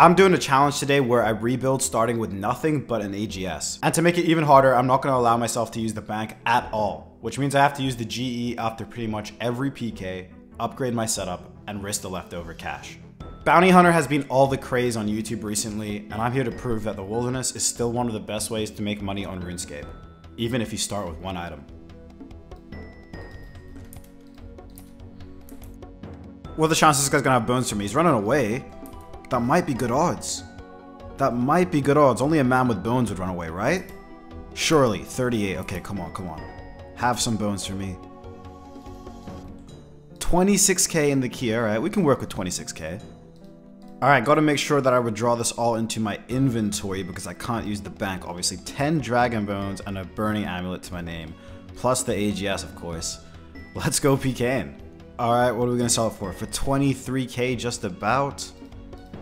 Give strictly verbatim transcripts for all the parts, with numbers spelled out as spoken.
I'm doing a challenge today where I rebuild starting with nothing but an A G S. And to make it even harder, I'm not going to allow myself to use the bank at all, which means I have to use the G E after pretty much every P K, upgrade my setup, and risk the leftover cash. Bounty Hunter has been all the craze on YouTube recently, and I'm here to prove that the Wilderness is still one of the best ways to make money on RuneScape, even if you start with one item. What are the chances this guy's gonna have bones for me? He's running away. That might be good odds. That might be good odds. Only a man with bones would run away, right? Surely. thirty-eight. Okay, come on, come on. Have some bones for me. twenty-six K in the key. Alright, we can work with twenty-six K. Alright, gotta make sure that I withdraw this all into my inventory because I can't use the bank, obviously. ten dragon bones and a burning amulet to my name. Plus the A G S, of course. Let's go PKing. Alright, what are we gonna sell it for? For twenty-three K just about.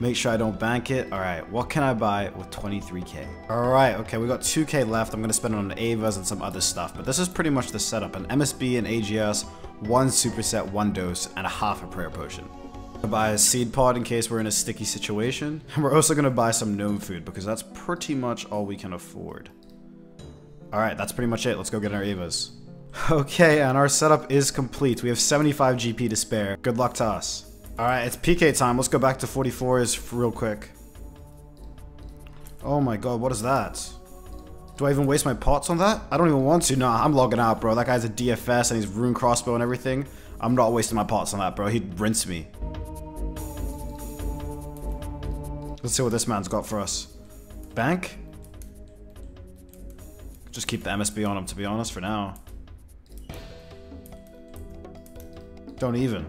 Make sure I don't bank it. Alright, what can I buy with twenty-three K? Alright, okay, we got two K left. I'm gonna spend it on Avas and some other stuff, but this is pretty much the setup. An M S B, an A G S, one superset, one dose, and a half a prayer potion. I'm gonna buy a seed pod in case we're in a sticky situation. And we're also gonna buy some gnome food because that's pretty much all we can afford. Alright, that's pretty much it. Let's go get our Avas. Okay, and our setup is complete. We have seventy-five G P to spare. Good luck to us. Alright, it's P K time. Let's go back to forty-fours real quick. Oh my god, what is that? Do I even waste my pots on that? I don't even want to. Nah, I'm logging out, bro. That guy's a D F S and he's rune crossbow and everything. I'm not wasting my pots on that, bro. He'd rinse me. Let's see what this man's got for us. Bank? Just keep the M S B on him, to be honest, for now. Don't even.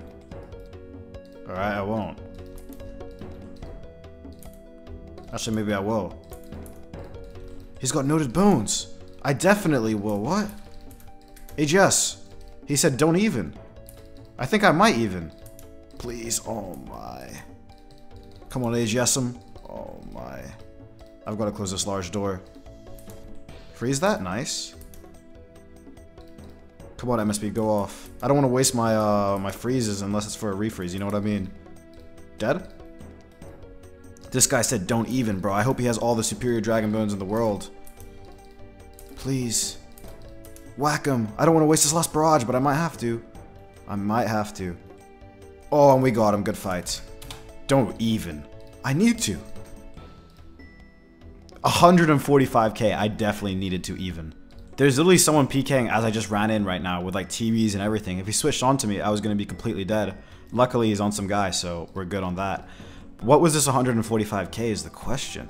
Alright, I won't. Actually, maybe I will. He's got noted bones. I definitely will. What? A G S. He said don't even. I think I might even. Please. Oh my. Come on, A G S him. Oh my. I've got to close this large door. Freeze that? Nice. Come on, M S B, go off. I don't want to waste my uh, my freezes unless it's for a refreeze, you know what I mean? Dead? This guy said don't even, bro. I hope he has all the superior dragon bones in the world. Please. Whack him. I don't want to waste this last barrage, but I might have to. I might have to. Oh, and we got him. Good fight. Don't even. I need to. one forty-five K. I definitely needed to even. There's literally someone PKing as I just ran in right now with like T Vs and everything. If he switched on to me, I was going to be completely dead. Luckily, he's on some guy, so we're good on that. What was this one forty-five K is the question.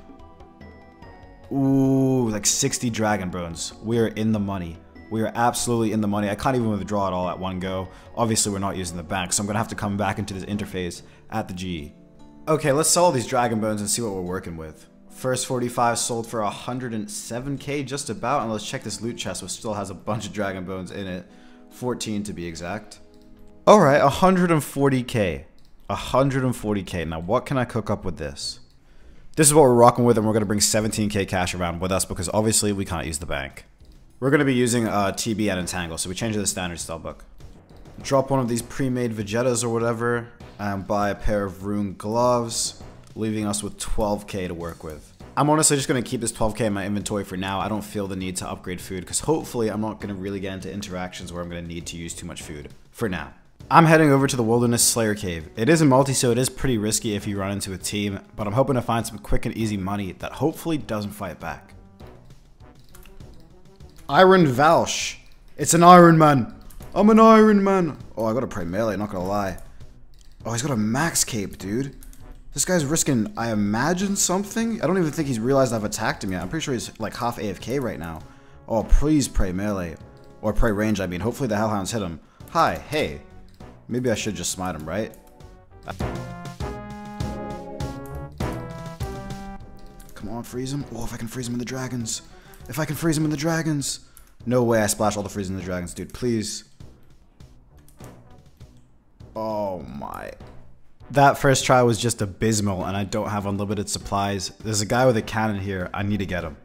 Ooh, like sixty dragon bones. We are in the money. We are absolutely in the money. I can't even withdraw it all at one go. Obviously, we're not using the bank, so I'm going to have to come back into this interface at the G E. Okay, let's sell all these dragon bones and see what we're working with. First forty-five sold for one oh seven K just about, and let's check this loot chest which still has a bunch of dragon bones in it. fourteen to be exact. Alright, one forty K. one forty K. Now what can I cook up with this? This is what we're rocking with, and we're going to bring seventeen K cash around with us because obviously we can't use the bank. We're going to be using uh, T B and Entangle, so we change to the standard spellbook. Drop one of these pre-made Vegettas or whatever, and buy a pair of rune gloves, leaving us with twelve K to work with. I'm honestly just going to keep this twelve K in my inventory for now. I don't feel the need to upgrade food because hopefully I'm not going to really get into interactions where I'm going to need to use too much food for now. I'm heading over to the Wilderness Slayer Cave. It is a multi, so it is pretty risky if you run into a team, but I'm hoping to find some quick and easy money that hopefully doesn't fight back. Iron Valsh. It's an Iron Man. I'm an Iron Man. Oh, I got to pray melee, not going to lie. Oh, he's got a max cape, dude. This guy's risking, I imagine, something? I don't even think he's realized I've attacked him yet. I'm pretty sure he's like half A F K right now. Oh, please pray melee. Or pray range, I mean. Hopefully the Hellhounds hit him. Hi, hey. Maybe I should just smite him, right? Come on, freeze him. Oh, if I can freeze him in the dragons. If I can freeze him in the dragons. No way I splash all the freeze in the dragons, dude. Please. Oh, my... That first try was just abysmal, and I don't have unlimited supplies. There's a guy with a cannon here. I need to get him.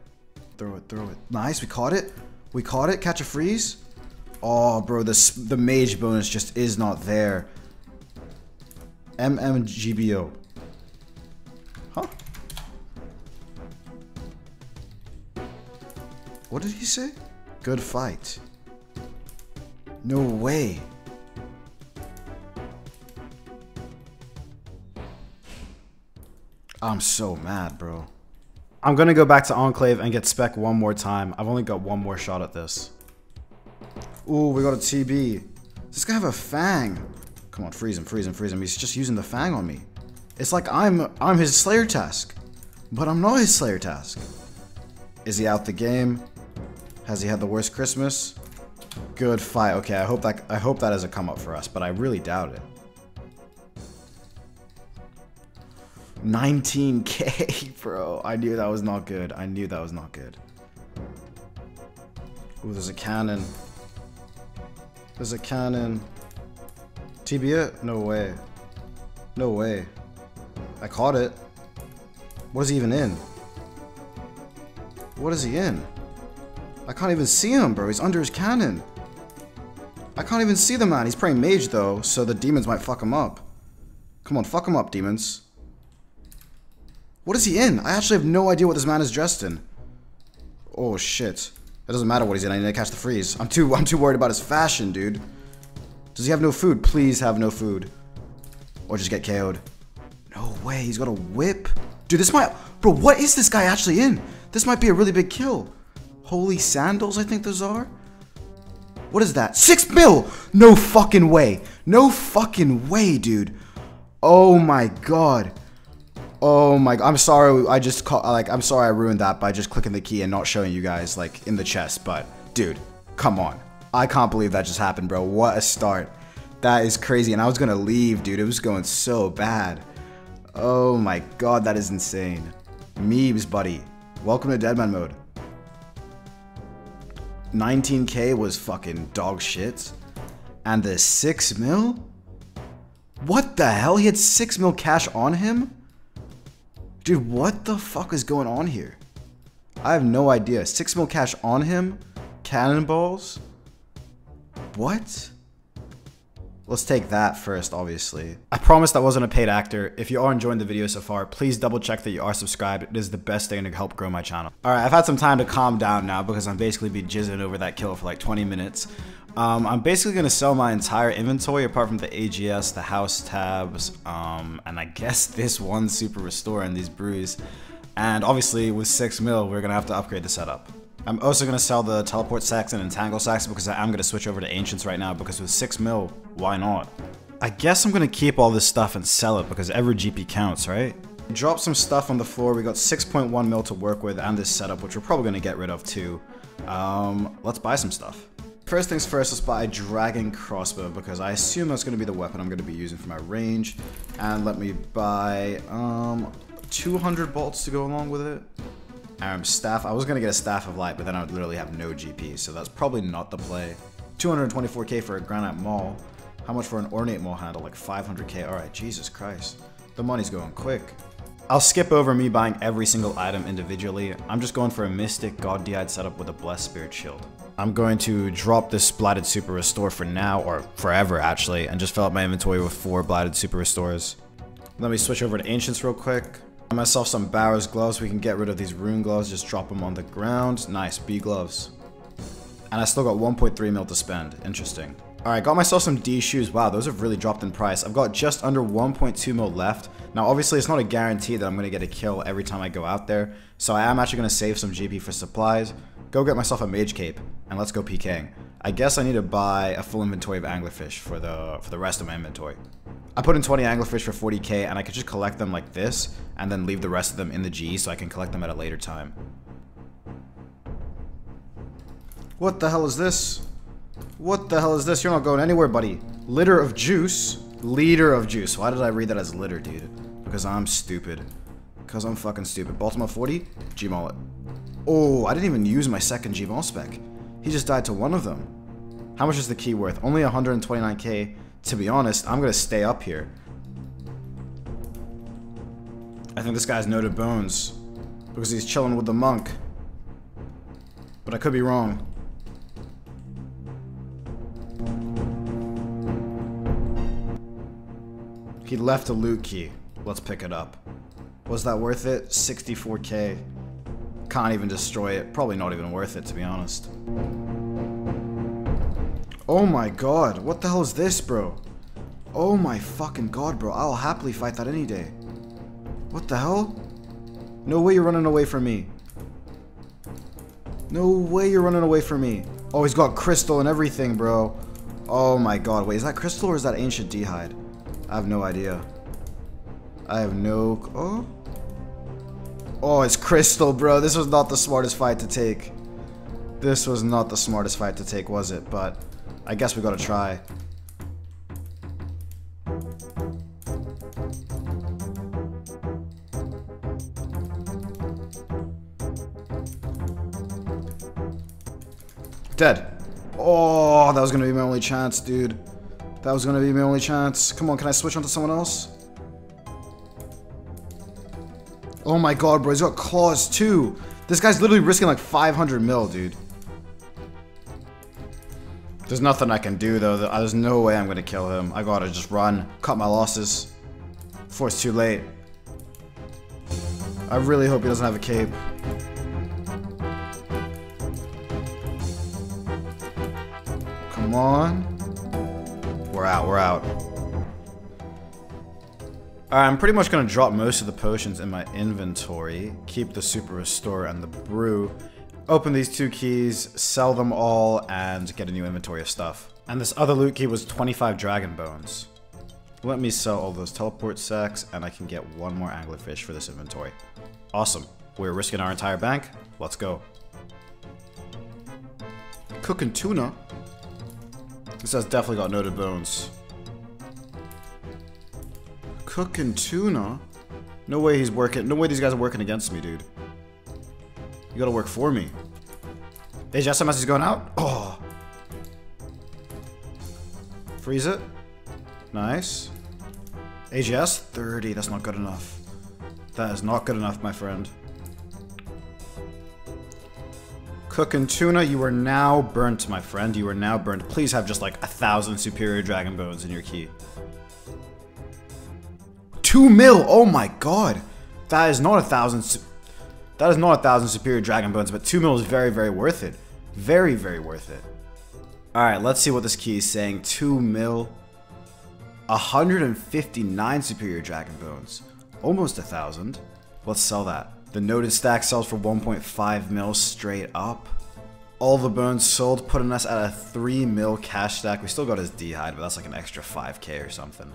Throw it, throw it. Nice, we caught it. We caught it. Catch a freeze. Oh, bro, this, the mage bonus just is not there. M M G B O. Huh? What did he say? Good fight. No way. I'm so mad, bro. I'm gonna go back to Enclave and get spec one more time. I've only got one more shot at this. Ooh, we got a T B. Does this guy have a fang? Come on, freeze him, freeze him, freeze him. He's just using the fang on me. It's like I'm I'm his Slayer task. But I'm not his Slayer task. Is he out the game? Has he had the worst Christmas? Good fight. Okay, I hope that I hope that is a come up for us, but I really doubt it. nineteen K, bro. I knew that was not good. I knew that was not good. Ooh, there's a cannon. There's a cannon. T B it? No way. No way. I caught it. What is he even in? What is he in? I can't even see him, bro. He's under his cannon. I can't even see the man. He's praying mage, though, so the demons might fuck him up. Come on, fuck him up, demons. What is he in? I actually have no idea what this man is dressed in. Oh, shit. It doesn't matter what he's in. I need to catch the freeze. I'm too, I'm too worried about his fashion, dude. Does he have no food? Please have no food. Or just get K O'd. No way. He's got a whip. Dude, this might... Bro, what is this guy actually in? This might be a really big kill. Holy sandals, I think those are. What is that? Six mil! No fucking way. No fucking way, dude. Oh my god. Oh my god. I'm sorry. I just caught, like, I'm sorry I ruined that by just clicking the key and not showing you guys, like, in the chest. But, dude, come on. I can't believe that just happened, bro. What a start. That is crazy. And I was gonna leave, dude. It was going so bad. Oh my god, that is insane. Meebs, buddy. Welcome to Deadman mode. nineteen K was fucking dog shit. And the six mil? What the hell? He had six mil cash on him? Dude, what the fuck is going on here? I have no idea. six mil cash on him? Cannonballs? What? Let's take that first, obviously. I promise that wasn't a paid actor. If you are enjoying the video so far, please double check that you are subscribed. It is the best thing to help grow my channel. All right, I've had some time to calm down now because I'm basically been jizzing over that kill for like twenty minutes. Um, I'm basically going to sell my entire inventory apart from the A G S, the house tabs, um, and I guess this one super restore and these brews. And obviously with six mil, we're going to have to upgrade the setup. I'm also going to sell the teleport sacks and entangle sacks because I am going to switch over to ancients right now because with six mil, why not? I guess I'm going to keep all this stuff and sell it because every G P counts, right? Drop some stuff on the floor. We got six point one mil to work with and this setup, which we're probably going to get rid of too. Um, let's buy some stuff. First things first, let's buy a dragon crossbow because I assume that's going to be the weapon I'm going to be using for my range. And let me buy um, two hundred bolts to go along with it. Um, staff. I was going to get a Staff of Light, but then I would literally have no G P, so that's probably not the play. two hundred twenty-four K for a Granite Maul. How much for an Ornate Maul handle? Like five hundred K. Alright, Jesus Christ. The money's going quick. I'll skip over me buying every single item individually. I'm just going for a Mystic God D I'd setup with a Blessed Spirit Shield. I'm going to drop this Blighted Super Restore for now, or forever actually, and just fill up my inventory with four Blighted Super Restores. Let me switch over to Ancients real quick. Buy myself some Barrows gloves. We can get rid of these rune gloves, just drop them on the ground. Nice, B gloves. And I still got one point three mil to spend. Interesting. Alright, got myself some D shoes. Wow, those have really dropped in price. I've got just under one point two mil left. Now obviously it's not a guarantee that I'm going to get a kill every time I go out there, so I am actually going to save some G P for supplies. Go get myself a mage cape and let's go PKing. I guess I need to buy a full inventory of anglerfish for the for the rest of my inventory. I put in twenty anglerfish for forty K and I could just collect them like this and then leave the rest of them in the G so I can collect them at a later time. What the hell is this? What the hell is this? You're not going anywhere, buddy. Liter of juice. Liter of juice. Why did I read that as litter, dude? Because I'm stupid. Because I'm fucking stupid. Baltimore forty, G-Maul it. Oh, I didn't even use my second G-Maul spec. He just died to one of them. How much is the key worth? Only one hundred twenty-nine K. To be honest, I'm gonna stay up here. I think this guy's noted bones because he's chilling with the monk. But I could be wrong. He left a loot key. Let's pick it up. Was that worth it? sixty-four K. can't even destroy it. Probably not even worth it, to be honest. Oh my god, what the hell is this, bro? Oh my fucking god, bro. I'll happily fight that any day. What the hell? No way you're running away from me. No way you're running away from me. Oh, he's got crystal and everything, bro. Oh my god. Wait, is that crystal or is that ancient dehyde? I have no idea. I have no... Oh? Oh, it's crystal, bro. This was not the smartest fight to take. This was not the smartest fight to take, was it? But I guess we gotta try. Dead. Oh, that was gonna be my only chance, dude. That was gonna be my only chance. Come on, can I switch onto someone else? Oh my god, bro, he's got claws too. This guy's literally risking like five hundred mil, dude. There's nothing I can do though. There's no way I'm gonna kill him. I gotta just run, cut my losses before it's too late. I really hope he doesn't have a cape. Come on. We're out, we're out. Alright, I'm pretty much going to drop most of the potions in my inventory, keep the super restore and the brew, open these two keys, sell them all, and get a new inventory of stuff. And this other loot key was twenty-five dragon bones. Let me sell all those teleport sacks, and I can get one more anglerfish for this inventory. Awesome. We're risking our entire bank. Let's go. Cooking tuna? This has definitely got noted bones. Cooking tuna? No way he's working. No way these guys are working against me, dude. You gotta work for me. Deja S M S is going out. Oh. Freeze it. Nice. A G S? thirty. That's not good enough. That is not good enough, my friend. Cooking tuna, you are now burnt, my friend. You are now burnt. Please have just like a thousand superior dragon bones in your key. Two mil! Oh my god! That is not a thousand... That is not a thousand superior dragon bones, but two mil is very, very worth it. Very, very worth it. Alright, let's see what this key is saying. Two mil. one hundred fifty-nine superior dragon bones. Almost a thousand. Let's sell that. The noted stack sells for one point five mil straight up. All the bones sold, putting us at a three mil cash stack. We still got his dehyde, but that's like an extra five K or something.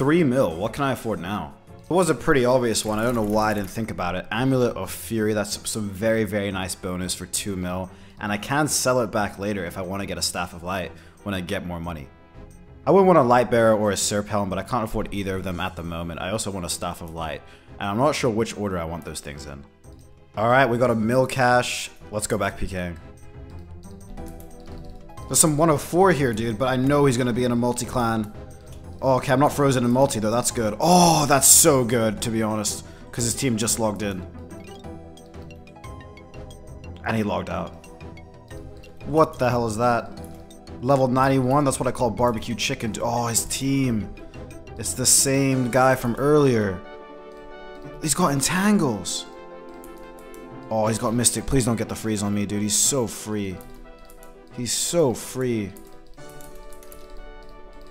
three mil, what can I afford now? It was a pretty obvious one, I don't know why I didn't think about it. Amulet of Fury, that's some very, very nice bonus for two mil. And I can sell it back later if I want to get a Staff of Light when I get more money. I would want a Lightbearer or a Serp Helm, but I can't afford either of them at the moment. I also want a Staff of Light, and I'm not sure which order I want those things in. Alright, we got a mil cash. Let's go back PKing. There's some one oh four here, dude, but I know he's going to be in a multi-clan. Oh, okay, I'm not frozen in multi, though. That's good. Oh, that's so good, to be honest. Because his team just logged in. And he logged out. What the hell is that? Level ninety-one? That's what I call barbecue chicken. Oh, his team. It's the same guy from earlier. He's got entangles. Oh, he's got mystic. Please don't get the freeze on me, dude. He's so free. He's so free.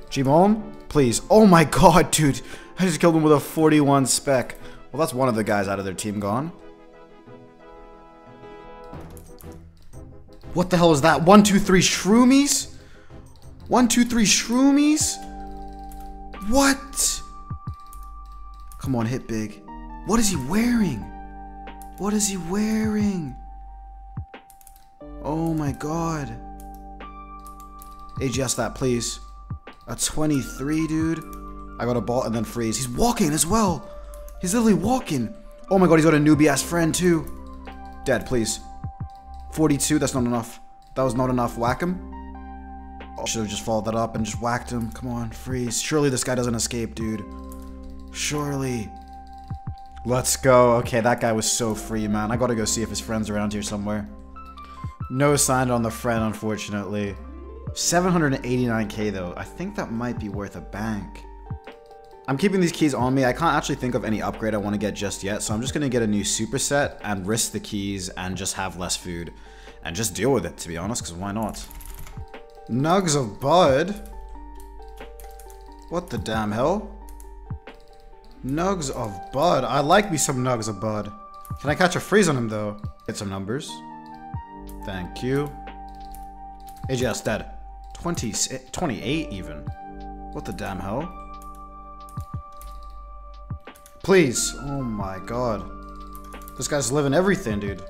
Jimon? Please. Oh my god, dude. I just killed him with a forty-one spec. Well, that's one of the guys out of their team gone. What the hell is that? One, two, three shroomies? One, two, three shroomies? What? Come on, hit big. What is he wearing? What is he wearing? Oh my god. A G S that, please. A twenty-three, dude. I got a ball and then freeze. He's walking as well. He's literally walking. Oh my god, he's got a newbie ass friend too. Dead, please. forty-two, that's not enough. That was not enough. Whack him. Oh, should have just followed that up and just whacked him. Come on, freeze. Surely this guy doesn't escape, dude. Surely. Let's go. Okay, that guy was so free, man. I gotta go see if his friend's around here somewhere. No sign on the friend, unfortunately. seven hundred eighty-nine K though, I think that might be worth a bank. I'm keeping these keys on me. I can't actually think of any upgrade I want to get just yet, so I'm just going to get a new superset and risk the keys and just have less food and just deal with it, to be honest, because why not? Nugs of Bud? What the damn hell? Nugs of Bud. I like me some Nugs of Bud. Can I catch a freeze on him, though? Get some numbers. Thank you. A G S dead. twenty, twenty-eight even. What the damn hell? Please. Oh my god. This guy's living everything, dude.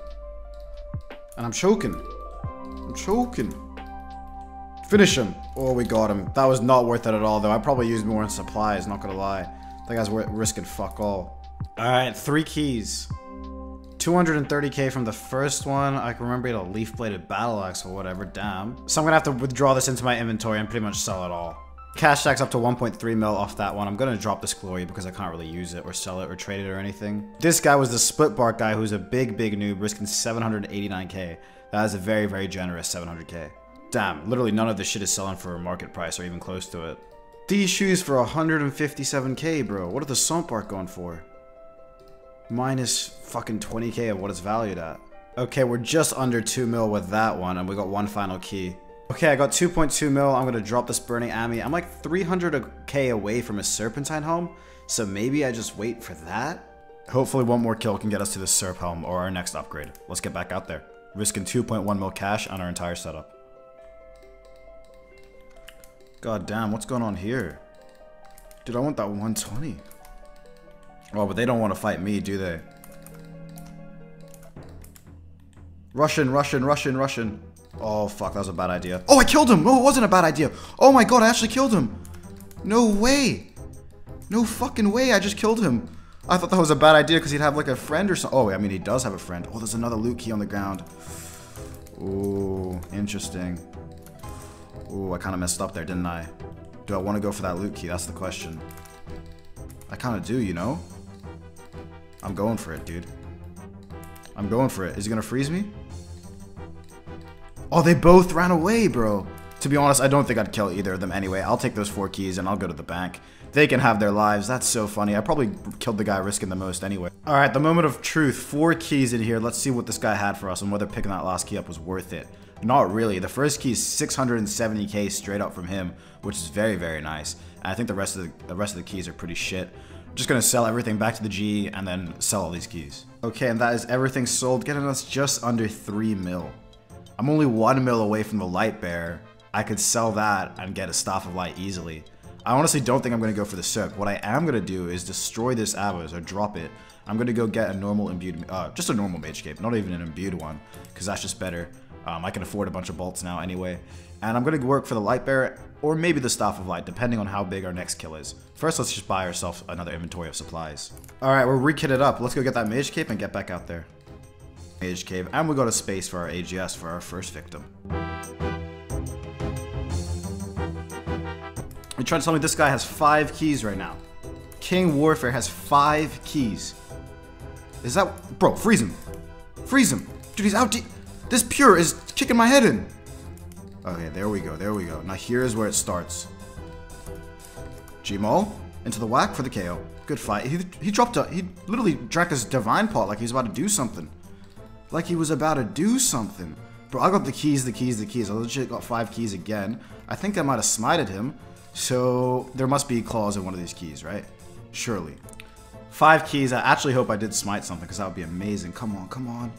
And I'm choking. I'm choking. Finish him. Oh, we got him. That was not worth it at all, though. I probably used more in supplies, not gonna lie. That guy's risking fuck all. Alright, three keys. two hundred thirty K from the first one. I can remember it a leaf-bladed battle axe or whatever, damn. So I'm gonna have to withdraw this into my inventory and pretty much sell it all. Cash stacks up to one point three mil off that one. I'm gonna drop this glory because I can't really use it or sell it or trade it or anything. This guy was the split bark guy who's a big, big noob, risking seven hundred eighty-nine K. That is a very, very generous seven hundred K. Damn, literally none of this shit is selling for a market price or even close to it. These shoes for one hundred fifty-seven K, bro. What are the sump bark going for? Minus fucking twenty K of what it's valued at. Okay, we're just under two mil with that one, and we got one final key. Okay, I got two point two mil. I'm gonna drop this burning ami. I'm like three hundred K away from a serpentine helm, so maybe I just wait for that. Hopefully one more kill can get us to the serp helm or our next upgrade. Let's get back out there. Risking two point one mil cash on our entire setup. God damn, what's going on here? Dude, I want that one twenty. Oh, but they don't want to fight me, do they? Russian, Russian, Russian, Russian. Oh, fuck, that was a bad idea. Oh, I killed him! No, it wasn't a bad idea. Oh my god, I actually killed him. No way. No fucking way, I just killed him. I thought that was a bad idea because he'd have like a friend or something. Oh, I mean, he does have a friend. Oh, there's another loot key on the ground. Ooh, interesting. Ooh, I kind of messed up there, didn't I? Do I want to go for that loot key? That's the question. I kind of do, you know? I'm going for it, dude. I'm going for it. Is he going to freeze me? Oh, they both ran away, bro. To be honest, I don't think I'd kill either of them anyway. I'll take those four keys and I'll go to the bank. They can have their lives. That's so funny. I probably killed the guy risking the most anyway. All right, the moment of truth. Four keys in here. Let's see what this guy had for us and whether picking that last key up was worth it. Not really. The first key is six hundred seventy K straight up from him, which is very, very nice. And I think the rest of the, the rest of the keys are pretty shit. I'm just gonna sell everything back to the G and then sell all these keys. Okay, and that is everything sold, getting us just under three mil. I'm only one mil away from the light bear. I could sell that and get a staff of light easily. I honestly don't think I'm gonna go for the Cirque. What I am gonna do is destroy this Avos or drop it. I'm gonna go get a normal imbued, uh, just a normal mage cape, not even an imbued one, because that's just better. Um, I can afford a bunch of bolts now anyway. And I'm going to work for the light bearer or maybe the staff of light, depending on how big our next kill is. First, let's just buy ourselves another inventory of supplies. Alright, we're re-kitted up. Let's go get that mage cave and get back out there. Mage cave. And we got a space for our A G S for our first victim. You're trying to tell me this guy has five keys right now. King Warfare has five keys. Is that... Bro, freeze him. Freeze him. Dude, he's out deep. This pure is kicking my head in. Okay, there we go, there we go. Now here is where it starts. Gmol into the whack for the K O. Good fight. He, he dropped a... He literally drank his divine pot like he was about to do something. Like he was about to do something. Bro, I got the keys, the keys, the keys. I legit got five keys again. I think I might have smited him. So there must be claws in one of these keys, right? Surely. Five keys. I actually hope I did smite something because that would be amazing. Come on, come on.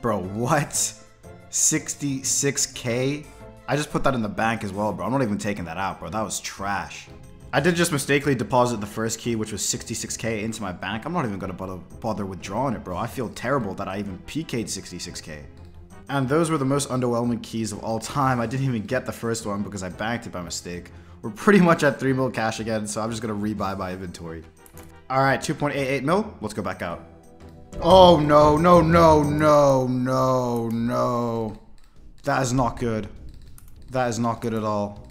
Bro, what? sixty-six K? I just put that in the bank as well, bro. I'm not even taking that out, bro. That was trash. I did just mistakenly deposit the first key, which was sixty-six K, into my bank. I'm not even gonna bother withdrawing it, bro. I feel terrible that I even P K'd sixty-six K. And those were the most underwhelming keys of all time. I didn't even get the first one because I banked it by mistake. We're pretty much at three mil cash again, so I'm just gonna rebuy my inventory. All right, two point eight eight mil. Let's go back out. Oh no, no, no, no, no, no. That is not good. That is not good at all.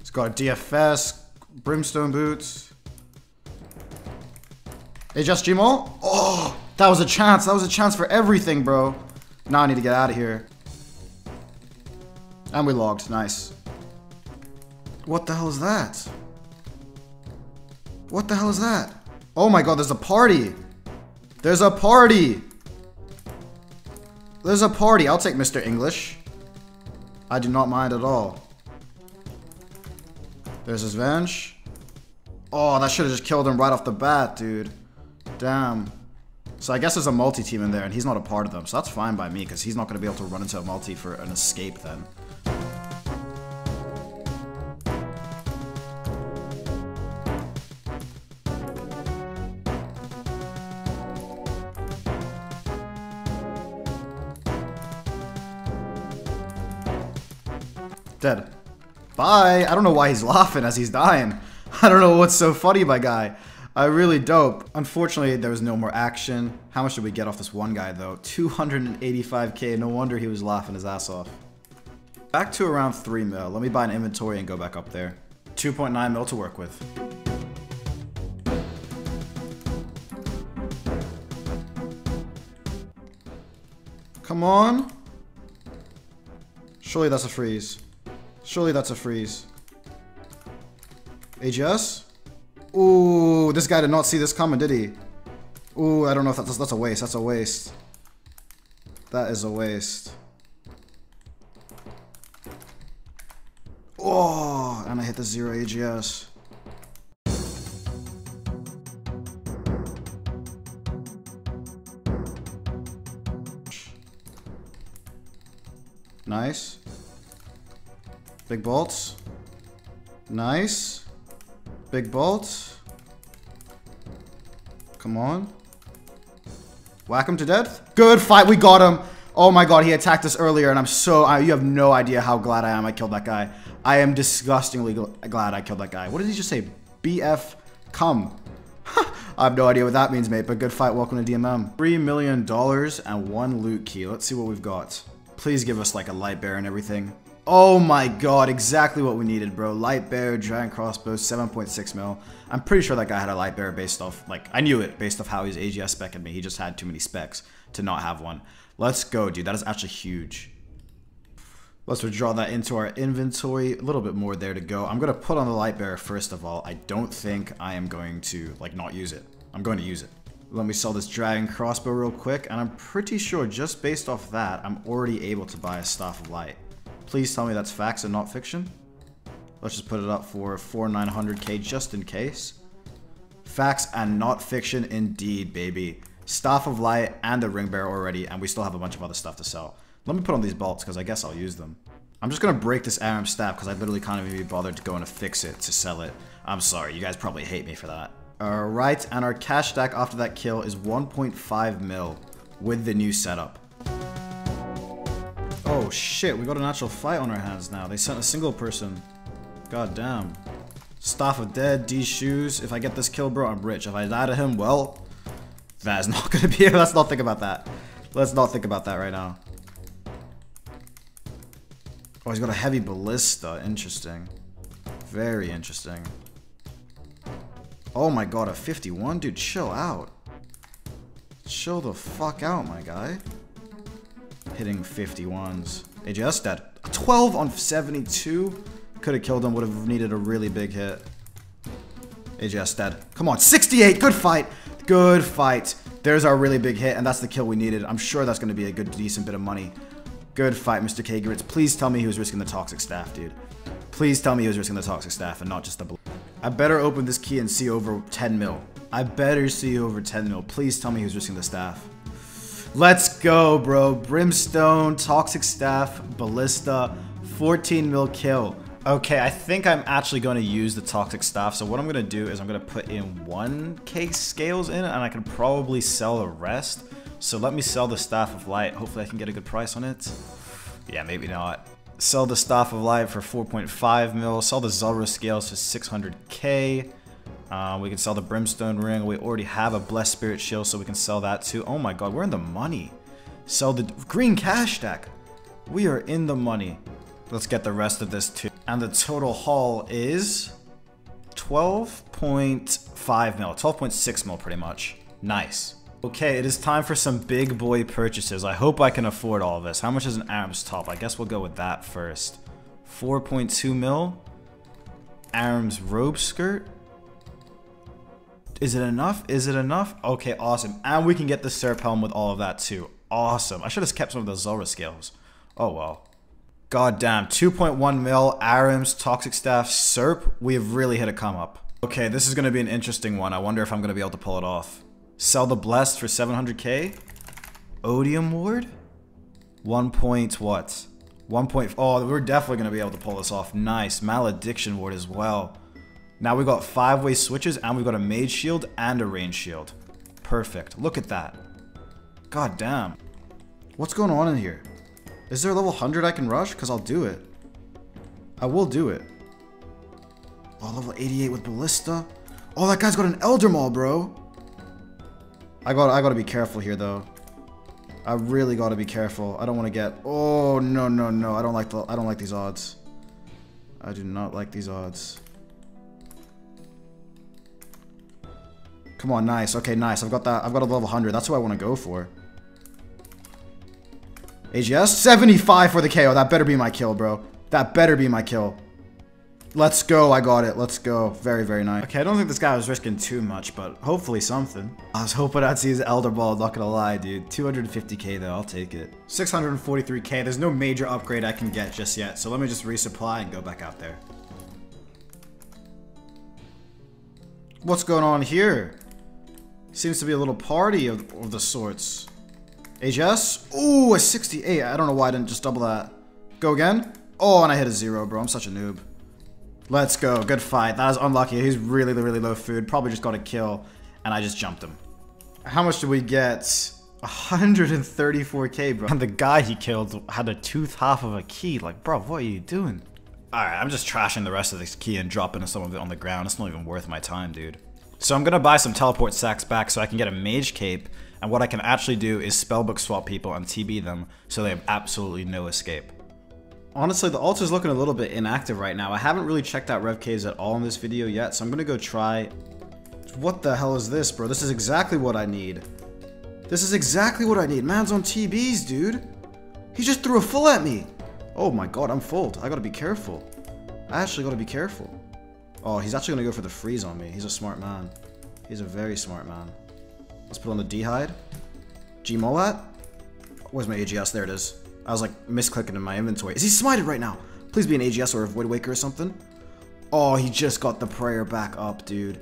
It's got a D F S, brimstone boots. Hey, just Gmol? Oh, that was a chance. That was a chance for everything, bro. Now I need to get out of here. And we logged. Nice. What the hell is that? What the hell is that? Oh my god, there's a party! There's a party! There's a party! I'll take Mister English. I do not mind at all. There's his venge. Oh, that should have just killed him right off the bat, dude. Damn. So I guess there's a multi-team in there, and he's not a part of them. So that's fine by me, because he's not going to be able to run into a multi for an escape then. Dead. Bye. I don't know why he's laughing as he's dying. I don't know what's so funny, my guy. I really dope. Unfortunately, there was no more action. How much did we get off this one guy, though? two hundred eighty-five K. No wonder he was laughing his ass off. Back to around three mil. Let me buy an inventory and go back up there. two point nine mil to work with. Come on. Surely that's a freeze. Surely that's a freeze. A G S? Ooh, this guy did not see this coming, did he? Ooh, I don't know if that's, that's a waste. That's a waste. That is a waste. Oh, and I hit the zero A G S. Nice. Big bolts. Nice. Big bolts. Come on. Whack him to death. Good fight. We got him. Oh my god, he attacked us earlier, and I'm so... I, you have no idea how glad I am I killed that guy. I am disgustingly gl- glad I killed that guy. What did he just say? B F, come. I have no idea what that means, mate, but good fight. Welcome to D M M. three million dollars and one loot key. Let's see what we've got. Please give us, like, a light bear and everything. Oh my god, exactly what we needed, bro. Light bear, giant crossbow, seven point six mil. I'm pretty sure that guy had a light bear based off, like, I knew it based off how his A G S spec in me. He just had too many specs to not have one. Let's go, dude. That is actually huge. Let's withdraw that into our inventory. A little bit more there to go. I'm going to put on the light bear first of all. I don't think I am going to, like, not use it. I'm going to use it. Let me sell this dragon crossbow real quick. And I'm pretty sure just based off that, I'm already able to buy a staff of light. Please tell me that's facts and not fiction. Let's just put it up for four nine hundred K just in case. Facts and not fiction indeed, baby. Staff of light and the ring bearer already, and we still have a bunch of other stuff to sell. Let me put on these bolts because I guess I'll use them. I'm just going to break this Aram staff because I literally can't even be bothered to go and fix it to sell it. I'm sorry, you guys probably hate me for that. Alright, and our cash stack after that kill is one point five mil with the new setup. Oh shit, we got an actual fight on our hands now. They sent a single person. God damn. Staff of dead, D shoes. If I get this kill, bro, I'm rich. If I die to him, well, that is not gonna be it. Let's not think about that. Let's not think about that right now. Oh, he's got a heavy ballista. Interesting. Very interesting. Oh my god, a fifty-one? Dude, chill out. Chill the fuck out, my guy. Hitting fifty-ones. A G S dead. twelve on seventy-two. Could have killed him. Would have needed a really big hit. A G S dead. Come on. sixty-eight. Good fight. Good fight. There's our really big hit, and that's the kill we needed. I'm sure that's going to be a good, decent bit of money. Good fight, Mister Kageritz. Please tell me he was risking the toxic staff, dude. Please tell me he was risking the toxic staff and not just the blue. I better open this key and see over ten mil. I better see over ten mil. Please tell me he was risking the staff. Let's go, bro. Brimstone, toxic staff, ballista, fourteen mil kill. Okay, I think I'm actually going to use the toxic staff. So what I'm going to do is I'm going to put in one K scales in it, and I can probably sell the rest. So let me sell the staff of light. Hopefully I can get a good price on it. Yeah, maybe not. Sell the staff of light for four point five mil. Sell the Zulra scales for six hundred K. Uh, we can sell the brimstone ring. We already have a blessed spirit shield, so we can sell that too. Oh my god, we're in the money. Sell the green cash stack. We are in the money. Let's get the rest of this too. And the total haul is twelve point five mil, twelve point six mil pretty much. Nice. Okay, it is time for some big boy purchases. I hope I can afford all of this. How much is an Aram's top? I guess we'll go with that first. four point two mil. Aram's robe skirt. Is it enough? Is it enough? Okay, awesome. And we can get the Serp Helm with all of that too. Awesome. I should have kept some of those Zul'ra scales. Oh well. God damn. two point one mil, Arams, Toxic Staff, Serp. We have really hit a come up. Okay, this is going to be an interesting one. I wonder if I'm going to be able to pull it off. Sell the Blessed for seven hundred K. Odium Ward? one point what? one point... Oh, we're definitely going to be able to pull this off. Nice. Malediction Ward as well. Now we've got five-way switches, and we've got a Mage Shield and a Range Shield. Perfect. Look at that. God damn. What's going on in here? Is there a level one hundred I can rush? Because I'll do it. I will do it. Oh, level eighty-eight with Ballista. Oh, that guy's got an Elder Maul, bro. I got, I got to be careful here, though. I really gotta be careful. I don't want to get. Oh no no no! I don't like the. I don't like these odds. I do not like these odds. Come on, nice. Okay, nice. I've got that. I've got a level one hundred. That's what I want to go for. A G S seventy-five for the K O. That better be my kill, bro. That better be my kill. Let's go. I got it. Let's go. Very, very nice. Okay, I don't think this guy was risking too much, but hopefully something. I was hoping I'd see his Elder Ball, not gonna lie, dude. two hundred fifty K though, I'll take it. six hundred forty-three K, there's no major upgrade I can get just yet, so let me just resupply and go back out there. What's going on here? Seems to be a little party of, of the sorts. A G S? Ooh, a sixty-eight. I don't know why I didn't just double that. Go again. Oh, and I hit a zero, bro. I'm such a noob. Let's go. Good fight. That was unlucky. He's really, really low food. Probably just got a kill, and I just jumped him. How much did we get? one hundred thirty-four K, bro. And the guy he killed had a tooth half of a key. Like, bro, what are you doing? Alright, I'm just trashing the rest of this key and dropping some of it on the ground. It's not even worth my time, dude. So I'm gonna buy some teleport sacks back so I can get a mage cape, and what I can actually do is spellbook swap people and T B them so they have absolutely no escape. Honestly, the altar's looking a little bit inactive right now. I haven't really checked out Rev Caves at all in this video yet, so I'm gonna go try... What the hell is this, bro? This is exactly what I need. This is exactly what I need. Man's on T Bs, dude. He just threw a full at me. Oh my god, I'm fulled. I gotta be careful. I actually gotta be careful. Oh, he's actually gonna go for the freeze on me. He's a smart man. He's a very smart man. Let's put on the D-Hide. G-Molat? Where's my A G S? There it is. I was like misclicking in my inventory. Is he smited right now? Please be an A G S or a Void Waker or something. Oh, he just got the prayer back up, dude.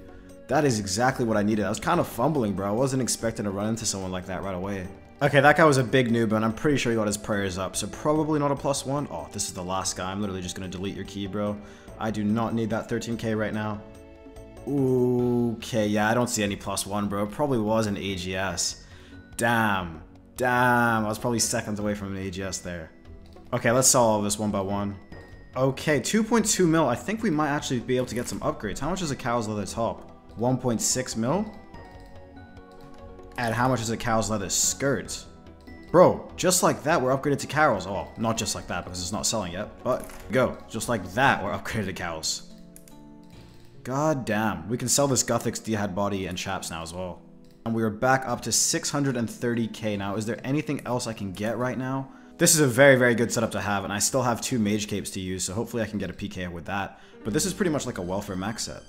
That is exactly what I needed. I was kind of fumbling, bro. I wasn't expecting to run into someone like that right away. Okay, that guy was a big noob, and I'm pretty sure he got his prayers up, so probably not a plus one. Oh, this is the last guy. I'm literally just going to delete your key, bro. I do not need that thirteen K right now. Okay, yeah, I don't see any plus one, bro. It probably was an A G S. Damn. Damn, I was probably seconds away from an A G S there. Okay, let's sell all of this one by one. Okay, two point two mil. I think we might actually be able to get some upgrades. How much is a cow's leather top? one point six mil? And how much is a cow's leather skirt? Bro, just like that, we're upgraded to cows. Oh, not just like that because it's not selling yet, but go. Just like that, we're upgraded to cows. God damn. We can sell this Guthix, Dehad Body, and Chaps now as well. And we are back up to six hundred thirty K now. Is there anything else I can get right now? This is a very, very good setup to have, and I still have two mage capes to use, so hopefully I can get a P K with that. But this is pretty much like a welfare max set.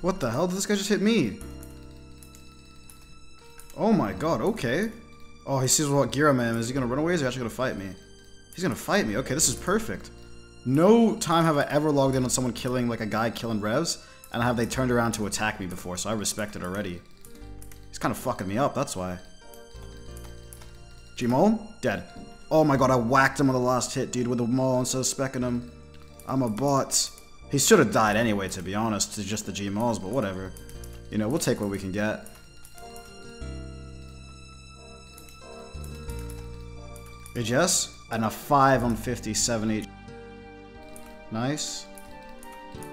What the hell? Did this guy just hit me? Oh my god, okay. Oh, he sees what gear I'm in. Is he gonna run away or is he actually gonna fight me? He's gonna fight me. Okay, this is perfect. No time have I ever logged in on someone killing, like a guy killing revs. And have they turned around to attack me before, so I respect it already. He's kind of fucking me up, that's why. G-Mole? Dead. Oh my god, I whacked him on the last hit, dude, with a Mole instead of specking him. I'm a bot. He should have died anyway, to be honest, to just the G-Moles, but whatever. You know, we'll take what we can get. A G S? And a five on fifty-seven H. Nice.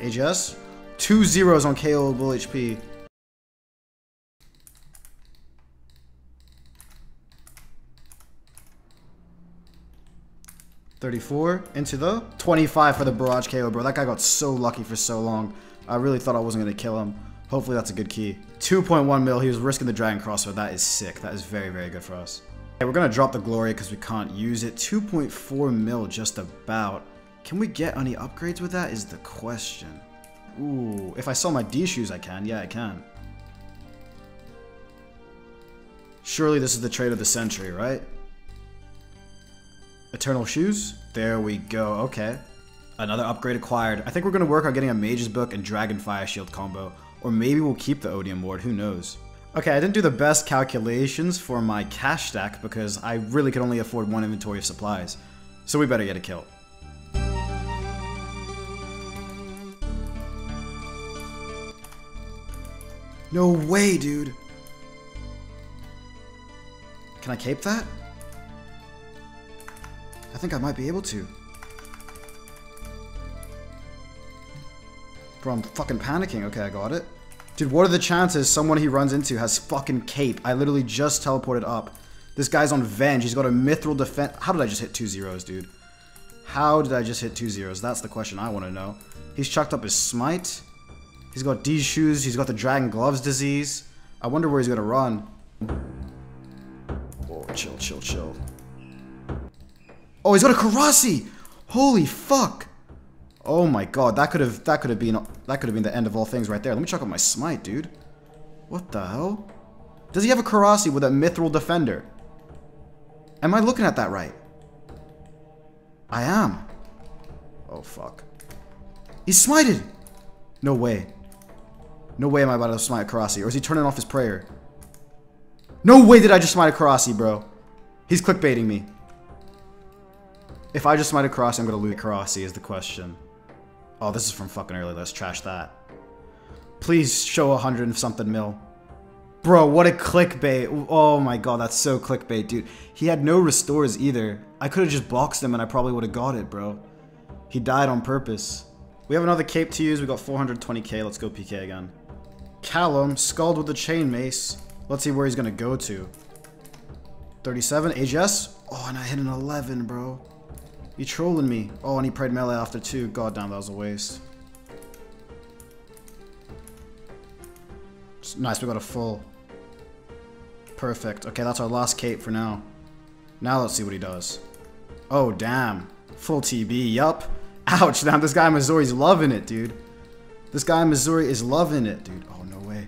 A G S? Two zeros on KOable H P. thirty-four into the twenty-five for the barrage K O, bro. That guy got so lucky for so long. I really thought I wasn't gonna kill him. Hopefully that's a good key. two point one mil. He was risking the Dragon Crossbow. That is sick. That is very, very good for us. Okay, we're gonna drop the glory because we can't use it. two point four mil just about. Can we get any upgrades with that is the question. Ooh, if I sell my D-Shoes, I can. Yeah, I can. Surely this is the trade of the century, right? Eternal Shoes? There we go. Okay. Another upgrade acquired. I think we're going to work on getting a Mage's Book and Dragonfire Shield combo. Or maybe we'll keep the Odium Ward. Who knows? Okay, I didn't do the best calculations for my cash stack because I really could only afford one inventory of supplies. So we better get a kill. No way, dude! Can I cape that? I think I might be able to. Bro, I'm fucking panicking. Okay, I got it. Dude, what are the chances someone he runs into has fucking cape? I literally just teleported up. This guy's on Venge. He's got a Mithril defense. How did I just hit two zeros, dude? How did I just hit two zeros? That's the question I want to know. He's chucked up his Smite. He's got these shoes. He's got the Dragon Gloves disease. I wonder where he's going to run. Oh, chill, chill, chill. Oh, he's got a Karasi! Holy fuck! Oh my god, that could have that could have been that could have been the end of all things right there. Let me check out my Smite, dude. What the hell? Does he have a Karasi with a Mithril Defender? Am I looking at that right? I am. Oh fuck. He's smited! No way. No way am I about to smite a Karasi. Or is he turning off his prayer? No way did I just smite a Karasi, bro. He's clickbaiting me. If I just smite a Karasi, I'm gonna lose. Karasi is the question. Oh, this is from fucking early. Let's trash that. Please show a hundred and something mil. Bro, what a clickbait. Oh my god, that's so clickbait, dude. He had no restores either. I could have just boxed him and I probably would have got it, bro. He died on purpose. We have another cape to use. We got four hundred twenty K. Let's go P K again. Callum, Scald with the Chain Mace. Let's see where he's gonna go to. thirty-seven, A G S. Oh, and I hit an eleven, bro. You trolling me. Oh, and he prayed melee after two. God damn, that was a waste. Nice, we got a full. Perfect. Okay, that's our last cape for now. Now let's see what he does. Oh, damn. Full T B, yup. Ouch, damn, this guy in Missouri's loving it, dude. This guy in Missouri is loving it, dude. Oh, no way.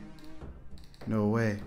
No way.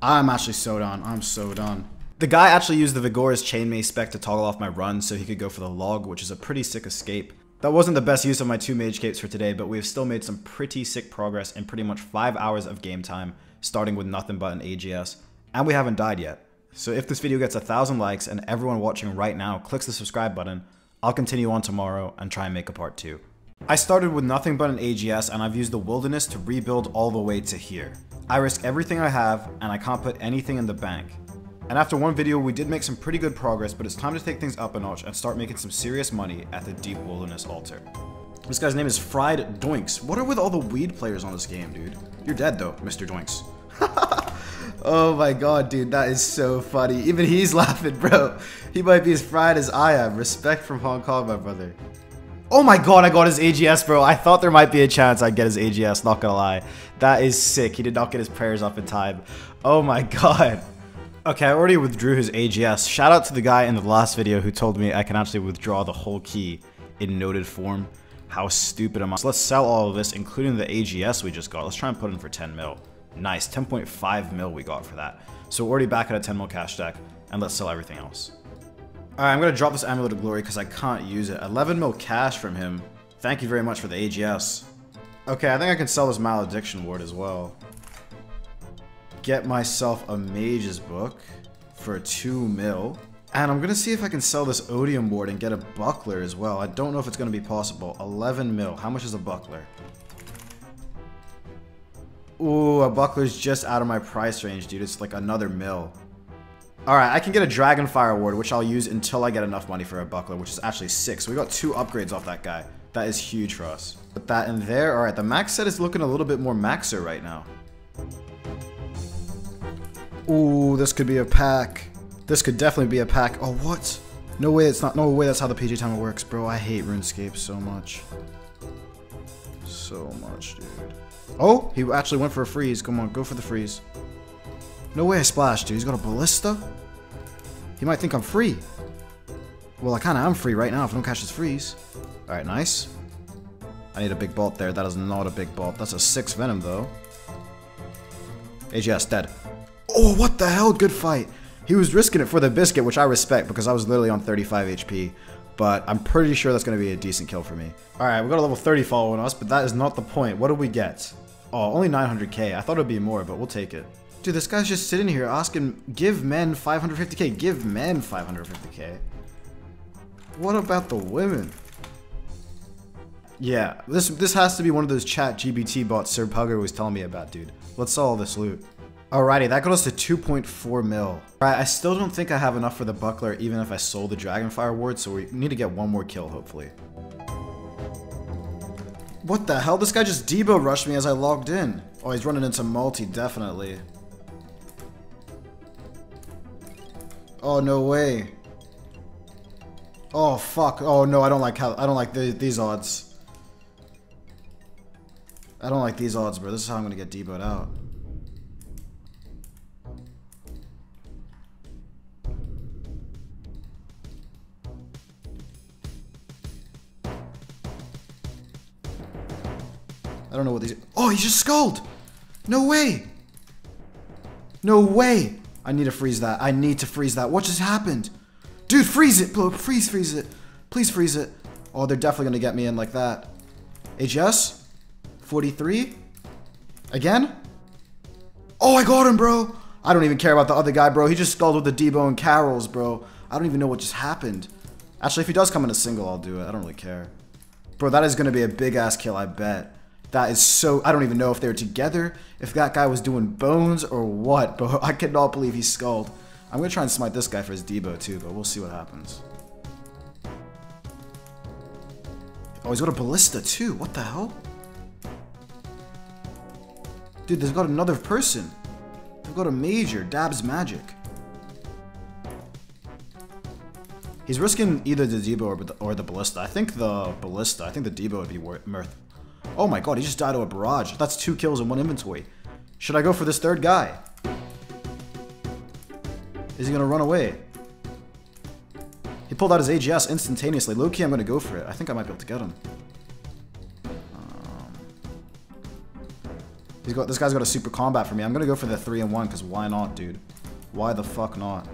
I'm actually so done. I'm so done. The guy actually used the Vigorous Chain Mace spec to toggle off my run so he could go for the log, which is a pretty sick escape. That wasn't the best use of my two mage capes for today, but we have still made some pretty sick progress in pretty much five hours of game time, starting with nothing but an A G S, and we haven't died yet. So if this video gets a thousand likes and everyone watching right now clicks the subscribe button, I'll continue on tomorrow and try and make a part two. I started with nothing but an A G S and I've used the Wilderness to rebuild all the way to here. I risk everything I have and I can't put anything in the bank. And after one video we did make some pretty good progress, but it's time to take things up a notch and start making some serious money at the Deep Wilderness Altar. This guy's name is Fried Doinks. What are with all the weed players on this game, dude? You're dead though, Mister Doinks. Oh my god, dude, that is so funny. Even he's laughing, bro. He might be as fried as I am. Respect from Hong Kong, my brother. Oh my god, I got his A G S, bro. I thought there might be a chance I'd get his A G S, not gonna lie. That is sick. He did not get his prayers up in time. Oh my god. Okay, I already withdrew his A G S. Shout out to the guy in the last video who told me I can actually withdraw the whole key in noted form. How stupid am I? So let's sell all of this, including the A G S we just got. Let's try and put in for ten mil. Nice, ten point five mil we got for that. So we're already back at a ten mil cash stack, and let's sell everything else. Alright, I'm gonna drop this Amulet of Glory because I can't use it. eleven mil cash from him. Thank you very much for the A G S. Okay, I think I can sell this Malediction Ward as well. Get myself a Mage's Book for two mil. And I'm gonna see if I can sell this Odium Ward and get a Buckler as well. I don't know if it's gonna be possible. eleven mil. How much is a Buckler? Ooh, a Buckler's just out of my price range, dude. It's like another mil. Alright, I can get a Dragonfire Ward, which I'll use until I get enough money for a Buckler, which is actually six. So we got two upgrades off that guy. That is huge for us. Put that in there. Alright, the max set is looking a little bit more maxer right now. Ooh, this could be a pack. This could definitely be a pack. Oh, what? No way it's not. No way that's how the P G timer works, bro. I hate RuneScape so much. So much, dude. Oh, he actually went for a freeze. Come on, go for the freeze. No way I splashed, dude. He's got a ballista. He might think I'm free. Well, I kinda am free right now if I don't catch this freeze. Alright, nice. I need a big bolt there. That is not a big bolt. That's a six Venom, though. A G S, dead. Oh, what the hell? Good fight. He was risking it for the biscuit, which I respect because I was literally on thirty-five H P. But I'm pretty sure that's going to be a decent kill for me. Alright, we got a level thirty following us, but that is not the point. What did we get? Oh, only nine hundred K. I thought it would be more, but we'll take it. Dude, this guy's just sitting here asking, give men five hundred fifty K. Give men five hundred fifty K. What about the women? Yeah, this this has to be one of those chat G B T bots Sir Pugger was telling me about, dude. Let's sell all this loot. Alrighty, that got us to two point four mil. Alright, I still don't think I have enough for the buckler even if I sold the Dragonfire Ward, so we need to get one more kill, hopefully. What the hell? This guy just Debo rushed me as I logged in. Oh, he's running into multi, definitely. Oh, no way. Oh, fuck. Oh, no, I don't like how- I don't like the, these odds. I don't like these odds, bro. This is how I'm gonna get Debo'd out. I don't know what these- Oh, he just skulled! No way! No way! I need to freeze that. I need to freeze that. What just happened? Dude, freeze it! Bro, freeze, freeze it. Please freeze it. Oh, they're definitely gonna get me in like that. A G S? forty-three? Again? Oh, I got him, bro! I don't even care about the other guy, bro. He just skulled with the Debo and Carols, bro. I don't even know what just happened. Actually, if he does come in a single, I'll do it. I don't really care. Bro, that is gonna be a big-ass kill, I bet. That is so... I don't even know if they were together, if that guy was doing bones or what, but I cannot believe he skulled. I'm going to try and smite this guy for his Debo too, but we'll see what happens. Oh, he's got a Ballista too. What the hell? Dude, they've got another person. They've got a Major. Dab's Magic. He's risking either the Debo or the, or the Ballista. I think the Ballista. I think the Debo would be worth... Oh my god, he just died to a barrage. That's two kills in one inventory. Should I go for this third guy? Is he gonna run away? He pulled out his A G S instantaneously. Low key, I'm gonna go for it. I think I might be able to get him. Um, he's got this guy's got a super combat for me. I'm gonna go for the three and one because why not, dude? Why the fuck not?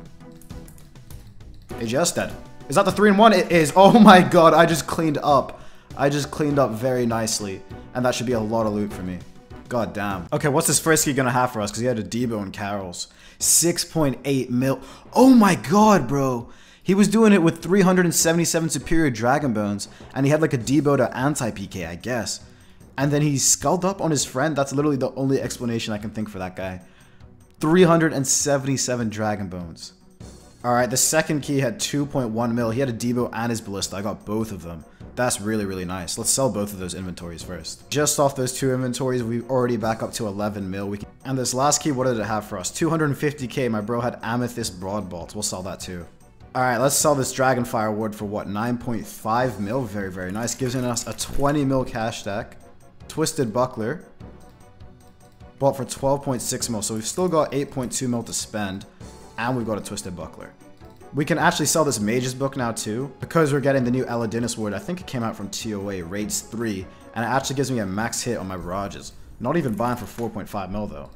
A G S dead. Is that the three and one? It is. Oh my god, I just cleaned up. I just cleaned up very nicely, and that should be a lot of loot for me. God damn. Okay, what's this Frisky gonna have for us? Because he had a Debo and Carols. six point eight mil. Oh my god, bro. He was doing it with three hundred seventy-seven superior Dragon Bones, and he had like a Debo to anti-P K, I guess. And then he sculled up on his friend. That's literally the only explanation I can think for that guy. three hundred seventy-seven Dragon Bones. Alright, the second key had two point one mil. He had a Debo and his Ballista. I got both of them. That's really, really nice. Let's sell both of those inventories first. Just off those two inventories, we're already back up to eleven mil. We can... And this last key, what did it have for us? two hundred fifty K. My bro had Amethyst Broadbolt. We'll sell that too. Alright, let's sell this Dragonfire Ward for what? nine point five mil. Very, very nice. Gives us a twenty mil cash stack. Twisted Buckler. Bought for twelve point six mil. So we've still got eight point two mil to spend. And we've got a Twisted Buckler. We can actually sell this Mage's Book now too. Because we're getting the new Eladinis Ward, I think it came out from T O A, Raids three. And it actually gives me a max hit on my barrages. Not even buying for four point five mil though.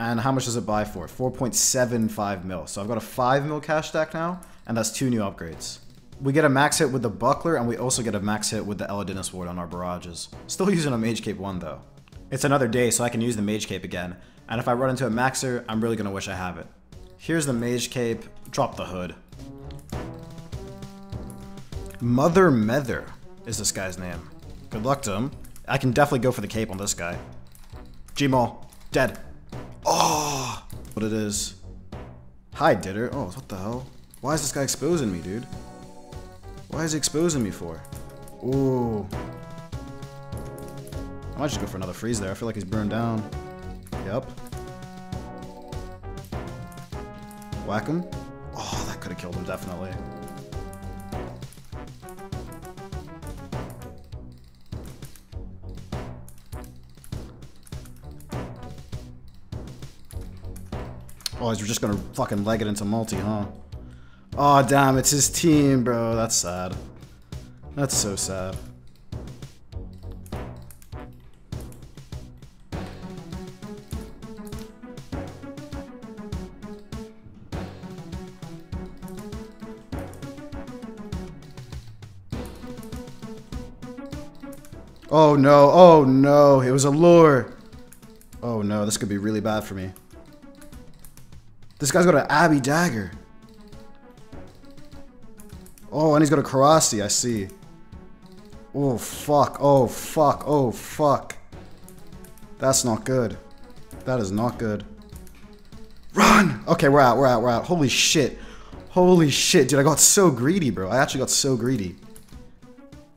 And how much does it buy for? four point seven five mil. So I've got a five mil cash stack now. And that's two new upgrades. We get a max hit with the Buckler. And we also get a max hit with the Eladinis Ward on our barrages. Still using a Mage Cape one though. It's another day so I can use the Mage Cape again. And if I run into a maxer, I'm really gonna wish I have it. Here's the Mage Cape. Drop the hood. Mother Mether is this guy's name. Good luck to him. I can definitely go for the cape on this guy. Gmall. Dead. Oh, what it is. Hi, Ditter. Oh, what the hell? Why is this guy exposing me, dude? Why is he exposing me for? Ooh. I might just go for another freeze there. I feel like he's burned down. Yep. Whack him. Oh, that could have killed him, definitely. Oh, he's just gonna fucking leg it into multi, huh? Aw, oh, damn, it's his team, bro. That's sad. That's so sad. Oh no, oh no, it was a lure. Oh no, this could be really bad for me. This guy's got an Abby dagger. Oh, and he's got a Karasi, I see. Oh fuck, oh fuck, oh fuck. That's not good. That is not good. Run! Okay, we're out, we're out, we're out. Holy shit. Holy shit, dude, I got so greedy, bro. I actually got so greedy.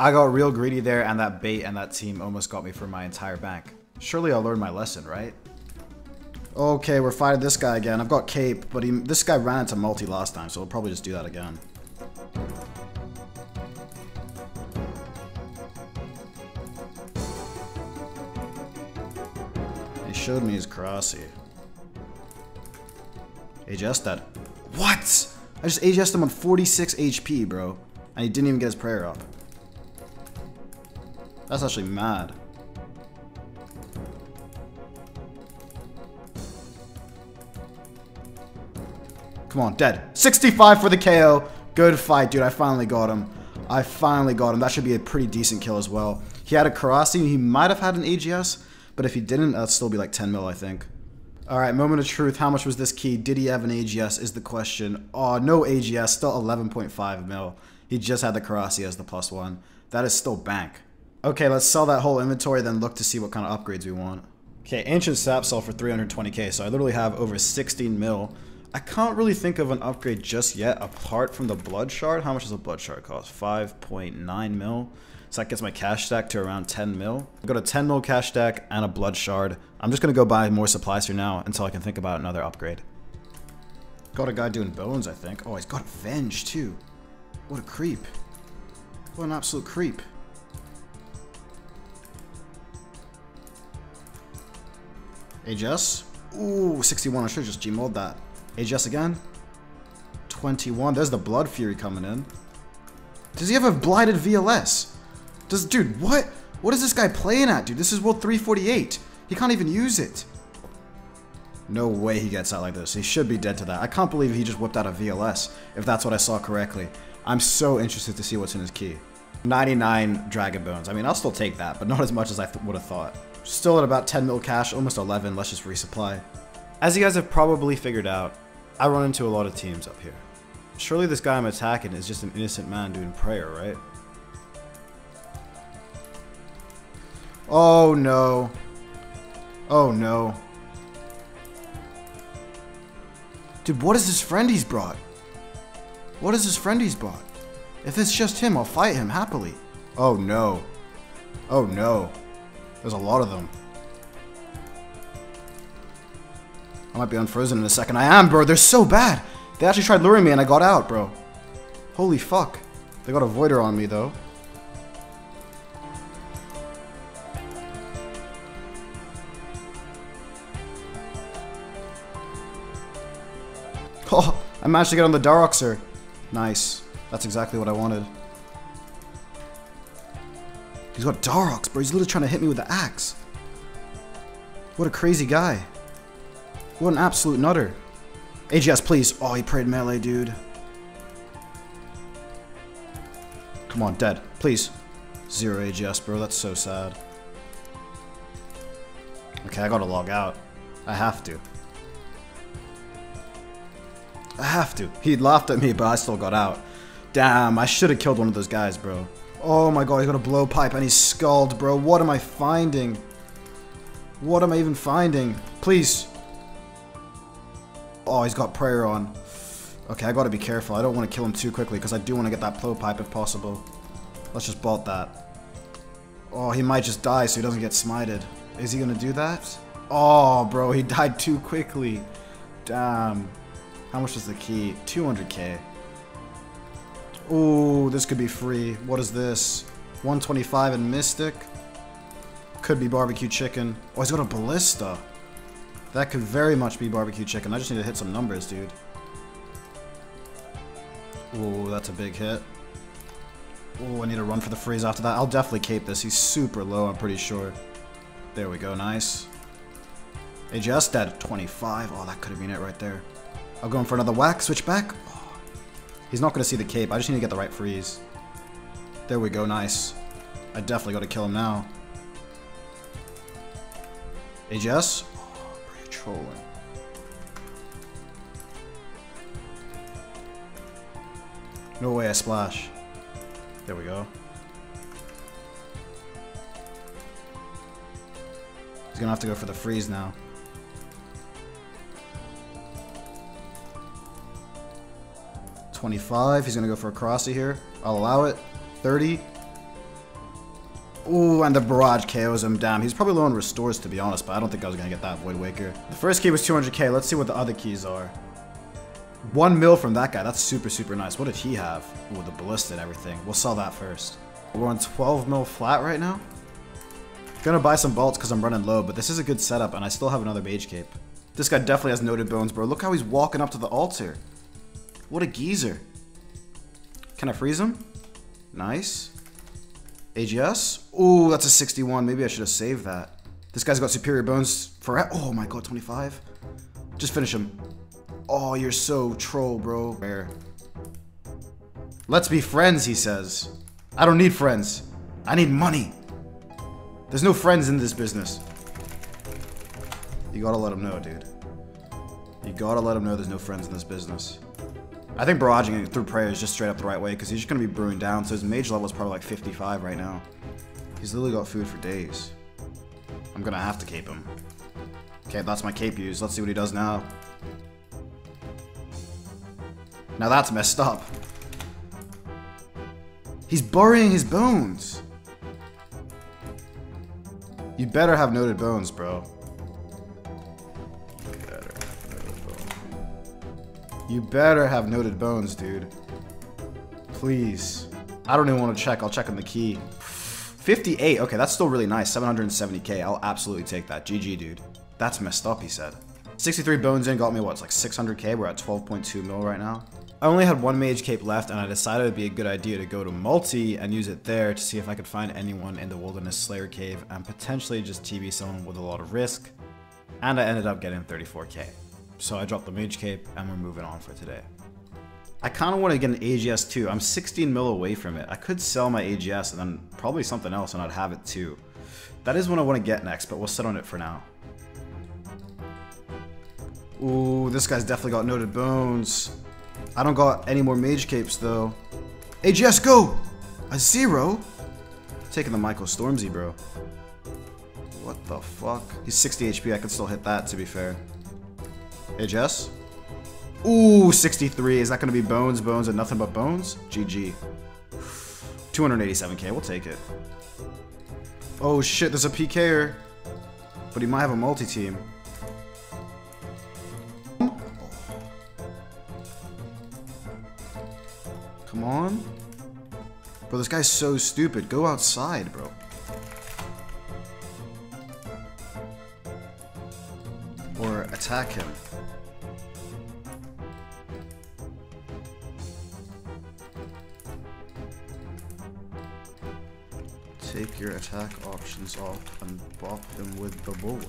I got real greedy there, and that bait and that team almost got me for my entire bank. Surely I'll learn my lesson, right? Okay, we're fighting this guy again. I've got cape, but he, this guy ran into multi last time, so we'll probably just do that again. He showed me his Karasi. A G S'd that. What? I just A G S'd him on forty-six H P, bro. And he didn't even get his prayer up. That's actually mad. Come on, dead. sixty-five for the K O. Good fight, dude. I finally got him. I finally got him. That should be a pretty decent kill as well. He had a Karasi. He might have had an A G S, but if he didn't, that'd still be like ten mil, I think. All right, moment of truth. How much was this key? Did he have an A G S is the question. Oh, no A G S. Still eleven point five mil. He just had the Karasi as the plus one. That is still bank. Okay, let's sell that whole inventory, then look to see what kind of upgrades we want. Okay, Ancient Sap sell for three hundred twenty K, so I literally have over sixteen mil. I can't really think of an upgrade just yet, apart from the Blood Shard. How much does a Blood Shard cost? five point nine mil. So that gets my cash stack to around ten mil. I've got a ten mil cash stack and a Blood Shard. I'm just gonna go buy more supplies for now until I can think about another upgrade. Got a guy doing bones, I think. Oh, he's got Venge, too. What a creep. What an absolute creep. A G S. Ooh, sixty-one. I should have just G-mod that. A G S again. twenty-one. There's the Blood Fury coming in. Does he have a Blighted V L S? Does Dude, what? What is this guy playing at, dude? This is World three forty-eight. He can't even use it. No way he gets out like this. He should be dead to that. I can't believe he just whipped out a V L S, if that's what I saw correctly. I'm so interested to see what's in his key. ninety-nine Dragon Bones. I mean, I'll still take that, but not as much as I th- would have thought. Still at about ten mil cash, almost eleven, let's just resupply. As you guys have probably figured out, I run into a lot of teams up here. Surely this guy I'm attacking is just an innocent man doing prayer, right? Oh no. Oh no. Dude, what is this friend he's brought? What is this friend he's brought? If it's just him, I'll fight him happily. Oh no. Oh no. There's a lot of them. I might be unfrozen in a second. I am, bro. They're so bad. They actually tried luring me and I got out, bro. Holy fuck. They got a Voider on me, though. Oh, I managed to get on the Daroxer. Nice. That's exactly what I wanted. He's got Darox, bro. He's literally trying to hit me with the axe. What a crazy guy. What an absolute nutter. A G S, please. Oh, he prayed melee, dude. Come on, dead. Please. Zero A G S, bro. That's so sad. Okay, I gotta log out. I have to. I have to. He laughed at me, but I still got out. Damn, I should have killed one of those guys, bro. Oh my god, he's got a blowpipe and he's skulled, bro. What am I finding? What am I even finding? Please. Oh, he's got prayer on. Okay, I gotta be careful. I don't want to kill him too quickly because I do want to get that blowpipe if possible. Let's just bolt that. Oh, he might just die so he doesn't get smited. Is he gonna do that? Oh, bro, he died too quickly. Damn. How much is the key? two hundred K. Ooh, this could be free. What is this? one twenty-five in Mystic. Could be barbecue chicken. Oh, he's got a ballista. That could very much be barbecue chicken. I just need to hit some numbers, dude. Ooh, that's a big hit. Ooh, I need to run for the freeze after that. I'll definitely keep this. He's super low, I'm pretty sure. There we go, nice. A G S dead at twenty-five. Oh, that could have been it right there. I'll go in for another whack. Switch back. Oh, he's not going to see the cape. I just need to get the right freeze. There we go, nice. I definitely got to kill him now. A G S. Oh, pretty trolling. No way I splash. There we go. He's gonna have to go for the freeze now. twenty-five, he's gonna go for a crossy here. I'll allow it. thirty. Ooh, and the barrage K Os him. Damn, he's probably low on restores to be honest, but I don't think I was gonna get that Void Waker. The first key was two hundred K, let's see what the other keys are. One mil from that guy. That's super, super nice. What did he have? Ooh, the ballista and everything. We'll sell that first. We're on twelve mil flat right now. Gonna buy some bolts because I'm running low, but this is a good setup, and I still have another mage cape. This guy definitely has noted bones, bro. Look how he's walking up to the altar. What a geezer. Can I freeze him? Nice. A G S. Ooh, that's a sixty-one. Maybe I should have saved that. This guy's got superior bones for... Oh my god, twenty-five. Just finish him. Oh, you're so troll, bro. Bear. Let's be friends, he says. I don't need friends. I need money. There's no friends in this business. You gotta let him know, dude. You gotta let him know there's no friends in this business. I think barraging through prayer is just straight up the right way because he's just gonna be brewing down, so his mage level is probably like fifty-five right now. He's literally got food for days. I'm gonna have to cape him. Okay, that's my cape use. Let's see what he does now. Now that's messed up. He's burying his bones. You better have noted bones, bro. You better have noted bones. You better have noted bones, dude. Please. I don't even want to check. I'll check on the key. fifty-eight. Okay, that's still really nice. seven hundred seventy K. I'll absolutely take that. G G, dude. That's messed up, he said. sixty-three bones in got me, what, it's like six hundred K? We're at twelve point two mil right now. I only had one mage cape left, and I decided it'd be a good idea to go to multi and use it there to see if I could find anyone in the Wilderness Slayer cave and potentially just T B someone with a lot of risk, and I ended up getting thirty-four K. So I dropped the mage cape, and we're moving on for today. I kind of want to get an A G S too. I'm sixteen mil away from it. I could sell my A G S and then probably something else, and I'd have it too. That is what I want to get next, but we'll sit on it for now. Ooh, this guy's definitely got noted bones. I don't got any more mage capes, though. A G S, go! A zero? Taking the Michael Stormzy, bro. What the fuck? He's sixty H P. I can still hit that, to be fair. A G S? Ooh, sixty-three. Is that going to be bones, bones, and nothing but bones? G G. two hundred eighty-seven K. We'll take it. Oh, shit. There's a P K-er. But he might have a multi-team. Come on. Bro, this guy's so stupid. Go outside, bro. Or attack him. Take your attack options off and bop him with the bulwark.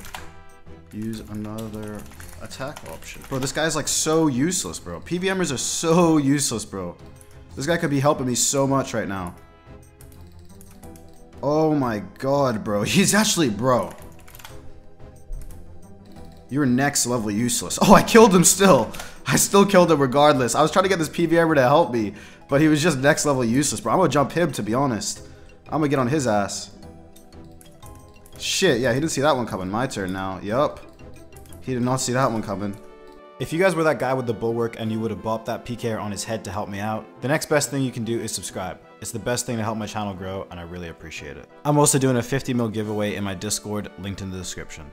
Use another attack option. Bro, this guy's like so useless, bro. P B Mers are so useless, bro. This guy could be helping me so much right now. Oh my god, bro. He's actually, bro. You're next level useless. Oh, I killed him still. I still killed him regardless. I was trying to get this P V M to help me, but he was just next level useless, bro. I'm gonna jump him, to be honest. I'm gonna get on his ass. Shit, yeah, he didn't see that one coming. My turn now. Yup. He did not see that one coming. If you guys were that guy with the bulwark and you would have bopped that P K on his head to help me out, the next best thing you can do is subscribe. It's the best thing to help my channel grow, and I really appreciate it. I'm also doing a fifty mil giveaway in my Discord, linked in the description.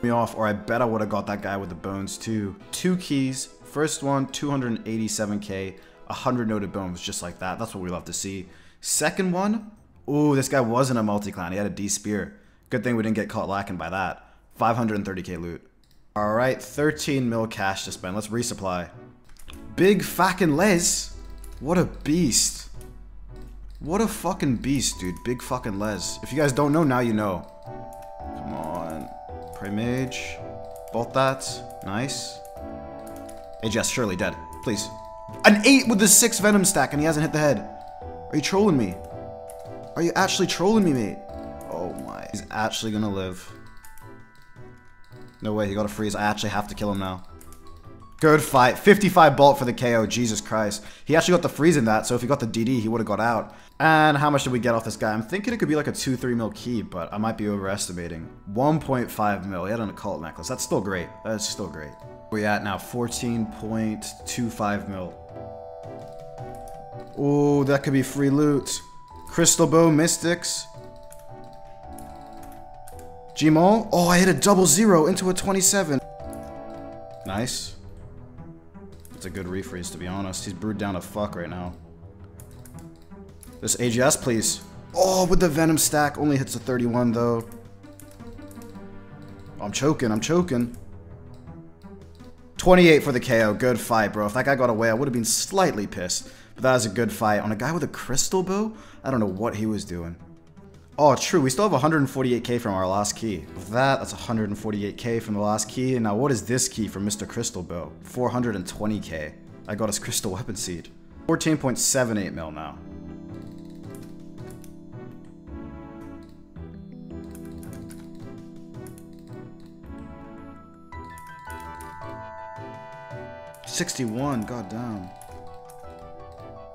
Me off, or I bet I would have got that guy with the bones too. Two keys, first one, two hundred eighty-seven K, one hundred noted bones, just like that. That's what we love to see. Second one, ooh, this guy wasn't a multi-clan, he had a D spear. Good thing we didn't get caught lacking by that. five hundred thirty K loot. Alright, thirteen mil cash to spend. Let's resupply. Big fucking Les. What a beast. What a fucking beast, dude. Big fucking Les. If you guys don't know, now you know. Come on. Primage. Both that. Nice. A J S, surely dead. Please. An eight with the six Venom stack and he hasn't hit the head. Are you trolling me? Are you actually trolling me, mate? Oh my. He's actually gonna live. No way, he got a freeze. I actually have to kill him now. Good fight. fifty-five bolt for the K O. Jesus Christ. He actually got the freeze in that, so if he got the D D, he would have got out. And how much did we get off this guy? I'm thinking it could be like a two three mil key, but I might be overestimating. one point five mil. He had an occult necklace. That's still great. That's still great. We at now fourteen point two five mil. Oh, that could be free loot. Crystal Bow Mystics. Gmall. Oh, I hit a double zero into a twenty-seven. Nice. That's a good refreeze, to be honest. He's brewed down a fuck right now. This A G S, please. Oh, with the Venom stack. Only hits a thirty-one, though. I'm choking. I'm choking. twenty-eight for the K O. Good fight, bro. If that guy got away, I would have been slightly pissed. But that was a good fight. On a guy with a crystal bow? I don't know what he was doing. Oh, true. We still have one hundred forty-eight K from our last key. With that, that's one hundred forty-eight K from the last key. And now what is this key from Mister Crystal Bow? four hundred twenty K. I got his crystal weapon seed. fourteen point seven eight mil now. sixty-one, goddamn.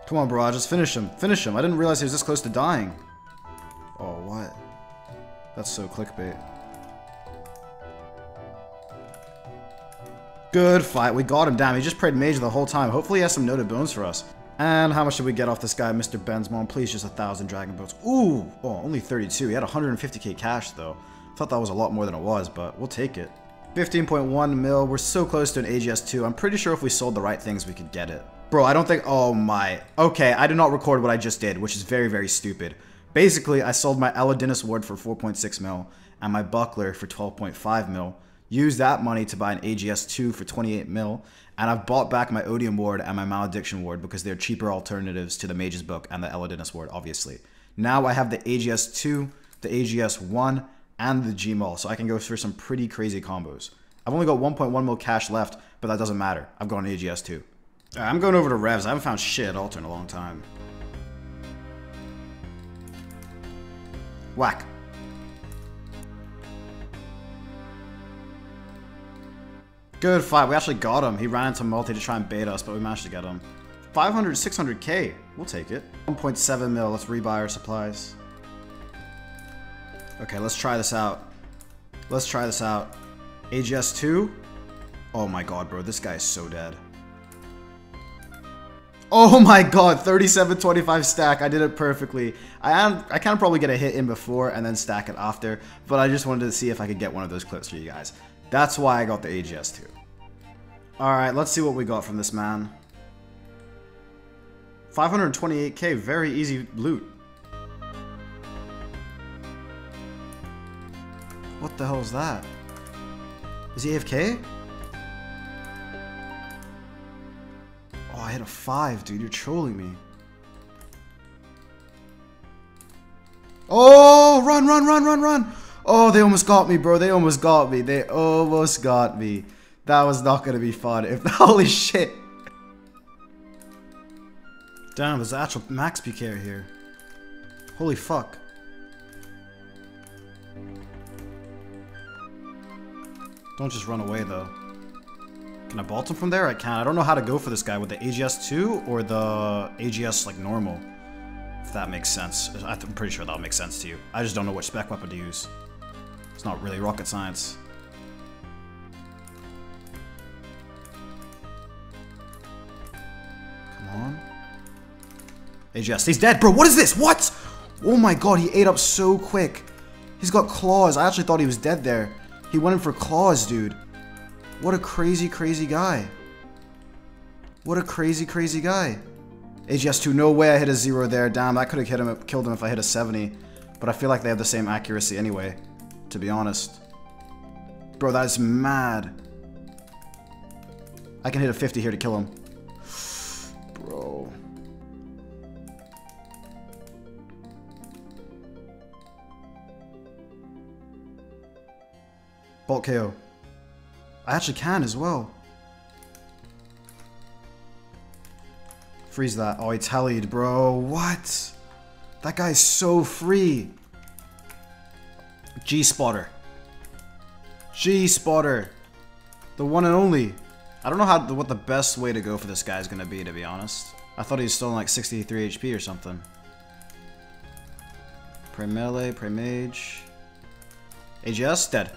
Come on, bro, just finish him. Finish him. I didn't realize he was this close to dying. Oh, what? That's so clickbait. Good fight. We got him. Damn, he just prayed mage the whole time. Hopefully he has some noted bones for us. And how much did we get off this guy, Mister Benzmon? Please, just a thousand dragon bones. Ooh! Oh, only thirty-two. He had one hundred fifty K cash, though. Thought that was a lot more than it was, but we'll take it. fifteen point one mil. We're so close to an A G S two. I'm pretty sure if we sold the right things, we could get it. Bro, I don't think... Oh, my. Okay, I did not record what I just did, which is very, very stupid. Basically, I sold my Elodinis Ward for four point six mil and my Buckler for twelve point five mil. Used that money to buy an A G S two for twenty-eight mil. And I've bought back my Odium Ward and my Malediction Ward because they're cheaper alternatives to the Mage's Book and the Elodinis Ward, obviously. Now I have the A G S two, the A G S one, and the Gmall, so I can go through some pretty crazy combos. I've only got one point one mil cash left, but that doesn't matter. I've got an A G S too. Right, I'm going over to Revs. I haven't found shit at Altar in a long time. Whack. Good fight. We actually got him. He ran into multi to try and bait us, but we managed to get him. five hundred, six hundred K. We'll take it. one point seven mil. Let's rebuy our supplies. Okay, let's try this out. Let's try this out. A G S two? Oh my god, bro. This guy is so dead. Oh my god, thirty-seven twenty-five stack. I did it perfectly. I am, I can probably get a hit in before and then stack it after, but I just wanted to see if I could get one of those clips for you guys. That's why I got the A G S two. Alright, let's see what we got from this man. five hundred twenty-eight K, very easy loot. What the hell is that? Is he A F K? Oh, I hit a five, dude. You're trolling me. Oh, run, run, run, run, run. Oh, they almost got me, bro. They almost got me. They almost got me. That was not going to be fun. If holy shit. Damn, there's an actual max P K here. Holy fuck. Don't just run away, though. Can I bolt him from there? I can. I don't know how to go for this guy with the A G S two or the A G S, like, normal. If that makes sense. I'm pretty sure that'll make sense to you. I just don't know which spec weapon to use. It's not really rocket science. Come on. A G S. He's dead, bro. What is this? What? Oh, my God. He ate up so quick. He's got claws. I actually thought he was dead there. He went in for claws, dude. What a crazy, crazy guy. What a crazy, crazy guy. A G S two, no way I hit a zero there. Damn, I could have hit him, killed him if I hit a seventy. But I feel like they have the same accuracy anyway, to be honest. Bro, that is mad. I can hit a fifty here to kill him. Bro. Bolt K O. I actually can as well. Freeze that. Oh, he tallied, bro. What? That guy's so free. G-Spotter. G-Spotter. The one and only. I don't know how what the best way to go for this guy's gonna be, to be honest. I thought he was still in like sixty-three H P or something. Pre-melee, pre-mage. A G S, dead.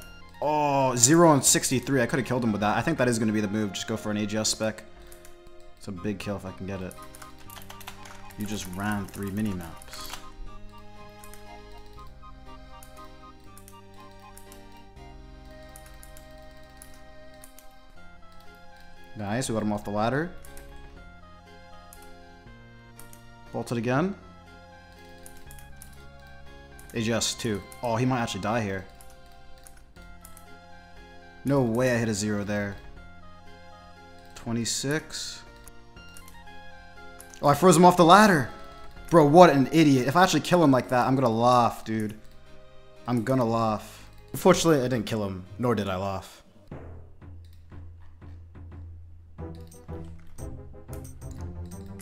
Oh, zero and sixty-three. I could have killed him with that. I think that is going to be the move. Just go for an A G S spec. It's a big kill if I can get it. You just ran three mini-maps. Nice, we got him off the ladder. Bolted again. A G S two. Oh, he might actually die here. No way I hit a zero there. twenty-six. Oh, I froze him off the ladder. Bro, what an idiot. If I actually kill him like that, I'm gonna laugh, dude. I'm gonna laugh. Unfortunately, I didn't kill him, nor did I laugh.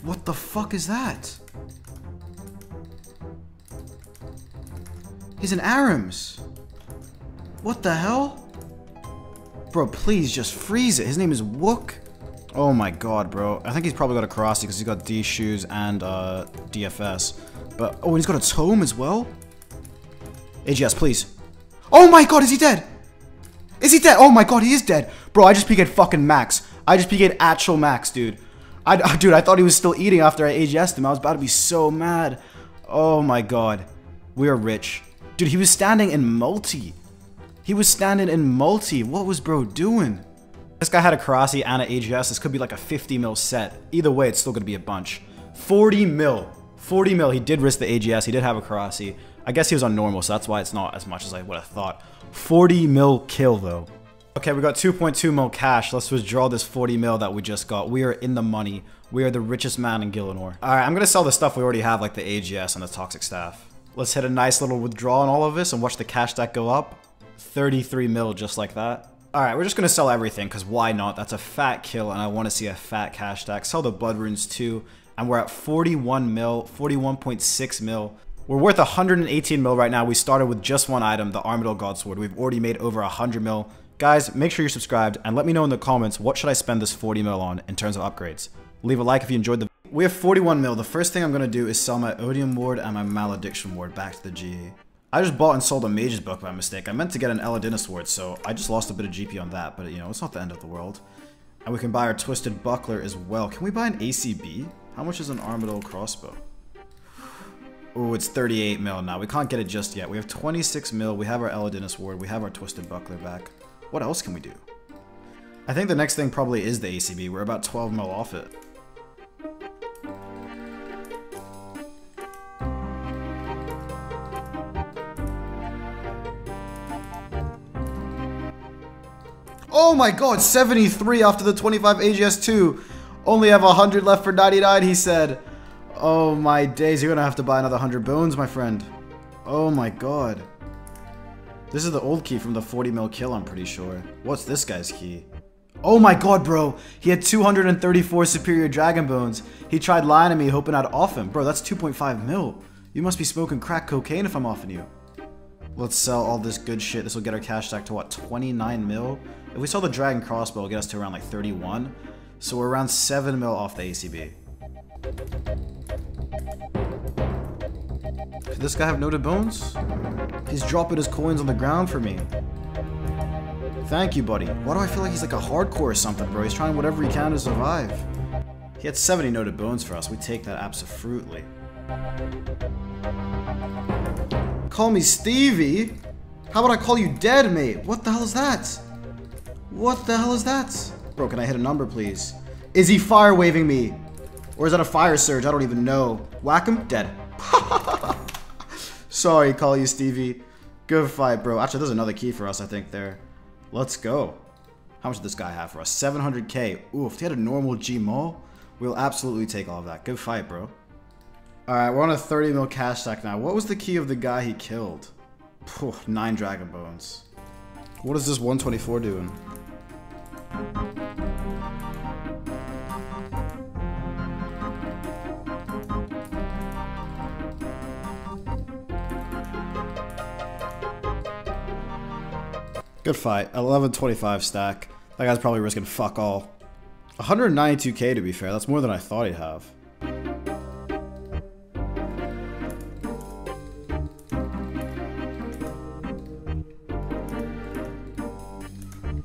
What the fuck is that? He's an Arams. What the hell? Bro, please just freeze it. His name is Wook. Oh my god, bro. I think he's probably got a Karasi because he's got D shoes and uh, D F S. But oh, and he's got a Tome as well. A G S, please. Oh my god, is he dead? Is he dead? Oh my god, he is dead. Bro, I just P K'd fucking Max. I just P K'd actual Max, dude. I, dude, I thought he was still eating after I A G S'd him. I was about to be so mad. Oh my god. We are rich. Dude, he was standing in multi. He was standing in multi. What was bro doing? This guy had a Karasi and an A G S. This could be like a fifty mil set. Either way, it's still going to be a bunch. forty mil. forty mil. He did risk the A G S. He did have a Karasi. I guess he was on normal, so that's why it's not as much as I would have thought. forty mil kill, though. Okay, we got two point two mil cash. Let's withdraw this forty mil that we just got. We are in the money. We are the richest man in Gilinor. Alright, I'm going to sell the stuff we already have, like the A G S and the Toxic Staff. Let's hit a nice little withdrawal on all of this and watch the cash stack go up. thirty-three mil just like that. Alright, we're just gonna sell everything because why not? That's a fat kill and I want to see a fat cash stack. Sell the blood runes too and we're at forty-one mil, forty-one point six mil. We're worth one hundred eighteen mil right now. We started with just one item, the Armadil Godsword. We've already made over one hundred mil. Guys, make sure you're subscribed and let me know in the comments what should I spend this forty mil on in terms of upgrades. Leave a like if you enjoyed the video. We have forty-one mil. The first thing I'm gonna do is sell my Odium Ward and my Malediction Ward back to the G A. I just bought and sold a Mage's Book by mistake. I meant to get an Eladinas Ward, so I just lost a bit of G P on that, but you know, it's not the end of the world. And we can buy our Twisted Buckler as well. Can we buy an A C B? How much is an Armadil Crossbow? Ooh, it's thirty-eight mil now. We can't get it just yet. We have twenty-six mil, we have our Eladinas Ward, we have our Twisted Buckler back. What else can we do? I think the next thing probably is the A C B. We're about twelve mil off it. Oh my god, seventy-three after the twenty-five A G S two. Only have one hundred left for ninety-nine, he said. Oh my days, you're gonna have to buy another one hundred bones, my friend. Oh my god. This is the old key from the forty mil kill, I'm pretty sure. What's this guy's key? Oh my god, bro. He had two hundred thirty-four superior dragon bones. He tried lying to me, hoping I'd off him. Bro, that's two point five mil. You must be smoking crack cocaine if I'm offing you. Let's sell all this good shit. This will get our cash stack to what, twenty-nine mil? If we sell the Dragon Crossbow, it'll get us to around like thirty-one. So we're around seven mil off the A C B. Could this guy have noted bones? He's dropping his coins on the ground for me. Thank you, buddy. Why do I feel like he's like a hardcore or something, bro? He's trying whatever he can to survive. He had seventy noted bones for us. We take that absolutely. Call me Stevie? How about I call you dead, mate? What the hell is that? What the hell is that? Bro, can I hit a number, please? Is he fire waving me? Or is that a fire surge? I don't even know. Whack him? Dead. Sorry, call you Stevie. Good fight, bro. Actually, there's another key for us, I think, there. Let's go. How much did this guy have for us? seven hundred K. Ooh, if he had a normal G M O, we'll absolutely take all of that. Good fight, bro. Alright, we're on a thirty mil cash stack now. What was the key of the guy he killed? Phew, nine dragon bones. What is this one twenty-four doing? Good fight. eleven twenty-five stack. That guy's probably risking fuck all. one ninety-two K to be fair. That's more than I thought he'd have.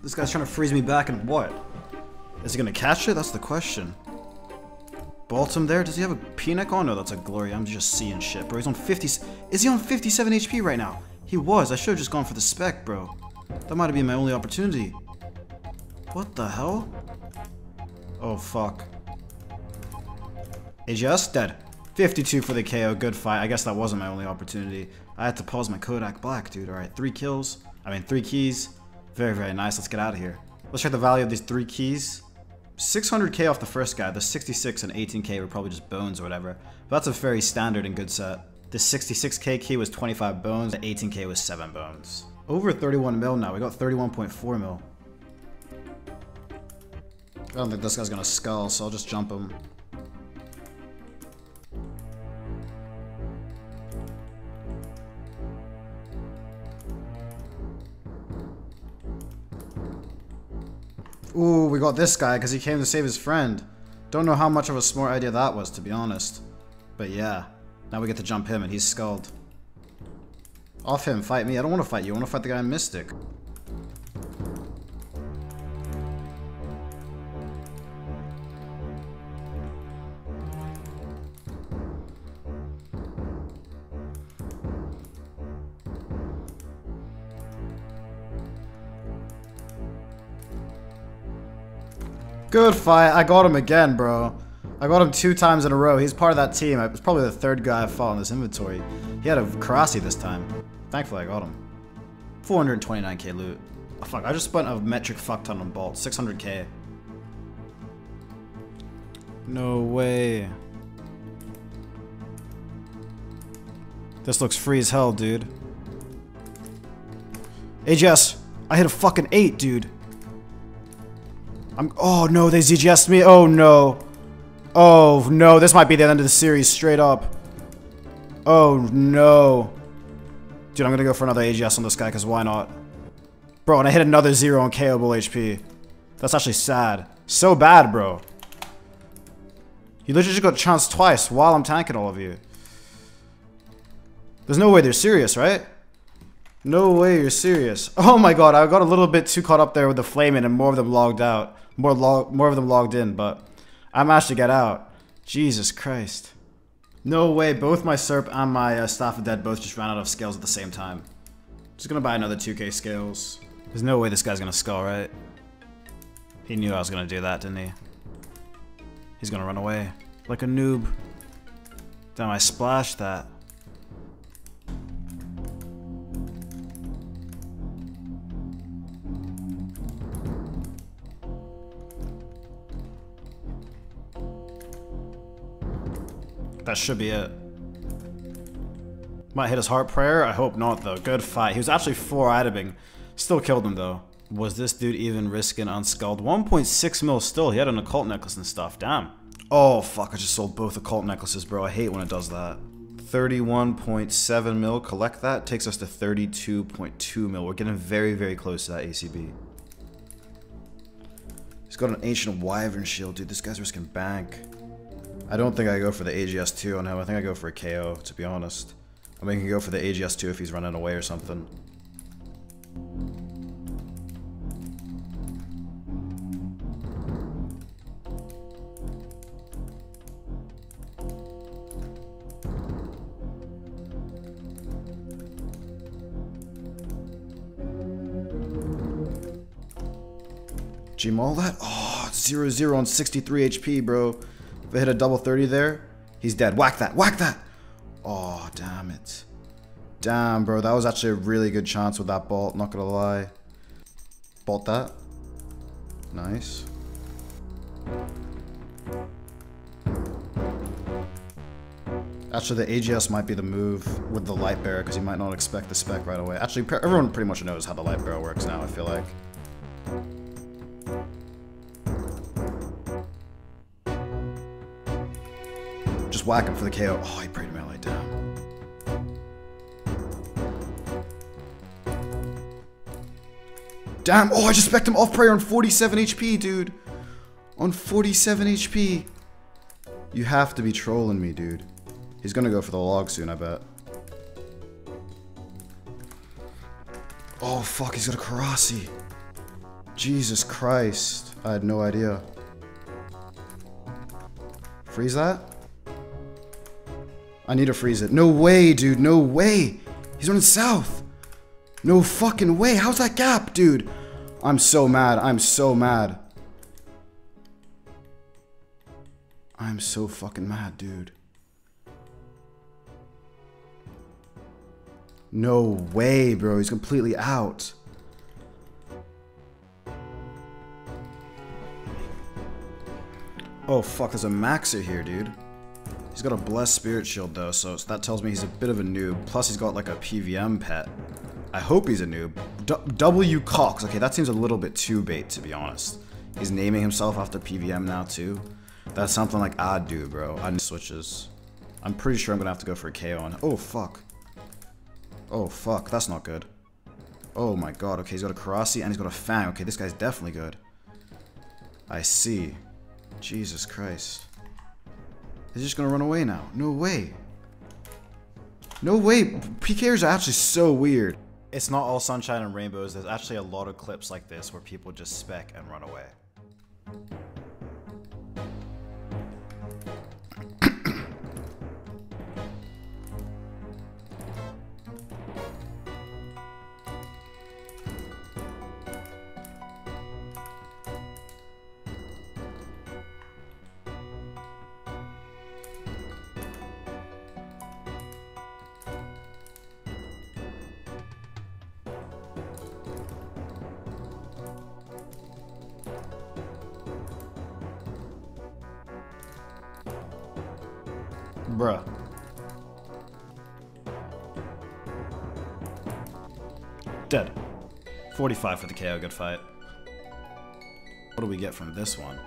This guy's trying to freeze me back and what? Is he gonna catch it? That's the question. Bolts him there? Does he have a P-neck on? No, that's a glory. I'm just seeing shit, bro. He's on fifty. Is he on fifty-seven H P right now? He was. I should have just gone for the spec, bro. That might have been my only opportunity. What the hell? Oh, fuck. Aegis dead. fifty-two for the K O. Good fight. I guess that wasn't my only opportunity. I had to pause my Kodak Black, dude. Alright, three kills. I mean, three keys. Very, very nice. Let's get out of here. Let's check the value of these three keys. six hundred K off the first guy. The sixty-six and eighteen K were probably just bones or whatever. But that's a very standard and good set. The sixty-six K key was twenty-five bones. The eighteen K was seven bones. Over thirty-one mil now. We got thirty-one point four mil. I don't think this guy's gonna skull, so I'll just jump him. Ooh, we got this guy because he came to save his friend. Don't know how much of a smart idea that was, to be honest. But yeah, now we get to jump him and he's skulled. Off him, fight me. I don't want to fight you. I want to fight the guy in Mystic. Good fight. I got him again, bro. I got him two times in a row. He's part of that team. It was probably the third guy I fought in this inventory. He had a Karasi this time. Thankfully, I got him. four twenty-nine K loot. Oh, fuck, I just spent a metric fuck ton on Bolt. six hundred K. No way. This looks free as hell, dude. A G S. I hit a fucking eight, dude. I'm- Oh no, they Z G S'd me. Oh no. Oh no, this might be the end of the series straight up. Oh no. Dude, I'm gonna go for another A G S on this guy, because why not? Bro, and I hit another zero on K O-able H P. That's actually sad. So bad, bro. You literally just got chanced twice while I'm tanking all of you. There's no way they're serious, right? No way you're serious. Oh my god, I got a little bit too caught up there with the flaming and more of them logged out. More, log more of them logged in, but I managed to get out. Jesus Christ. No way, both my Serp and my uh, Staff of Dead both just ran out of scales at the same time. Just gonna buy another two K scales. There's no way this guy's gonna skull, right? He knew I was gonna do that, didn't he? He's gonna run away. Like a noob. Damn, I splashed that. That should be it. Might hit his heart prayer. I hope not, though. Good fight. He was actually four iteming. Still killed him, though. Was this dude even risking unskulled? one point six mil still. He had an occult necklace and stuff. Damn. Oh, fuck. I just sold both occult necklaces, bro. I hate when it does that. thirty-one point seven mil. Collect that. Takes us to thirty-two point two mil. We're getting very, very close to that A C B. He's got an ancient wyvern shield, dude. This guy's risking bank. I don't think I go for the A G S two on him. I think I go for a K O, to be honest. I mean, I can go for the A G S two if he's running away or something. Gmall that? Oh, zero zero on sixty-three H P, bro. If I hit a double thirty there, he's dead. Whack that. Whack that. Oh, damn it. Damn, bro. That was actually a really good chance with that bolt. Not gonna lie. Bolt that. Nice. Actually, the A G S might be the move with the light bearer, because you might not expect the spec right away. Actually, everyone pretty much knows how the light bearer works now, I feel like. Just whack him for the K O. Oh, he prayed my light down. Damn! Oh, I just spec'd him off prayer on forty-seven H P, dude! On forty-seven H P! You have to be trolling me, dude. He's gonna go for the log soon, I bet. Oh, fuck, he's got a Karasi. Jesus Christ. I had no idea. Freeze that? I need to freeze it. No way, dude. No way. He's running south. No fucking way. How's that gap, dude? I'm so mad. I'm so mad. I'm so fucking mad, dude. No way, bro. He's completely out. Oh, fuck. There's a maxer here, dude. He's got a blessed spirit shield, though, so that tells me he's a bit of a noob. Plus, he's got, like, a P V M pet. I hope he's a noob. D W Cox. Okay, that seems a little bit too bait, to be honest. He's naming himself after P V M now, too. That's something like I do, bro. I need switches. I'm pretty sure I'm gonna have to go for a K O on. Oh, fuck. Oh, fuck. That's not good. Oh, my God. Okay, he's got a Karasi and he's got a Fang. Okay, this guy's definitely good. I see. Jesus Christ. He's just gonna run away now. No way. No way. P Kers are actually so weird. It's not all sunshine and rainbows. There's actually a lot of clips like this where people just spec and run away. Bruh. Dead. forty-five for the K O, good fight. What do we get from this one?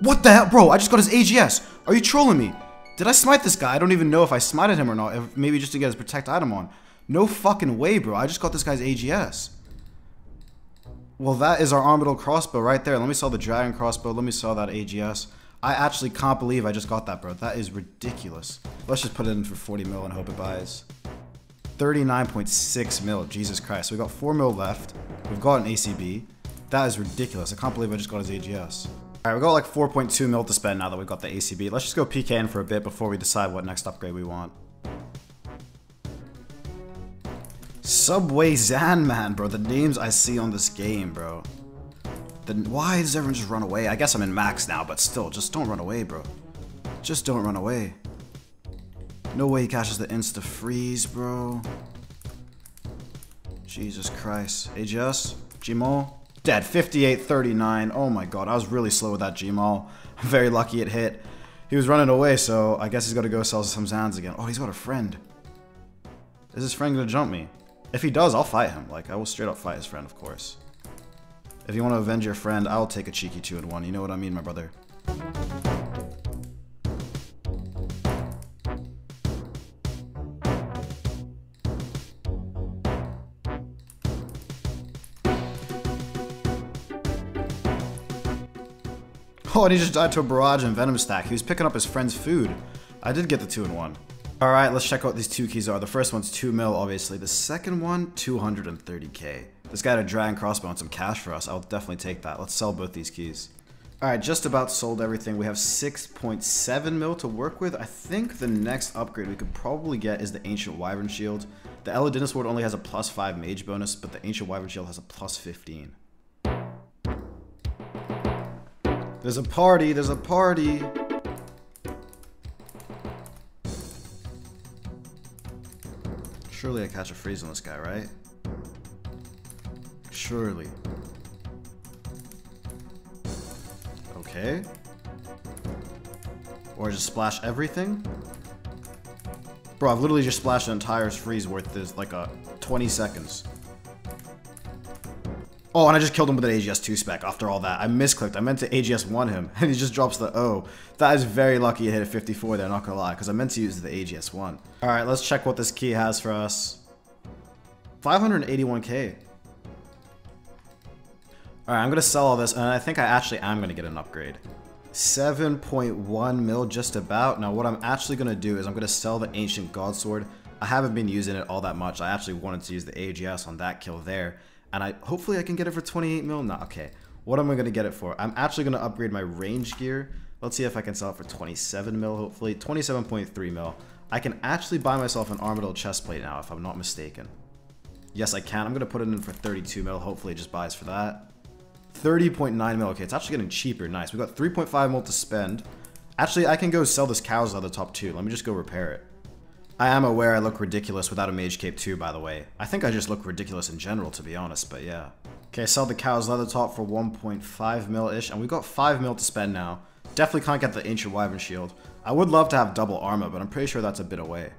What the hell? Bro, I just got his A G S. Are you trolling me? Did I smite this guy? I don't even know if I smited him or not. If, maybe just to get his protect item on. No fucking way, bro. I just got this guy's A G S. Well, that is our Armadillo crossbow right there. Let me saw the dragon crossbow. Let me saw that A G S. I actually can't believe I just got that, bro. That is ridiculous. Let's just put it in for forty mil and hope it buys. thirty-nine point six mil, Jesus Christ. So we got four mil left. We've got an A C B. That is ridiculous. I can't believe I just got his A G S. All right, we've got like four point two mil to spend now that we've got the A C B. Let's just go P K in for a bit before we decide what next upgrade we want. Subway Zanman, bro. The names I see on this game, bro. Then why does everyone just run away? I guess I'm in max now, but still, just don't run away, bro. Just don't run away. No way he catches the insta-freeze, bro. Jesus Christ. A G S? Gmall? Dead. fifty-eight thirty-nine. Oh my God, I was really slow with that Gmall. I'm very lucky it hit. He was running away, so I guess he's got to go sell some Zans again. Oh, he's got a friend. Is his friend going to jump me? If he does, I'll fight him. Like, I will straight up fight his friend, of course. If you want to avenge your friend, I'll take a cheeky two and one. You know what I mean, my brother. Oh, and he just died to a barrage and venom stack. He was picking up his friend's food. I did get the two and one. All right, let's check out what these two keys are. The first one's two mil, obviously. The second one, two hundred thirty K. This guy had a dragon crossbow and some cash for us. I'll definitely take that. Let's sell both these keys. All right, just about sold everything. We have six point seven mil to work with. I think the next upgrade we could probably get is the Ancient Wyvern Shield. The Elodinus Sword only has a plus five mage bonus, but the Ancient Wyvern Shield has a plus fifteen. There's a party, there's a party. Surely I catch a freeze on this guy, right? Surely. Okay. Or just splash everything? Bro, I've literally just splashed an entire freeze worth of like a twenty seconds. Oh, and I just killed him with an A G S two spec after all that. I misclicked. I meant to A G S one him, and he just drops the O. That is very lucky it hit a fifty-four there, not gonna lie, because I meant to use the A G S one. Alright, let's check what this key has for us. five hundred eighty-one K. Alright, I'm gonna sell all this, and I think I actually am gonna get an upgrade. seven point one mil just about. Now, what I'm actually gonna do is I'm gonna sell the Ancient God Sword. I haven't been using it all that much. I actually wanted to use the A G S on that kill there. And I hopefully I can get it for twenty-eight mil. No, okay. What am I gonna get it for? I'm actually gonna upgrade my range gear. Let's see if I can sell it for twenty-seven mil, hopefully. twenty-seven point three mil. I can actually buy myself an Armadil chestplate now, if I'm not mistaken. Yes, I can. I'm gonna put it in for thirty-two mil. Hopefully it just buys for that. thirty point nine mil. Okay, it's actually getting cheaper. Nice. We got three point five mil to spend. Actually, I can go sell this cow's other top two. Let me just go repair it. I am aware I look ridiculous without a mage cape too, by the way. I think I just look ridiculous in general, to be honest, but yeah. Okay, I sell the cow's leather top for one point five mil-ish, and we got five mil to spend now. Definitely can't get the ancient wyvern shield. I would love to have double armor, but I'm pretty sure that's a bit away.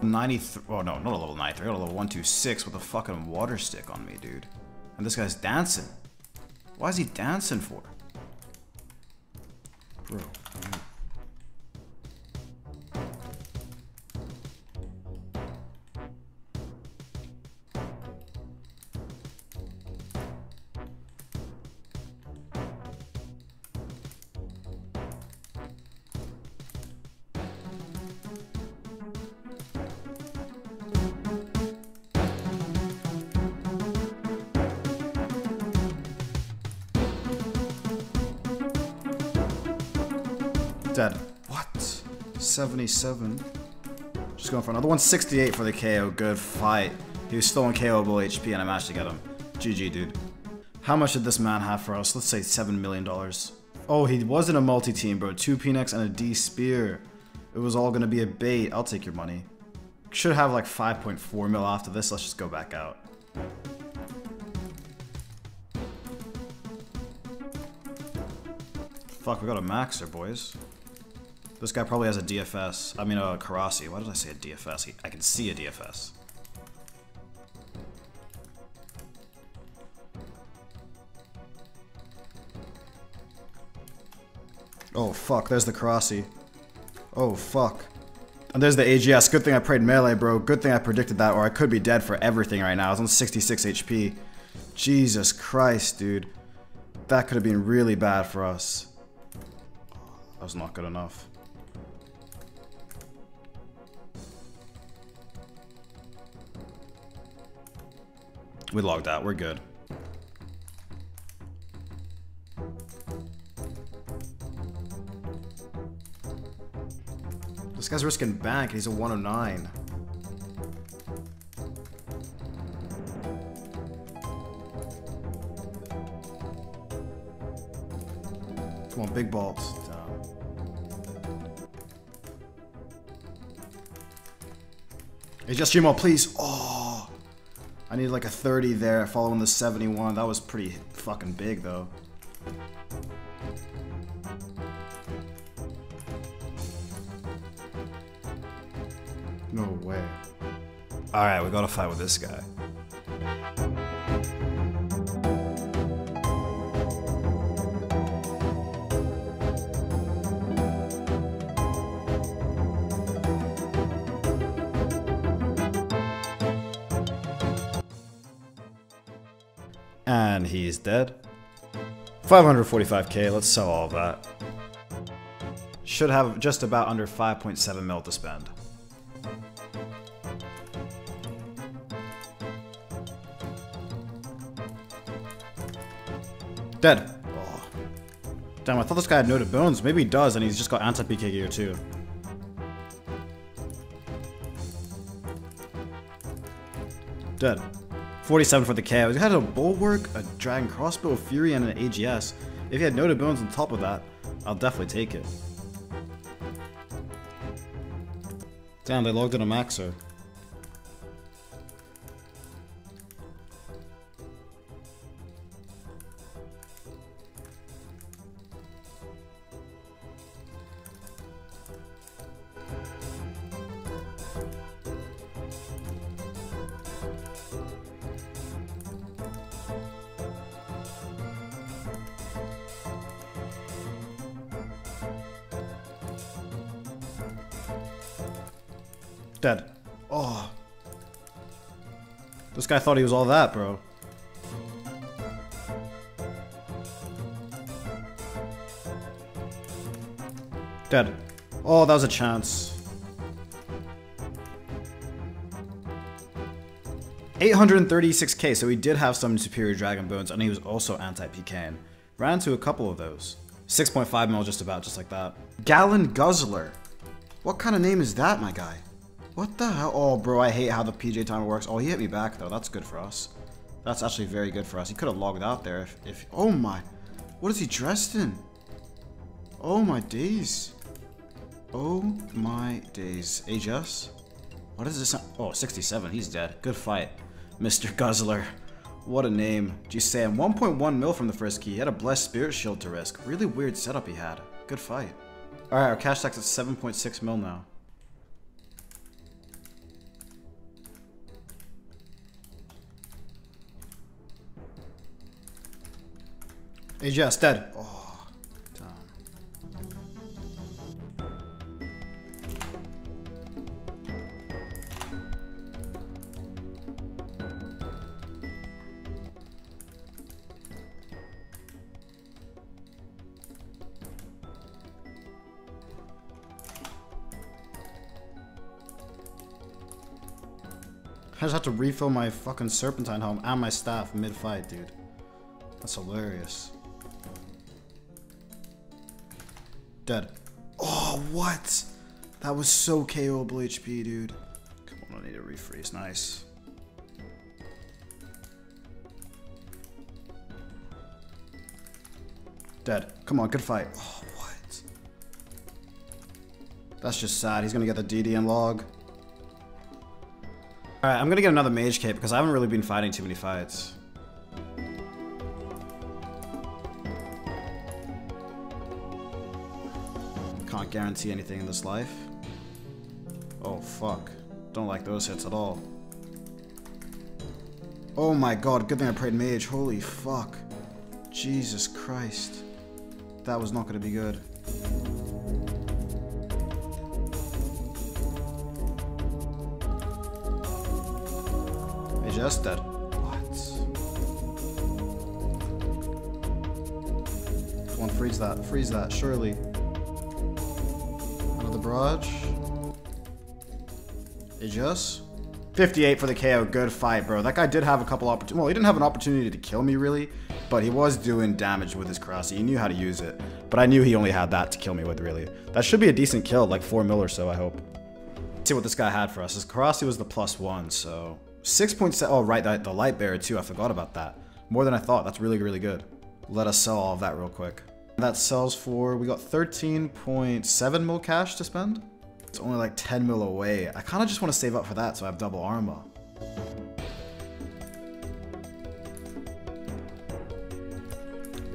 ninety-three, oh no, not a level ninety-three, I got a level one twenty-six with a fucking water stick on me, dude. And this guy's dancing. Why is he dancing for? Bro. Dead. What? seventy-seven. Just going for another one. sixty-eight for the K O. Good fight. He was still on KOable H P and I managed to get him. G G, dude. How much did this man have for us? Let's say seven million dollars. Oh, he was in a multi-team, bro. Two P-Nex and a D-Spear. It was all going to be a bait. I'll take your money. Should have like five point four mil after this. Let's just go back out. Fuck, we got a maxer, boys. This guy probably has a D F S. I mean, a Karasi. Why did I say a D F S? He, I can see a D F S. Oh, fuck. There's the Karasi. Oh, fuck. And there's the A G S. Good thing I prayed melee, bro. Good thing I predicted that, or I could be dead for everything right now. I was on sixty-six H P. Jesus Christ, dude. That could have been really bad for us. That was not good enough. We logged out, we're good. This guy's risking bank, he's a one oh nine. Come on, big balls. Down. Hey, just Gmo, please. Oh. I need like a thirty there, following the seventy-one. That was pretty fucking big, though. No way. Alright, we gotta fight with this guy. And he's dead. five hundred forty-five K, let's sell all that. Should have just about under five point seven mil to spend. Dead. Oh. Damn, I thought this guy had no to bones. Maybe he does, and he's just got anti-P K gear too. Dead. forty-seven for the K O. He had a Bulwark, a Dragon Crossbow, Fury, and an A G S. If he had no to bones on top of that, I'll definitely take it. Damn, they logged in a maxer. Dead. Oh. This guy thought he was all that, bro. Dead. Oh, that was a chance. eight hundred thirty-six K, so he did have some superior Dragon Bones, and he was also anti-P K. Ran into a couple of those. six point five mil just about, just like that. Gallon Guzzler. What kind of name is that, my guy? What the hell? Oh, bro, I hate how the P J timer works. Oh, he hit me back, though. That's good for us. That's actually very good for us. He could have logged out there if, if... Oh, my. What is he dressed in? Oh, my days. Oh, my days. H S? What is this? Oh, sixty-seven. He's dead. Good fight, Mister Guzzler. What a name. Geez, Sam, one point one mil from the first key. He had a Blessed Spirit Shield to risk. Really weird setup he had. Good fight. Alright, our cash tax is seven point six mil now. A G S, dead. Oh, damn. I just have to refill my fucking serpentine helm and my staff mid-fight, dude. That's hilarious. Dead. Oh, what? That was so K O-able H P, dude. Come on, I need a refreeze. Nice. Dead. Come on, good fight. Oh, what? That's just sad. He's gonna get the D D N log. Alright, I'm gonna get another mage cape because I haven't really been fighting too many fights. Can't guarantee anything in this life. Oh fuck. Don't like those hits at all. Oh my god, good thing I prayed mage. Holy fuck. Jesus Christ. That was not gonna be good. Mage is dead. What? Come on, freeze that. Freeze that, surely. Barrage. Aegis. fifty-eight for the K O. Good fight, bro. That guy did have a couple opportunities. Well, he didn't have an opportunity to kill me, really, but he was doing damage with his crossy. He knew how to use it, but I knew he only had that to kill me with, really. That should be a decent kill, like four mil or so, I hope. Let's see what this guy had for us. His crossy was the plus one, so... six point seven. Oh, right, the, the light bearer, too. I forgot about that. More than I thought. That's really, really good. Let us sell all of that real quick. That sells for, we got thirteen point seven mil cash to spend. It's only like ten mil away. I kind of just want to save up for that so I have double armor.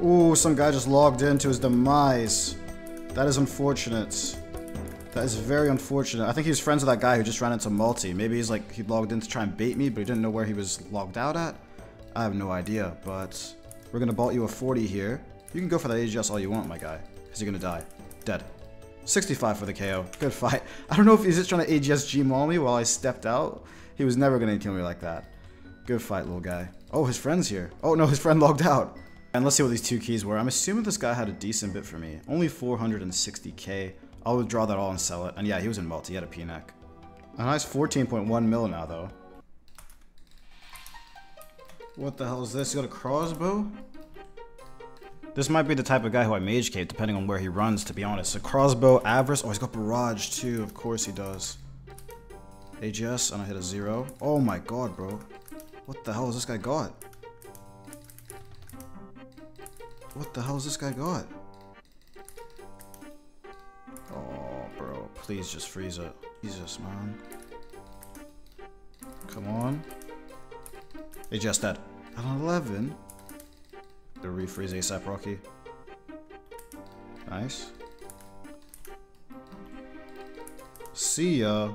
Ooh, some guy just logged into his demise. That is unfortunate. That is very unfortunate. I think he was friends with that guy who just ran into multi. Maybe he's like, he logged in to try and bait me, but he didn't know where he was logged out at. I have no idea, but we're going to bolt you a forty here. You can go for that A G S all you want, my guy, because you're going to die. Dead. sixty-five for the K O. Good fight. I don't know if he's just trying to A G S G-maul me while I stepped out. He was never going to kill me like that. Good fight, little guy. Oh, his friend's here. Oh, no, his friend logged out. And let's see what these two keys were. I'm assuming this guy had a decent bit for me. Only four hundred sixty K. I'll withdraw that all and sell it. And yeah, he was in multi. He had a P-neck. A nice fourteen point one mil now, though. What the hell is this? You got a crossbow? This might be the type of guy who I mage cape, depending on where he runs, to be honest. So crossbow, avarice. Oh, he's got barrage too. Of course he does. A G S, and I hit a zero. Oh my god, bro. What the hell has this guy got? What the hell has this guy got? Oh, bro. Please just freeze it. Jesus, man. Come on. A G S dead. An eleven. To refreeze ASAP Rocky. Nice. See ya.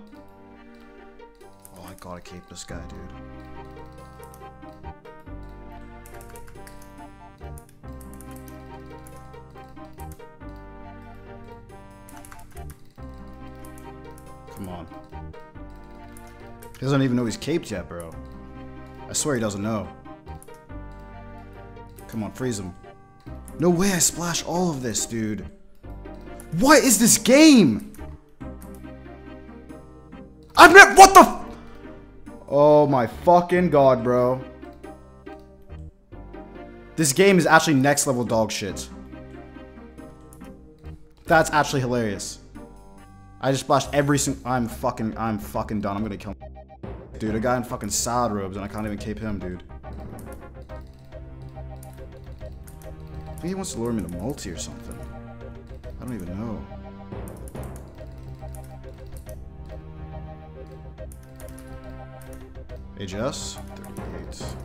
Oh, I gotta keep this guy, dude. Come on. He doesn't even know he's caped yet, bro. I swear he doesn't know. Come on, freeze him. No way I splash all of this, dude. What is this game? I've never- What the f- Oh my fucking god, bro. This game is actually next level dog shit. That's actually hilarious. I just splashed every single- I'm fucking- I'm fucking done. I'm gonna kill- Dude, a guy in fucking salad robes and I can't even cape him, dude. I think he wants to lure me to multi or something. I don't even know. H S? thirty-eight.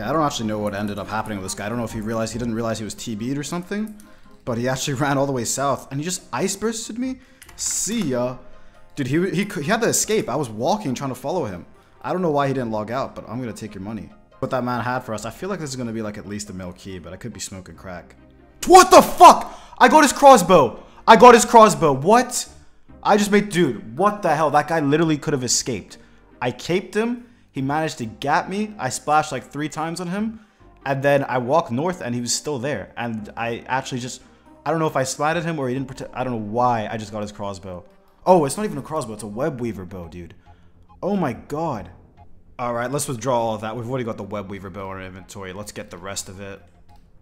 I don't actually know what ended up happening with this guy. I don't know if he realized he didn't realize he was T B'd or something, but he actually ran all the way south and he just ice bursted me. See ya. Dude, he, he, he had to escape. I was walking trying to follow him. I don't know why he didn't log out, but I'm gonna take your money. What that man had for us. I feel like this is gonna be like at least a mil key, but I could be smoking crack. What the fuck? I got his crossbow. I got his crossbow. What? I just made, dude, what the hell? That guy literally could have escaped. I caped him. He managed to gap me. I splashed like three times on him. And then I walked north and he was still there. And I actually just... I don't know if I slatted him or he didn't protect... I don't know why. I just got his crossbow. Oh, it's not even a crossbow. It's a web weaver bow, dude. Oh my god. Alright, let's withdraw all of that. We've already got the web weaver bow in our inventory. Let's get the rest of it.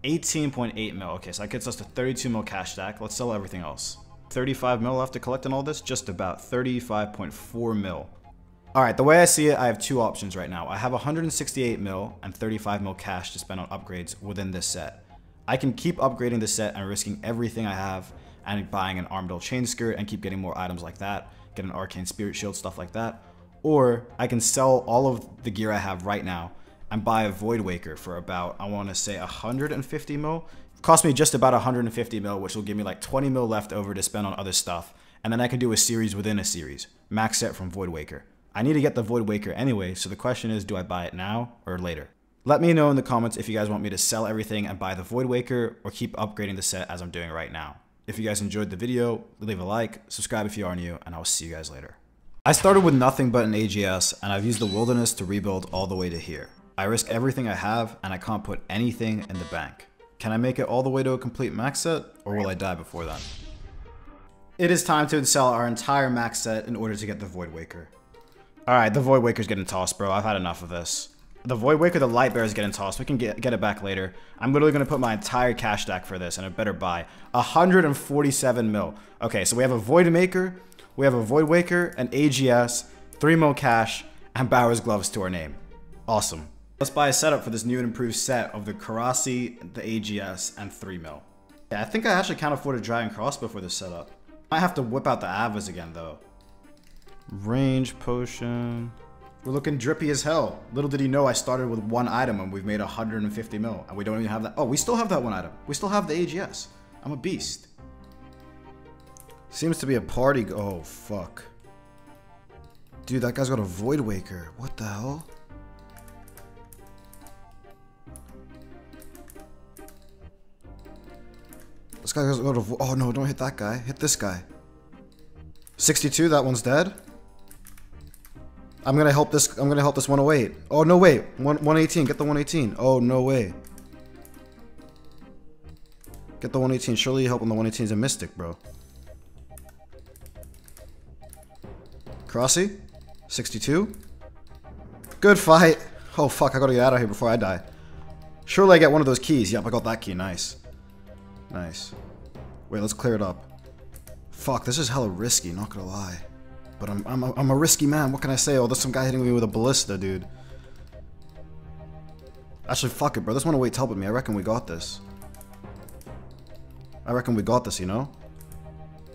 eighteen point eight mil. Okay, so that gets us to thirty-two mil cash stack. Let's sell everything else. thirty-five mil left to collect in all this? Just about. thirty-five point four mil. Alright, the way I see it, I have two options right now. I have one hundred sixty-eight mil and thirty-five mil cash to spend on upgrades within this set. I can keep upgrading the set and risking everything I have and buying an Armadale chain skirt and keep getting more items like that, get an arcane spirit shield, stuff like that. Or I can sell all of the gear I have right now and buy a Void Waker for about, I want to say one hundred fifty mil. It cost me just about one hundred fifty mil, which will give me like twenty mil left over to spend on other stuff. And then I can do a series within a series, max set from Void Waker. I need to get the Void Waker anyway, so the question is, do I buy it now or later? Let me know in the comments if you guys want me to sell everything and buy the Void Waker or keep upgrading the set as I'm doing right now. If you guys enjoyed the video, leave a like, subscribe if you are new, and I'll see you guys later. I started with nothing but an A G S, and I've used the Wilderness to rebuild all the way to here. I risk everything I have, and I can't put anything in the bank. Can I make it all the way to a complete max set, or will I die before then? It is time to sell our entire max set in order to get the Void Waker. Alright, the Void Waker's getting tossed, bro. I've had enough of this. The Void Waker, the Light Bear is getting tossed. We can get, get it back later. I'm literally going to put my entire cash stack for this, and I better buy one hundred forty-seven mil. Okay, so we have a Void Maker, we have a Void Waker, an A G S, three mil cash, and Bower's Gloves to our name. Awesome. Let's buy a setup for this new and improved set of the Karasi, the A G S, and three mil. Yeah, I think I actually can't afford a Dragon Crossbow for this setup. I have to whip out the Avas again, though. Range potion. We're looking drippy as hell. Little did he know I started with one item and we've made one hundred fifty mil. And we don't even have that. Oh, we still have that one item. We still have the A G S. I'm a beast. Seems to be a party. Go oh, fuck. Dude, that guy's got a Void Waker. What the hell? This guy's got a Vo Oh, no, don't hit that guy. Hit this guy. sixty-two, that one's dead. I'm gonna help this. I'm gonna help this one oh eight. Oh no, wait. one eighteen. Get the one eighteen. Oh no way. Get the one eighteen. Surely helping the one eighteen is a mystic, bro. Crossy, sixty-two. Good fight. Oh fuck! I gotta get out of here before I die. Surely I get one of those keys. Yep, I got that key. Nice, nice. Wait, let's clear it up. Fuck, this is hella risky. Not gonna lie. But I'm, I'm, a, I'm a risky man, what can I say? Oh, there's some guy hitting me with a ballista, dude. Actually, fuck it, bro. This one will wait to help with me. I reckon we got this. I reckon we got this, you know?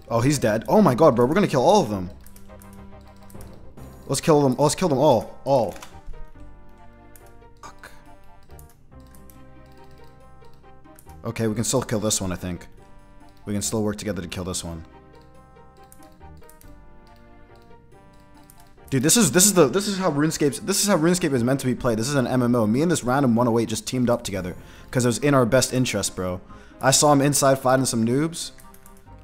Oh, he's dead. Oh my god, bro. We're gonna kill all of them. Let's kill them. Let's kill them all. All. Fuck. Okay, we can still kill this one, I think. We can still work together to kill this one. Dude, this is this is the this is how RuneScape's this is how RuneScape is meant to be played. This is an M M O. Me and this random one oh eight just teamed up together because it was in our best interest, bro. I saw him inside fighting some noobs.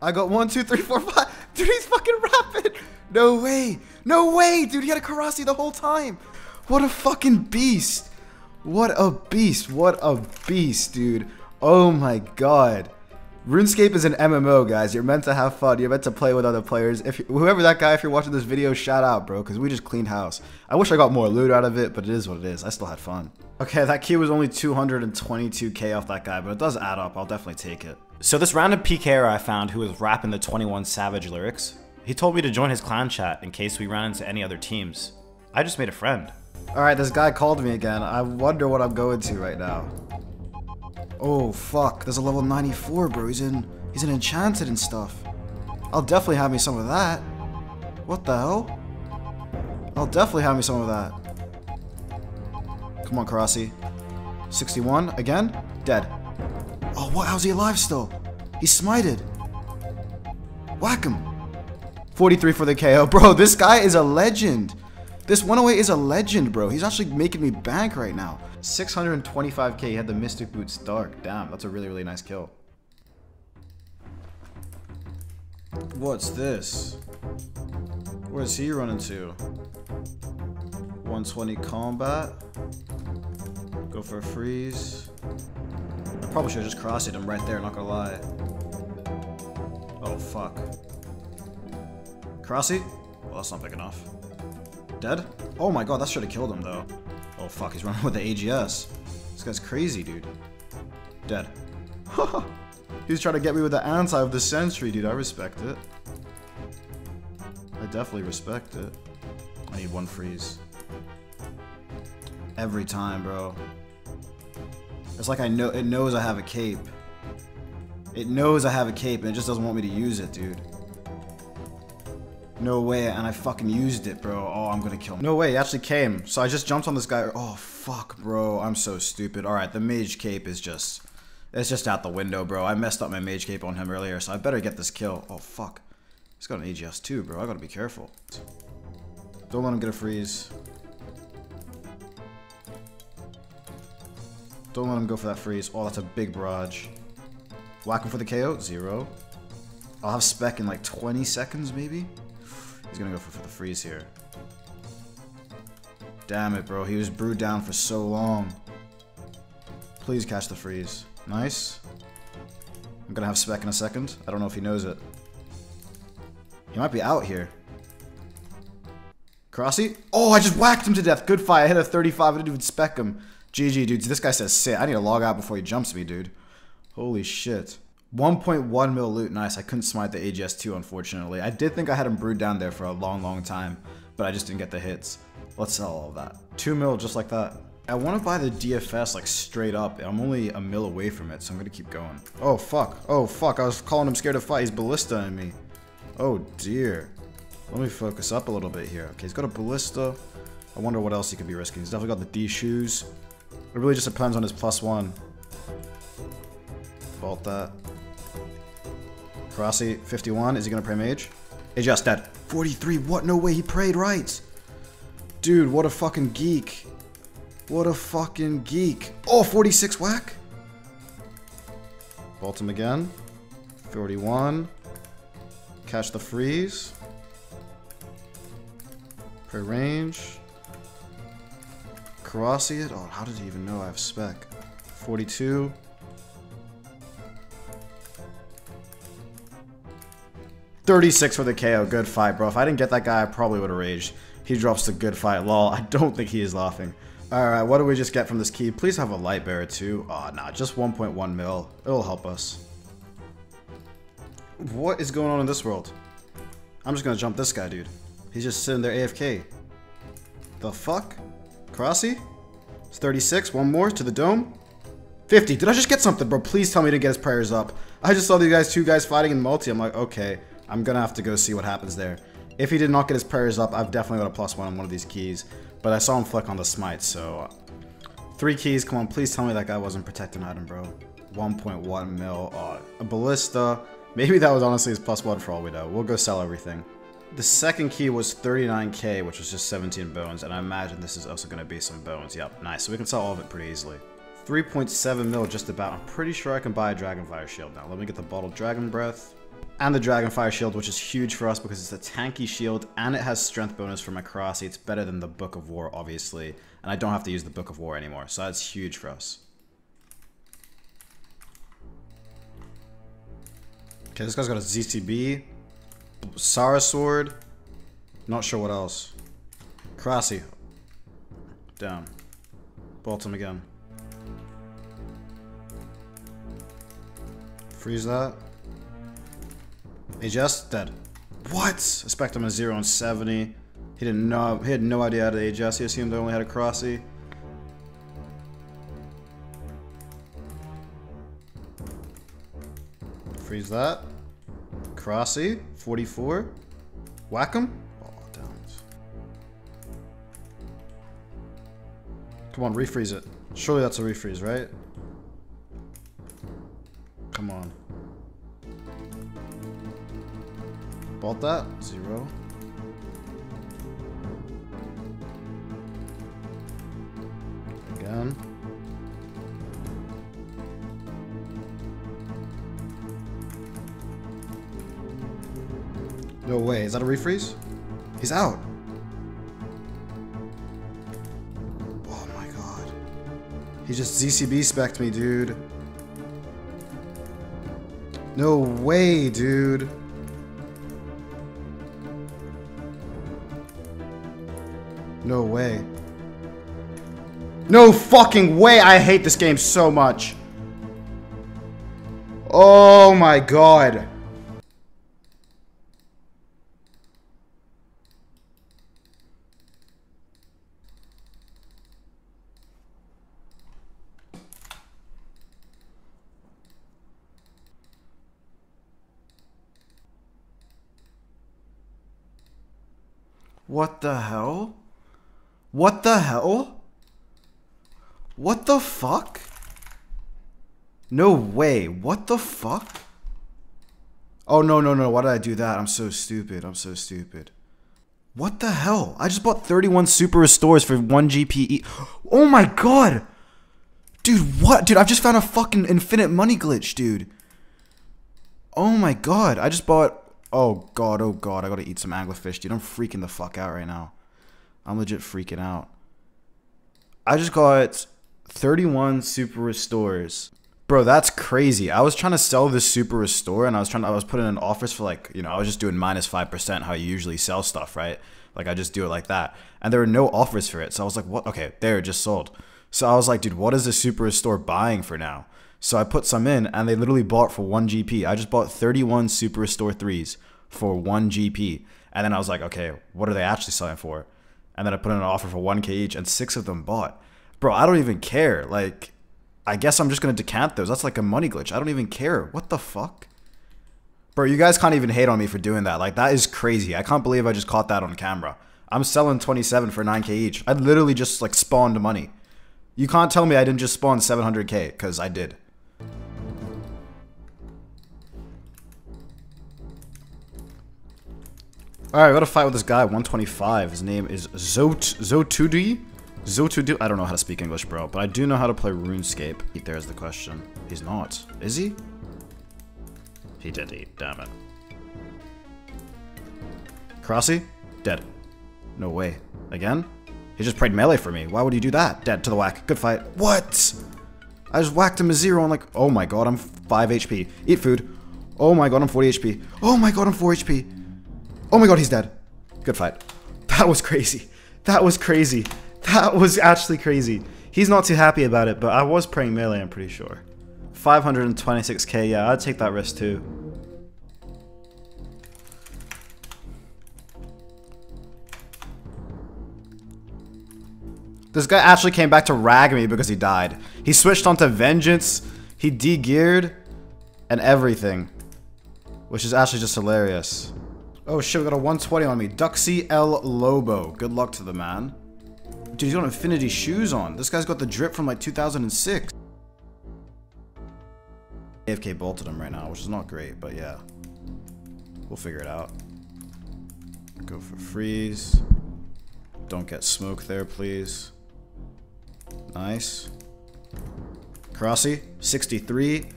I got one, two, three, four, five. Dude, he's fucking rapid. No way, no way, dude. He had a Karasi the whole time. What a fucking beast. What a beast. What a beast, dude. Oh my god. RuneScape is an M M O, guys. You're meant to have fun. You're meant to play with other players. If you, whoever that guy, if you're watching this video, shout out, bro, because we just cleaned house. I wish I got more loot out of it, but it is what it is. I still had fun. Okay, that Q was only two hundred twenty-two K off that guy, but it does add up. I'll definitely take it. So this random P K R I found who was rapping the twenty-one Savage lyrics, he told me to join his clan chat in case we ran into any other teams. I just made a friend. All right, this guy called me again. I wonder what I'm going to right now. Oh fuck, there's a level ninety-four, bro. He's in he's in enchanted and stuff. I'll definitely have me some of that. What the hell? I'll definitely have me some of that. Come on, Karasi. sixty-one again? Dead. Oh what, how's he alive still? He's smited. Whack him. forty-three for the K O. Bro, this guy is a legend. This one oh eight is a legend, bro. He's actually making me bank right now. six hundred twenty-five K, he had the Mystic Boots Dark. Damn, that's a really, really nice kill. What's this? Where is he running to? one twenty combat. Go for a freeze. I probably should have just crossed him right there, not gonna lie. Oh, fuck. Karasi? Well, that's not big enough. Dead? Oh my god, that should have killed him though. Oh fuck, he's running with the A G S. This guy's crazy, dude. Dead. He was trying to get me with the anti of the century, dude. I respect it. I definitely respect it. I need one freeze. Every time, bro. It's like I know it knows I have a cape. It knows I have a cape and it just doesn't want me to use it, dude. No way, and I fucking used it, bro. Oh, I'm gonna kill him. No way, he actually came. So I just jumped on this guy. Oh, fuck, bro. I'm so stupid. All right, the mage cape is just... It's just out the window, bro. I messed up my mage cape on him earlier, so I better get this kill. Oh, fuck. He's got an A G S too, bro. I gotta be careful. Don't let him get a freeze. Don't let him go for that freeze. Oh, that's a big barrage. Whack him for the K O. Zero. I'll have spec in like twenty seconds, maybe? He's gonna go for, for the freeze here. Damn it, bro. He was brewed down for so long. Please catch the freeze. Nice. I'm gonna have spec in a second. I don't know if he knows it. He might be out here. Karasi? Oh, I just whacked him to death. Good fight. I hit a thirty-five. I didn't even spec him. G G, dude. This guy says sit. I need to log out before he jumps me, dude. Holy shit. one point one mil loot, nice. I couldn't smite the A G S two, unfortunately. I did think I had him brewed down there for a long, long time, but I just didn't get the hits. Let's sell all of that. two mil, just like that. I want to buy the D F S, like, straight up. I'm only a mil away from it, so I'm going to keep going. Oh, fuck. Oh, fuck. I was calling him scared to fight. He's ballista in me. Oh, dear. Let me focus up a little bit here. Okay, he's got a ballista. I wonder what else he could be risking. He's definitely got the D shoes. It really just depends on his plus one. Vault that. Karasi, fifty-one. Is he going to pray mage? A G S dead. forty-three. What? No way. He prayed right. Dude, what a fucking geek. What a fucking geek. Oh, forty-six whack. Bolt him again. forty-one. Catch the freeze. Pray range. Karasi it. Oh, how did he even know I have spec? forty-two. thirty-six for the K O, good fight, bro. If I didn't get that guy, I probably would have raged. He drops the good fight, lol. I don't think he is laughing. Alright, what do we just get from this key? Please have a light bearer too. Aw, oh, nah, just one point one mil. It'll help us. What is going on in this world? I'm just gonna jump this guy, dude. He's just sitting there A F K. The fuck? Karasi? It's thirty-six, one more to the dome. fifty, did I just get something, bro? Please tell me to get his prayers up. I just saw these guys, two guys fighting in multi. I'm like, okay, I'm gonna have to go see what happens there. If he did not get his prayers up, I've definitely got a plus one on one of these keys. But I saw him flick on the smite, so... Three keys, come on, please tell me that guy wasn't protecting item, bro. one point one mil, oh, a ballista. Maybe that was honestly his plus one for all we know. We'll go sell everything. The second key was thirty-nine K, which was just seventeen bones, and I imagine this is also gonna be some bones. Yep, nice, so we can sell all of it pretty easily. three point seven mil just about. I'm pretty sure I can buy a Dragonfire Shield now. Let me get the bottled Dragon Breath. And the Dragonfire Shield, which is huge for us because it's a tanky shield and it has strength bonus for my Karasi. It's better than the Book of War, obviously. And I don't have to use the Book of War anymore, so that's huge for us. Okay, this guy's got a Z C B. Sara Sword. Not sure what else. Karasi. Down. Bolt him again. Freeze that. He just dead. What? I spec'd him a zero and seventy. He didn't know. He had no idea how to adjust. He assumed I only had a Karasi. Freeze that. Karasi. forty-four. Whack him. Oh, downs. Come on, refreeze it. Surely that's a refreeze, right? Come on. Bolt that. Zero. Again. No way. Is that a refreeze? He's out. Oh my god. He just Z C B spec'd me, dude. No way, dude. No way. No fucking way! I hate this game so much. Oh my god. What the hell? What the hell? What the fuck? No way. What the fuck? Oh, no, no, no. Why did I do that? I'm so stupid. I'm so stupid. What the hell? I just bought thirty-one super restores for one G P E. Oh my god. Dude, what? Dude, I've just found a fucking infinite money glitch, dude. Oh my god. I just bought... Oh god, oh god, I gotta eat some anglerfish, dude. I'm freaking the fuck out right now. I'm legit freaking out. I just got thirty-one super restores. Bro, that's crazy. I was trying to sell this super restore and I was trying to, I was putting in offers for like, you know, I was just doing minus five percent how you usually sell stuff, right? Like I just do it like that. And there were no offers for it. So I was like, what? Okay, there, it just sold. So I was like, dude, what is the super restore buying for now? So I put some in, and they literally bought for one G P. I just bought thirty-one Super Restore threes for one G P. And then I was like, okay, what are they actually selling for? And then I put in an offer for one K each, and six of them bought. Bro, I don't even care. Like, I guess I'm just going to decant those. That's like a money glitch. I don't even care. What the fuck? Bro, you guys can't even hate on me for doing that. Like, that is crazy. I can't believe I just caught that on camera. I'm selling twenty-seven for nine K each. I literally just, like, spawned money. You can't tell me I didn't just spawn seven hundred K, because I did. Alright, we gotta fight with this guy, one twenty-five. His name is Zot Zotudi? Zotudi? I don't know how to speak English, bro, but I do know how to play RuneScape. Eat there is the question. He's not. Is he? He did eat, damn it. Karasi? Dead. No way. Again? He just prayed melee for me. Why would he do that? Dead to the whack. Good fight. What? I just whacked him a zero and like, oh my god, I'm five H P. Eat food. Oh my god, I'm forty H P. Oh my god, I'm four H P. Oh my god, he's dead. Good fight. That was crazy. That was crazy. That was actually crazy. He's not too happy about it, but I was praying melee, I'm pretty sure. five twenty-six K, yeah, I'd take that risk too. This guy actually came back to rag me because he died. He switched onto Vengeance. He de-geared. and everything, which is actually just hilarious. Oh shit, we got a one twenty on me. Duxie El Lobo. Good luck to the man. Dude, he's got Infinity shoes on. This guy's got the drip from like two thousand six. A F K bolted him right now, which is not great, but yeah. We'll figure it out. Go for freeze. Don't get smoke there, please. Nice. Crossy, sixty-three.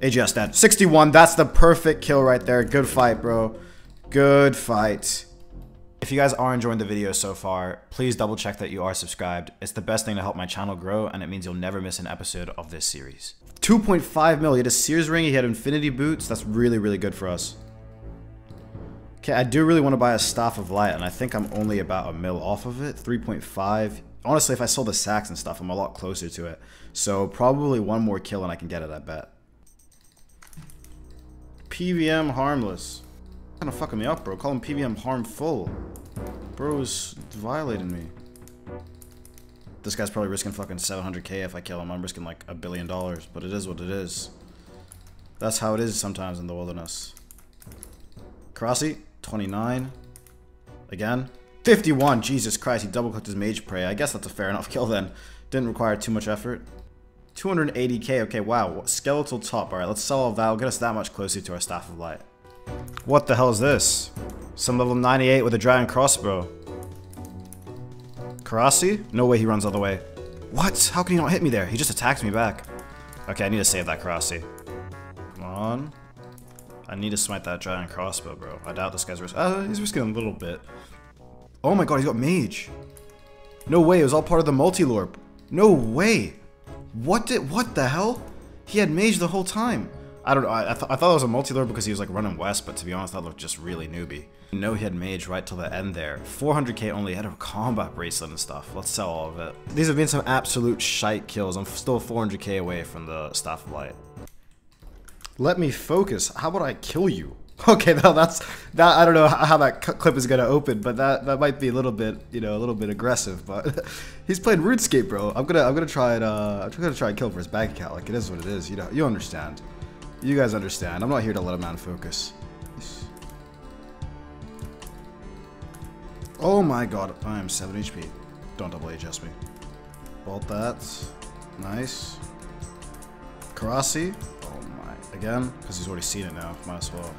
A G S down, sixty-one. That's the perfect kill right there. Good fight, bro. Good fight. If you guys are enjoying the video so far, please double check that you are subscribed. It's the best thing to help my channel grow, and it means you'll never miss an episode of this series. two point five mil. He had a Sears ring. He had Infinity boots. That's really, really good for us. Okay, I do really want to buy a Staff of Light, and I think I'm only about a mil off of it. three point five. Honestly, if I sold the sacks and stuff, I'm a lot closer to it. So probably one more kill and I can get it, I bet. P V M harmless. That's kind of fucking me up, bro. Call him P V M harmful. Bro's violating me. This guy's probably risking fucking seven hundred K if I kill him. I'm risking like a billion dollars, but it is what it is. That's how it is sometimes in the wilderness. Karasi. twenty-nine. Again. fifty-one. Jesus Christ, he double-clicked his Mage Prey. I guess that's a fair enough kill then. Didn't require too much effort. two hundred eighty K. Okay, wow. Skeletal top. Alright, let's sell all that. It'll get us that much closer to our Staff of Light. What the hell is this? Some level ninety-eight with a Dragon Crossbow. Karasi? No way he runs all the way. What? How can he not hit me there? He just attacked me back. Okay, I need to save that Karasi. Come on. I need to smite that Dragon Crossbow, bro. I doubt this guy's risking. Uh, he's risking a little bit. Oh my god, he's got Mage. No way, it was all part of the multi-lore. No way. What did- what the hell? He had Mage the whole time. I don't know, I, I, th I thought it was a multi-lore because he was like running west, but to be honest, that looked just really newbie. No, he had Mage right till the end there. four hundred K only, he had a combat bracelet and stuff. Let's sell all of it. These have been some absolute shite kills. I'm still four hundred K away from the Staff of Light. Let me focus. How about I kill you? Okay, now that's that. I don't know how that clip is gonna open, but that that might be a little bit, you know, a little bit aggressive. But he's playing RuneScape, bro. I'm gonna I'm gonna try and uh, I'm gonna try and kill for his bank account. Like, it is what it is. You know, you understand. You guys understand. I'm not here to let a man focus. Oh my god, I am seven H P. Don't double A G S me. Bolt that. Nice. Karasi. Again, because he's already seen it now, might as well.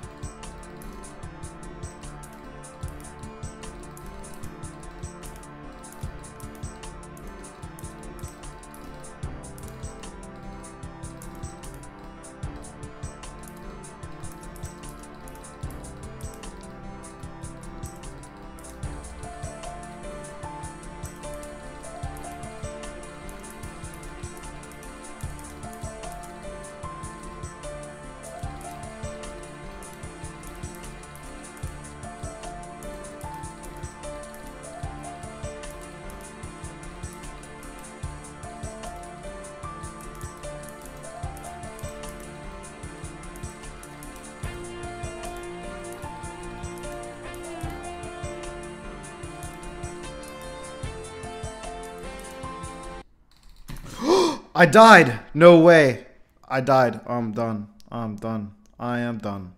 I died! No way! I died. I'm done. I'm done. I am done.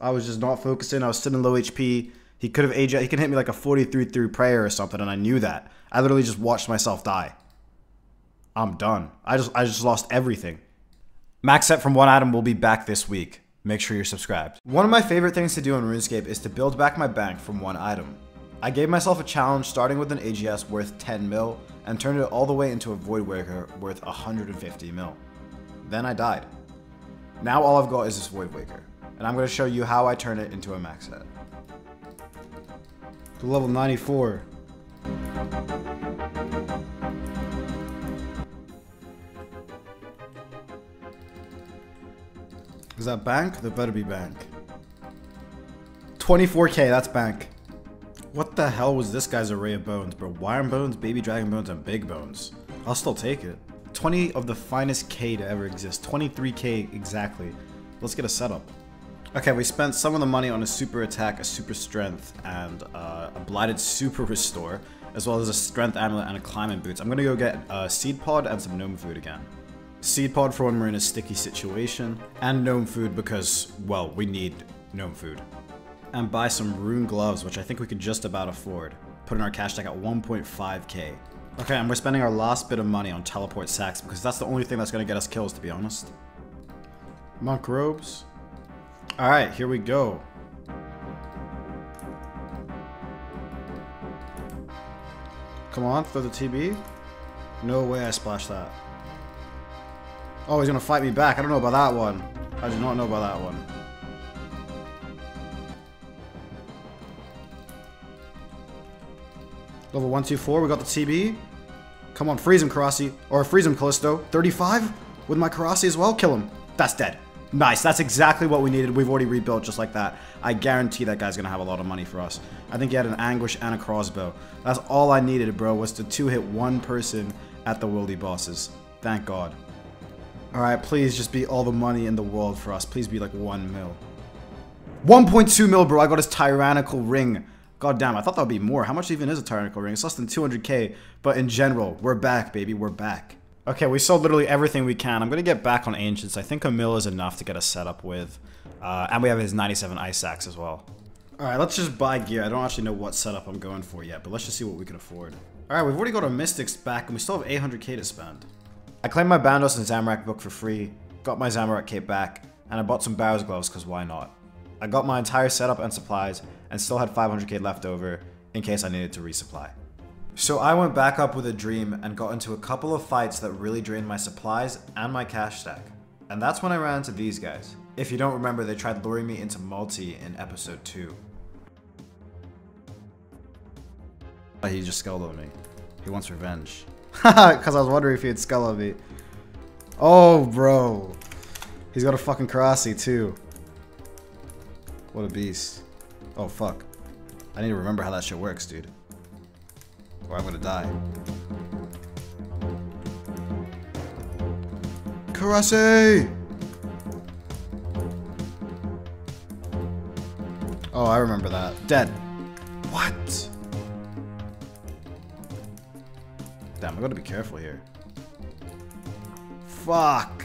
I was just not focusing. I was sitting low H P. He could have A G S. He can hit me like a forty-three through prayer or something, and I knew that. I literally just watched myself die. I'm done. I just I just lost everything. Max set from one item will be back this week. Make sure you're subscribed. One of my favorite things to do in RuneScape is to build back my bank from one item. I gave myself a challenge starting with an A G S worth ten mil and turned it all the way into a Void Waker worth one hundred fifty mil. Then I died. Now all I've got is this Void Waker, and I'm going to show you how I turn it into a max set. To level ninety-four. Is that bank? There better be bank. twenty-four K, that's bank. What the hell was this guy's array of bones, bro? Wyvern bones, baby dragon bones, and big bones. I'll still take it. twenty of the finest K to ever exist. twenty-three K exactly. Let's get a setup. Okay, we spent some of the money on a super attack, a super strength, and uh, a blighted super restore, as well as a strength amulet and a climbing boots. I'm gonna go get a seed pod and some gnome food again. Seed pod for when we're in a sticky situation, and gnome food because, well, we need gnome food. And buy some rune gloves, which I think we can just about afford. Put in our cash stack at one point five K. Okay, and we're spending our last bit of money on teleport sacks because that's the only thing that's going to get us kills, to be honest. Monk robes. Alright, here we go. Come on, throw the T B. No way I splashed that. Oh, he's going to fight me back. I don't know about that one. I do not know about that one. Level one two four, we got the T B. Come on, freeze him, Karasi. Or freeze him, Callisto. thirty-five? With my Karasi as well? Kill him. That's dead. Nice. That's exactly what we needed. We've already rebuilt just like that. I guarantee that guy's going to have a lot of money for us. I think he had an Anguish and a crossbow. That's all I needed, bro, was to two-hit one person at the worldy bosses. Thank God. Alright, please just be all the money in the world for us. Please be like one mil. one point two mil, bro. I got his tyrannical ring. God damn, I thought that would be more. How much even is a tyrannical ring? It's less than two hundred K, but in general, we're back, baby. We're back. Okay, we sold literally everything we can. I'm going to get back on Ancients. I think a mil is enough to get us set up with. Uh, and we have his ninety-seven ice axe as well. Alright, let's just buy gear. I don't actually know what setup I'm going for yet, but let's just see what we can afford. Alright, we've already got our Mystics back, and we still have eight hundred K to spend. I claimed my Bandos and Zamorak book for free, got my Zamorak cape back, and I bought some Barrow's gloves because why not? I got my entire setup and supplies, and still had five hundred K left over in case I needed to resupply. So I went back up with a dream and got into a couple of fights that really drained my supplies and my cash stack. And that's when I ran into these guys. If you don't remember, they tried luring me into multi in episode two. He just skeloed me. He wants revenge. Haha, because I was wondering if he had skeloed me. Oh, bro. He's got a fucking Karasi too. What a beast. Oh, fuck. I need to remember how that shit works, dude. Or I'm gonna die. Karasi! Oh, I remember that. Dead. What? Damn, I gotta be careful here. Fuck.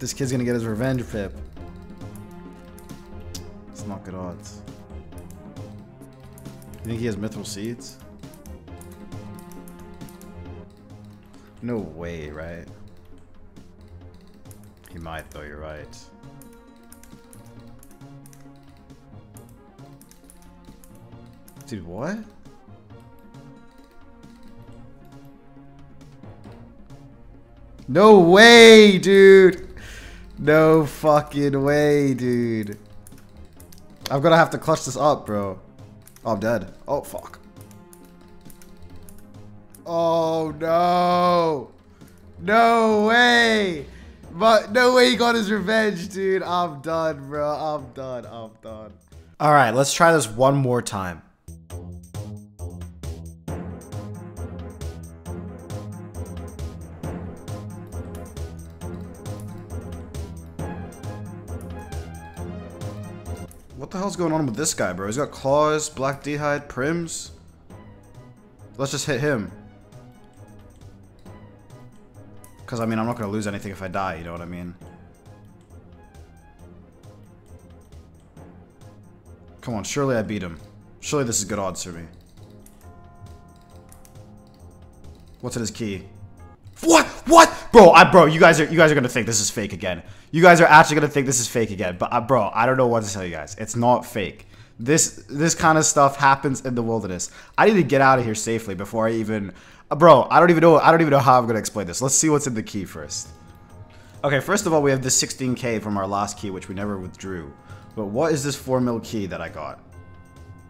This kid's gonna get his revenge pip. It's not good odds. You think he has mithril seeds? No way, right? He might though, you're right. Dude, what? No way, dude! No fucking way, dude. I'm gonna have to clutch this up, bro. Oh, I'm dead. Oh, fuck. Oh, no. No way. But no way he got his revenge, dude. I'm done, bro. I'm done. I'm done. All right, let's try this one more time. What the hell's going on with this guy, bro? He's got claws, black dehyde, prims. Let's just hit him. Because, I mean, I'm not going to lose anything if I die, you know what I mean? Come on, surely I beat him. Surely this is good odds for me. What's in his key? What? What? Bro, I bro, you guys are you guys are gonna think this is fake again. You guys are actually gonna think this is fake again. But uh, bro, I don't know what to tell you guys. It's not fake. This this kind of stuff happens in the wilderness. I need to get out of here safely before I even. Uh, bro, I don't even know. I don't even know how I'm gonna explain this. Let's see what's in the key first. Okay, first of all, we have this sixteen K from our last key, which we never withdrew. But what is this four mil key that I got?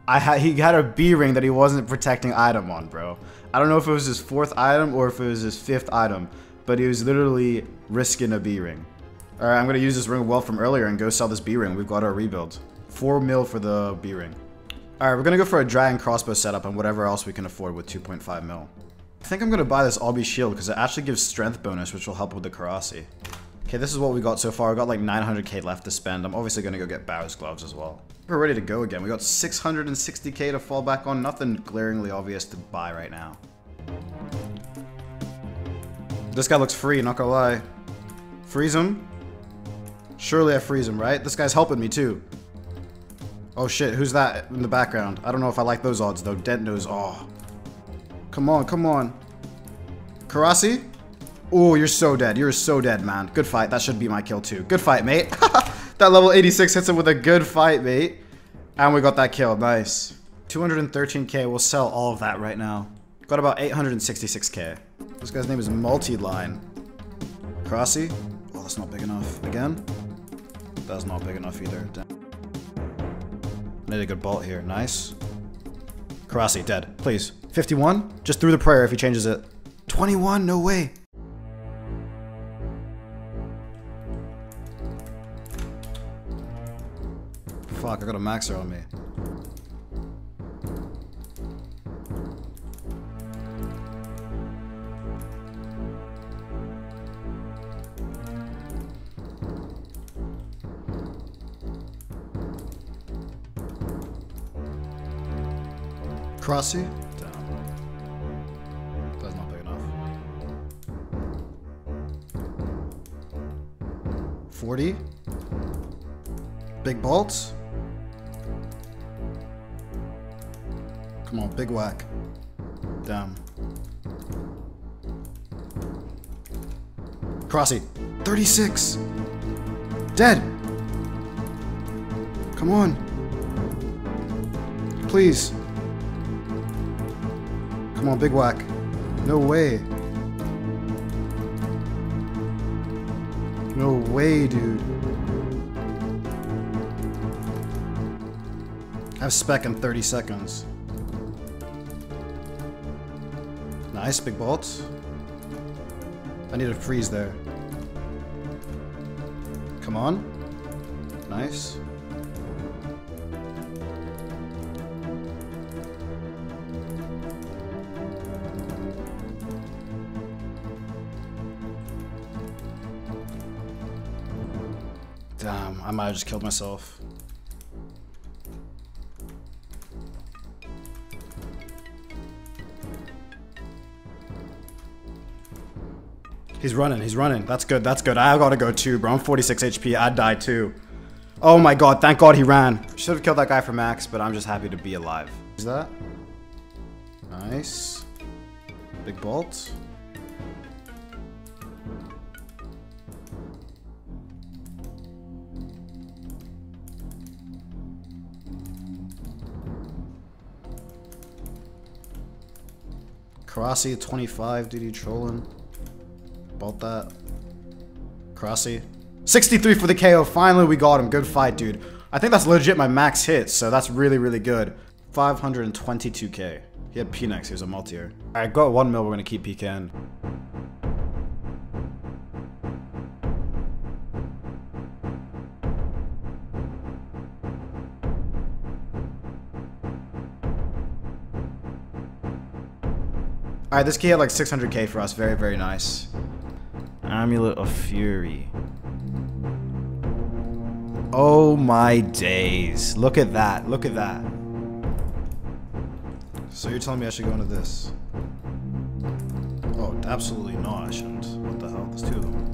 I had he had a B ring that he wasn't protecting item on, bro. I don't know if it was his fourth item or if it was his fifth item. But he was literally risking a B-ring. Alright, I'm gonna use this ring of wealth from earlier and go sell this B-ring. We've got our rebuild. four mil for the B-ring. Alright, we're gonna go for a dragon crossbow setup and whatever else we can afford with two point five mil. I think I'm gonna buy this Albi shield because it actually gives strength bonus, which will help with the Karasi. Okay, this is what we got so far. We got like nine hundred K left to spend. I'm obviously gonna go get Barrow's gloves as well. We're ready to go again. We got six hundred sixty K to fall back on. Nothing glaringly obvious to buy right now. This guy looks free, not gonna lie. Freeze him. Surely I freeze him, right? This guy's helping me too. Oh shit, who's that in the background? I don't know if I like those odds though. Dent knows. Oh. Come on, come on. Karasi? Oh, you're so dead. You're so dead, man. Good fight. That should be my kill too. Good fight, mate. That level eighty-six hits him with a good fight, mate. And we got that kill. Nice. two hundred thirteen K. We'll sell all of that right now. Got about eight hundred sixty-six K. This guy's name is Multiline. Crossy? Oh, that's not big enough. Again? That's not big enough either. Damn. I need a good bolt here. Nice. Karasi, dead. Please. fifty-one? Just through the prayer if he changes it. twenty-one? No way. Fuck, I got a maxer on me. Crossy? Damn. That's not big enough. forty? Big bolts? Come on, big whack. Damn. Crossy. thirty-six. Dead. Come on. Please. Come on, big whack. No way. No way, dude. I have spec in thirty seconds. Nice, big bolts. I need a freeze there. Come on. Nice. Damn, I might have just killed myself. He's running, he's running. That's good, that's good. I gotta go too, bro. I'm forty-six H P, I'd die too. Oh my god, thank god he ran. Should have killed that guy for max, but I'm just happy to be alive. Is that? Nice. Big bolt. Karasi, twenty-five, dude, you trolling. Bolt that. Crossy. sixty-three for the K O. Finally, we got him. Good fight, dude. I think that's legit my max hit, so that's really, really good. five hundred twenty-two K. He had P-Nex. He was a multier. All right, got one mil. We're going to keep PKing. All right, this key had like six hundred K for us. Very, very nice. Amulet of Fury. Oh my days. Look at that. Look at that. So you're telling me I should go into this? Oh, absolutely not. I shouldn't. What the hell? There's two of them.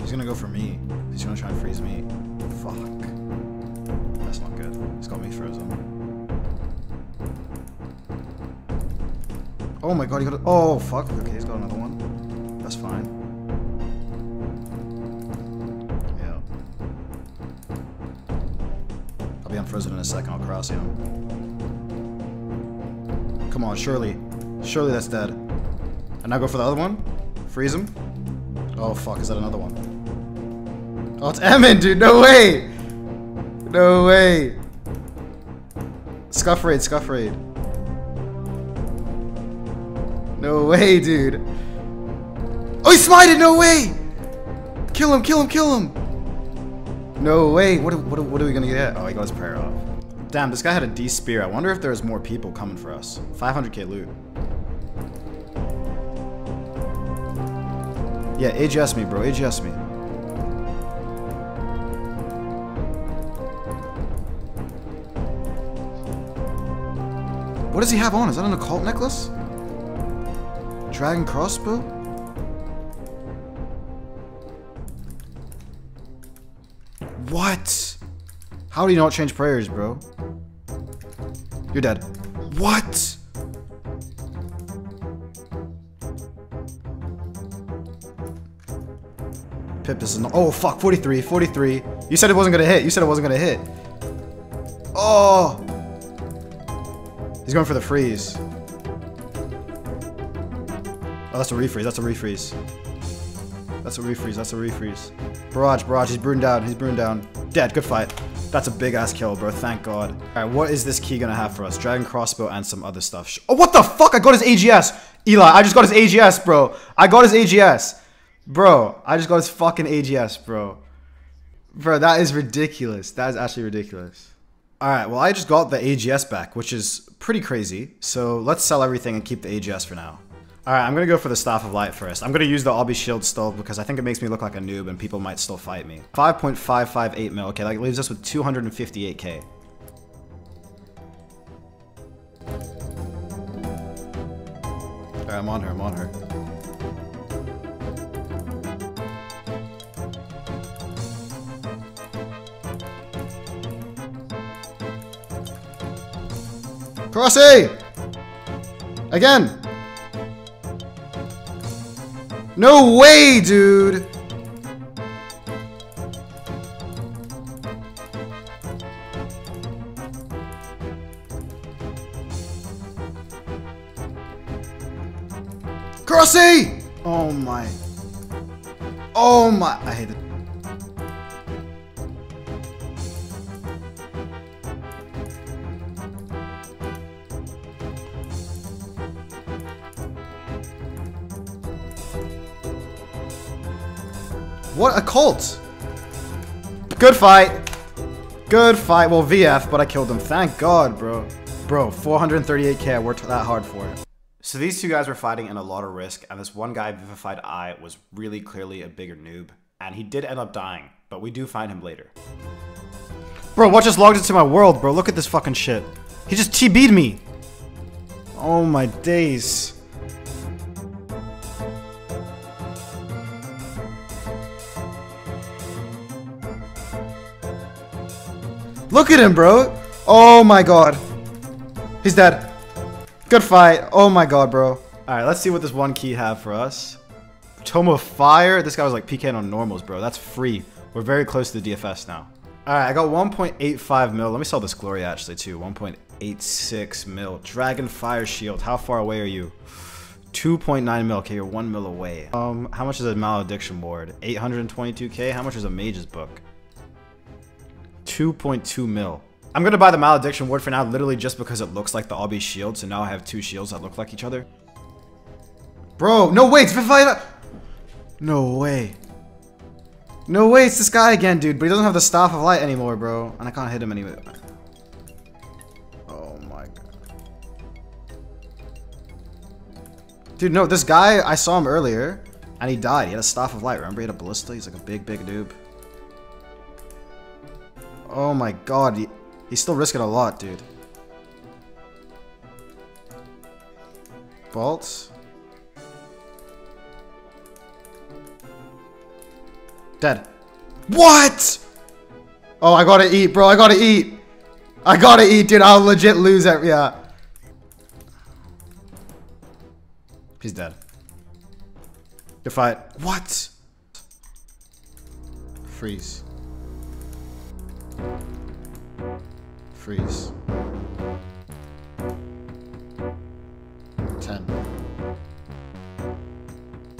He's gonna go for me. He's gonna try and freeze me. Fuck. That's not good. He's got me frozen. Oh my god, he got a- oh fuck, okay, he's got another one. That's fine. Yeah. I'll be unfrozen in a second, I'll cross him. Come on, surely. Surely that's dead. And now go for the other one. Freeze him. Oh fuck, is that another one? Oh, it's Emin, dude, no way! No way! Scuff raid, scuff raid. No way, dude. Oh, he slided! No way! Kill him, kill him, kill him! No way. What, what, what are we gonna get? Oh, he got his prayer off. Damn, this guy had a D-spear. I wonder if there's more people coming for us. five hundred K loot. Yeah, A G S me, bro. A G S me. What does he have on? Is that an occult necklace? Dragon crossbow? What? How do you not change prayers, bro? You're dead. What? Pip is not- oh fuck, forty-three, forty-three. You said it wasn't gonna hit, you said it wasn't gonna hit. Oh! He's going for the freeze. Oh, that's a refreeze, that's a refreeze. That's a refreeze, that's a refreeze. Barrage, barrage, he's brewing down, he's brewing down. Dead, good fight. That's a big ass kill, bro, thank god. Alright, what is this key gonna have for us? Dragon crossbow and some other stuff. Oh, what the fuck? I got his A G S! Eli, I just got his A G S, bro. I got his A G S. Bro, I just got his fucking A G S, bro. Bro, that is ridiculous. That is actually ridiculous. Alright, well I just got the A G S back, which is pretty crazy. So let's sell everything and keep the A G S for now. Alright, I'm gonna go for the Staff of Light first. I'm gonna use the Obby Shield still because I think it makes me look like a noob and people might still fight me. five point five five eight mil, okay, that leaves us with two hundred fifty-eight K. Alright, I'm on her, I'm on her. Crossy! Again! No way, dude! Crossy! Oh my. Oh my. I hate it. What a cult! Good fight! Good fight. Well, V F, but I killed him. Thank god, bro. Bro, four hundred thirty-eight K, I worked that hard for it. So these two guys were fighting in a lot of risk, and this one guy, Vivified Eye, was really clearly a bigger noob. And he did end up dying, but we do find him later. Bro, what just logged into my world, bro? Look at this fucking shit. He just T B'd me! Oh my days. Look at him, bro. Oh my god. He's dead. Good fight. Oh my god, bro. All right, let's see what this one key have for us. Tome of Fire. This guy was like PKing on normals, bro. That's free. We're very close to the D F S now. All right, I got one point eight five mil. Let me sell this glory actually too. one point eight six mil. Dragon Fire Shield. How far away are you? two point nine mil. Okay, you're one mil away. Um, how much is a Malediction Ward? eight hundred twenty-two K. How much is a Mage's Book? two point two mil. I'm gonna buy the Malediction Ward for now, literally just because it looks like the Obby Shield, so now I have two shields that look like each other. Bro, no way, it's Vivified. No way. No way, it's this guy again, dude, but he doesn't have the Staff of Light anymore, bro, and I can't hit him anyway. Oh my god. Dude, no, this guy, I saw him earlier, and he died. He had a Staff of Light, remember? He had a Ballista, he's like a big, big noob. Oh my god, he, he's still risking a lot, dude. Bolts. Dead. What? Oh, I gotta eat, bro. I gotta eat. I gotta eat, dude. I'll legit lose every. Yeah. He's dead. Good fight. What? Freeze. Freeze. Ten.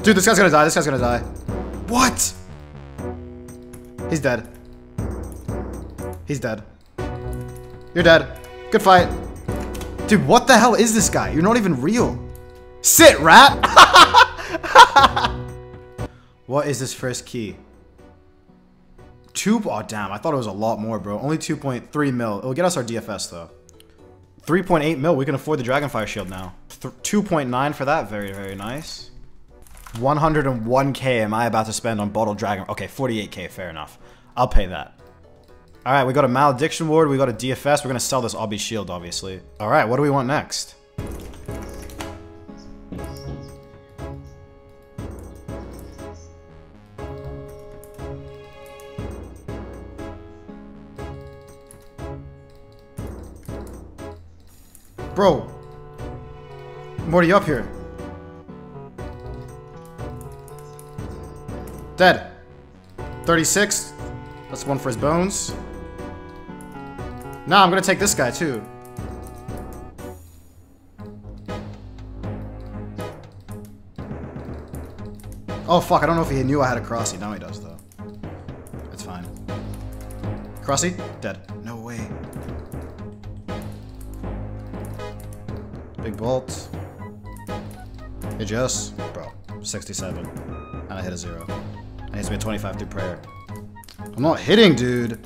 Dude, this guy's gonna die. This guy's gonna die. What? He's dead. He's dead. You're dead. Good fight. Dude, what the hell is this guy? You're not even real. Sit, rat! What is this first key? Two, oh damn, I thought it was a lot more, bro. Only two point three mil. It'll get us our D F S, though. three point eight mil, we can afford the Dragonfire Shield now. two point nine for that, very, very nice. one hundred one K am I about to spend on Bottled Dragon. Okay, forty-eight K, fair enough. I'll pay that. All right, we got a Malediction Ward. We got a D F S. We're going to sell this Obby Shield, obviously. All right, what do we want next? Bro. I'm already up here. Dead. thirty-six. That's one for his bones. Nah, I'm gonna take this guy too. Oh fuck, I don't know if he knew I had a Crossy. Now he does though. It's fine. Crossy? Dead. No way. Big bolt. It just, bro, sixty-seven. And I hit a zero. And he's made twenty-five through prayer. I'm not hitting, dude.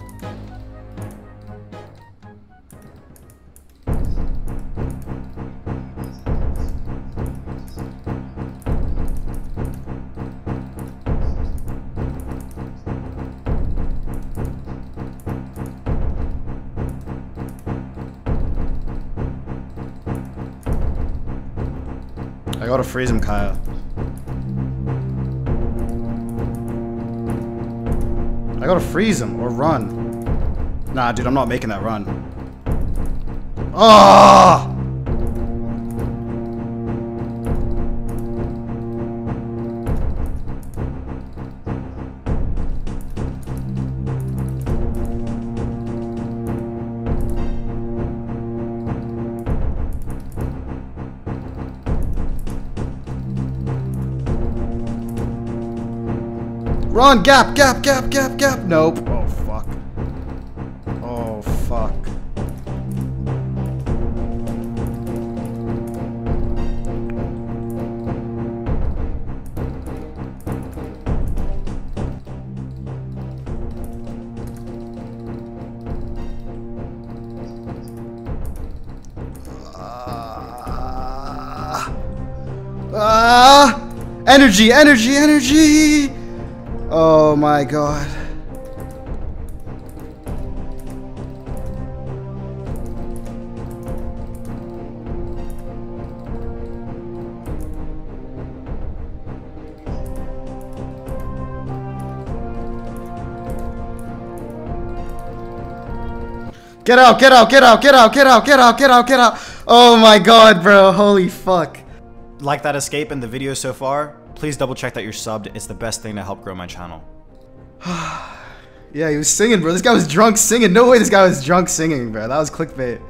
I gotta freeze him, Kaya. I gotta freeze him or run. Nah, dude, I'm not making that run. Ah! Run! Gap! Gap! Gap! Gap! Gap! Nope. Oh fuck. Oh fuck. Ah! Uh, ah! Uh, energy! Energy! Energy! Oh my god. Get out, get out, get out, get out, get out, get out, get out, get out. Oh my god, bro. Holy fuck. Like that escape in the video so far? Please double check that you're subbed. It's the best thing to help grow my channel. Yeah, he was singing, bro. This guy was drunk singing. No way this guy was drunk singing, bro. That was clickbait.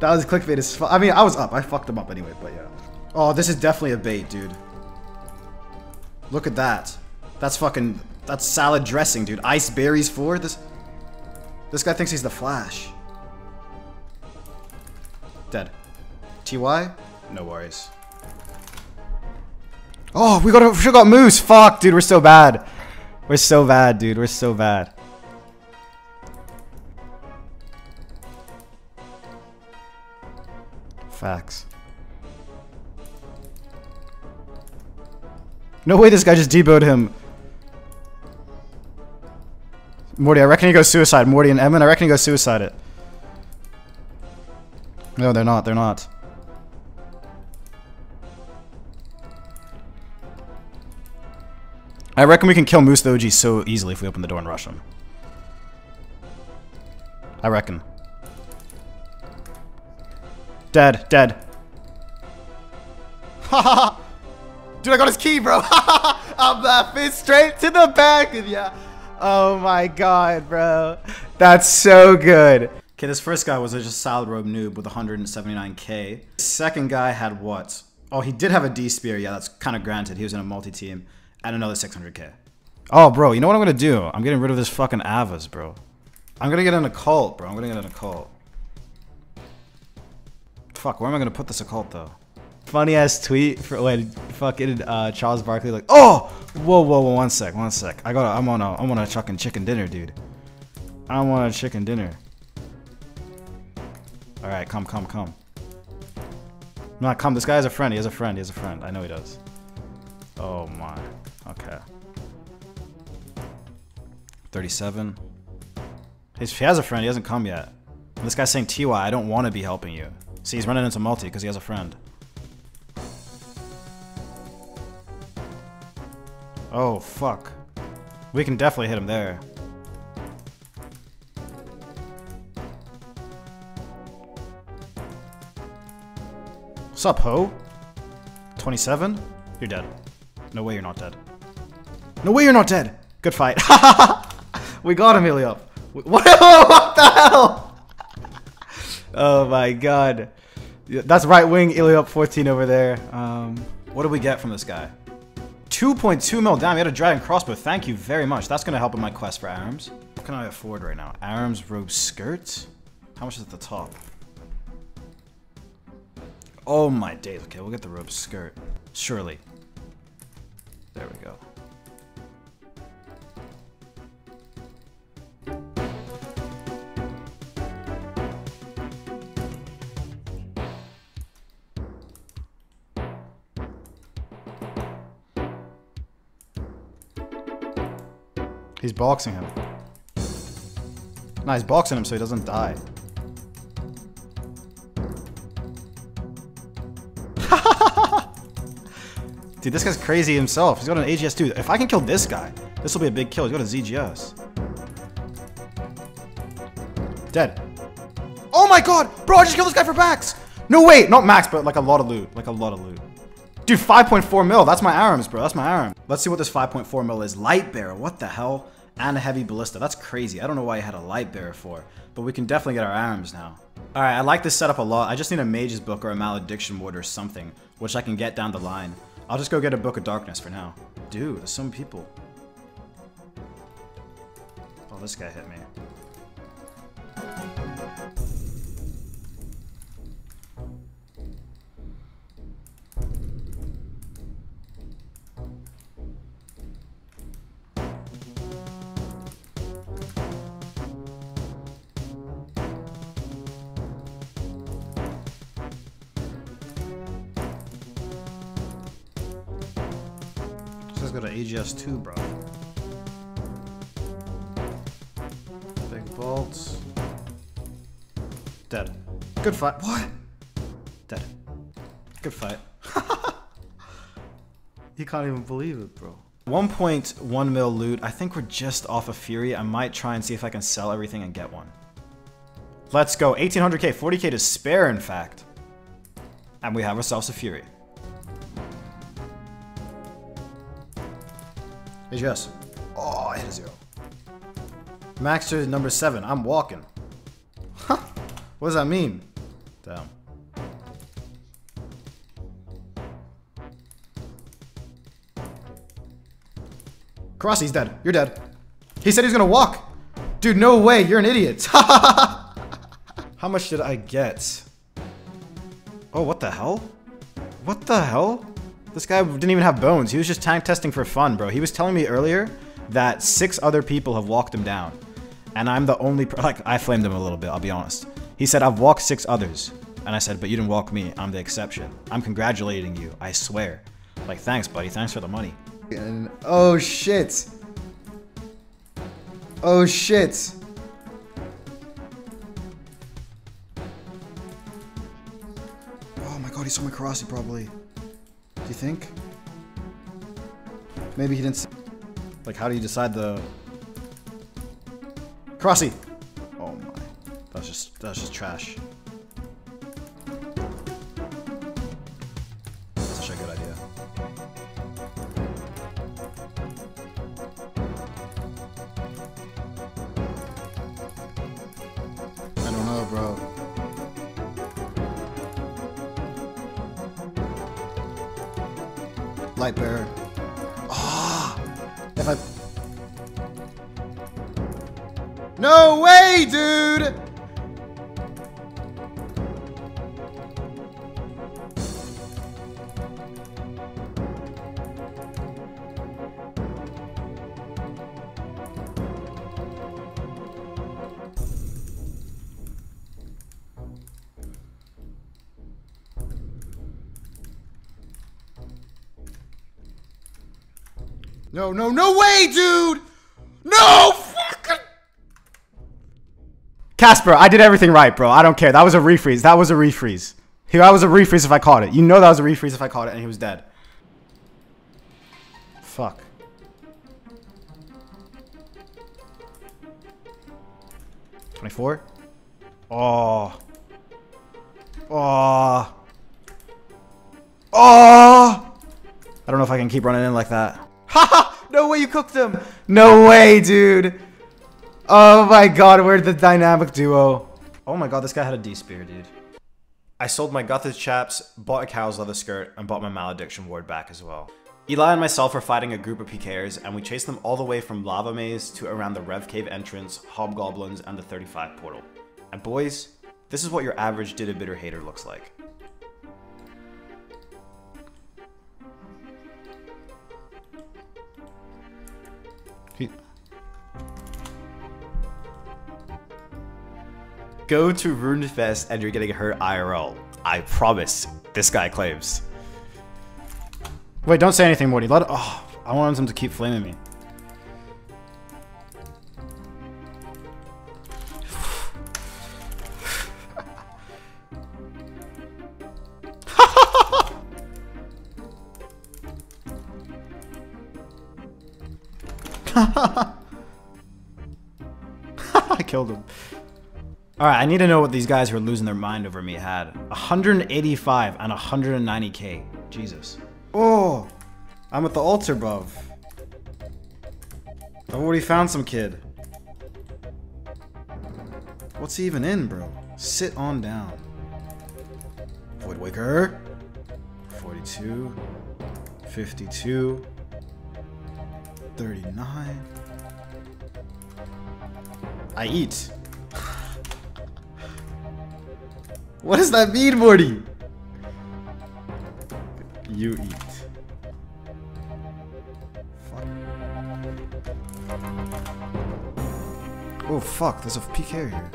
That was clickbait as fuck. I mean, I was up. I fucked him up anyway, but yeah. Oh, this is definitely a bait, dude. Look at that. That's fucking... That's salad dressing, dude. Ice berries for this... This guy thinks he's the Flash. Dead. T Y? No worries. Oh, we got a, we should got moose. Fuck, dude, we're so bad. We're so bad, dude. We're so bad. Facts. No way, this guy just deboed him. Morty, I reckon he goes suicide. Morty and Emin, I reckon he goes suicide it. No, they're not. They're not. I reckon we can kill Moose the O G so easily if we open the door and rush him. I reckon. Dead, dead. Haha! Dude, I got his key, bro! Haha! I'm laughing straight to the back of ya! Oh my god, bro. That's so good. Okay, this first guy was just a salad robe noob with one hundred seventy-nine K. Second guy had what? Oh, he did have a D spear. Yeah, that's kind of granted. He was in a multi-team. And another six hundred K. Oh, bro, you know what I'm gonna do? I'm getting rid of this fucking Avas, bro. I'm gonna get an occult, bro. I'm gonna get an occult. Fuck, where am I gonna put this occult, though? Funny-ass tweet for when fucking uh, Charles Barkley, like, oh! Whoa, whoa, whoa, one sec, one sec. I gotta, I'm on a, I'm on a fucking chicken dinner, dude. I'm on a chicken dinner. Alright, come, come, come. Not come, this guy has a friend, he has a friend, he has a friend. I know he does. Oh my, okay. thirty-seven. His he has a friend. He hasn't come yet. This guy's saying, T Y, I don't want to be helping you. See, he's running into multi because he has a friend. Oh, fuck. We can definitely hit him there. What's up, ho? twenty-seven? You're dead. No way you're not dead. No way you're not dead! Good fight. We got him, Elio. What the hell? Oh my god. That's right wing Elio up fourteen over there. Um, what do we get from this guy? two point two mil damn, he had a dragon crossbow. Thank you very much. That's going to help in my quest for Arams. What can I afford right now? Arams, robe, skirt? How much is at the top? Oh my days. Okay, we'll get the robe, skirt. Surely. There we go. He's boxing him. No, he's boxing him so he doesn't die. Dude, this guy's crazy himself. He's got an A G S too. If I can kill this guy, this will be a big kill. He's got a Z G S. Dead. Oh my god! Bro, I just killed this guy for max! No, wait! Not max, but like a lot of loot. Like a lot of loot. Dude, five point four mil. That's my Arams, bro. That's my Aram. Let's see what this five point four mil is. Light bearer. What the hell? And a heavy ballista. That's crazy. I don't know why I had a light bearer for, but we can definitely get our Arams now. All right, I like this setup a lot. I just need a mage's book or a malediction ward or something, which I can get down the line. I'll just go get a book of darkness for now. Dude, there's some people. Oh, this guy hit me. Got an A G S two, bro. Big bolts. Dead. Good fight. What? Dead. Good fight. You can't even believe it, bro. one point one mil loot. I think we're just off of Fury. I might try and see if I can sell everything and get one. Let's go. eighteen hundred K. forty K to spare, in fact. And we have ourselves a Fury. Yes. Oh, I hit a zero. Max to number seven. I'm walking. Huh? What does that mean? Damn. Karasi's dead. You're dead. He said he's gonna walk. Dude, no way. You're an idiot. How much did I get? Oh, what the hell? What the hell? This guy didn't even have bones. He was just tank testing for fun, bro. He was telling me earlier that six other people have walked him down. And I'm the only... Like, I flamed him a little bit, I'll be honest. He said, I've walked six others. And I said, but you didn't walk me. I'm the exception. I'm congratulating you, I swear. Like, thanks, buddy. Thanks for the money. And, oh, shit. Oh, shit. Oh, my God. He saw my Karasi, probably. Do you think? Maybe he didn't see. Like, how do you decide the... Karasi! Oh my. That's just, that's just trash. That's such a good idea. I don't know, bro. Light bearer. Ah! Oh, if I... No way, dude! No, no, no way, dude! No! Fuck! Casper, I did everything right, bro. I don't care. That was a refreeze. That was a refreeze. He, that was a refreeze if I caught it. You know that was a refreeze if I caught it and he was dead. Fuck. twenty-four. Oh. Oh. Oh. I don't know if I can keep running in like that. Haha! No way you cooked him! No way, dude! Oh my god, we're the dynamic duo. Oh my god, this guy had a D-spear, dude. I sold my Guthers chaps, bought a cow's leather skirt, and bought my malediction ward back as well. Eli and myself were fighting a group of P Kers, and we chased them all the way from Lava Maze to around the Rev Cave entrance, Hobgoblins, and the thirty-five portal. And boys, this is what your average did-a-bitter hater looks like. Go to RuneFest and you're getting hurt I R L. I promise. This guy claims. Wait, don't say anything, Morty. Let. Oh, I want him to keep flaming me. I killed him. Alright, I need to know what these guys who are losing their mind over me had. one hundred eighty-five and one hundred ninety K. Jesus. Oh! I'm at the altar, bruv. I've already found some kid. What's he even in, bro? Sit on down. Void Waker. forty-two. fifty-two. thirty-nine. I eat. What does that mean, Morty? You eat. Fuck. Oh fuck, there's a P K here.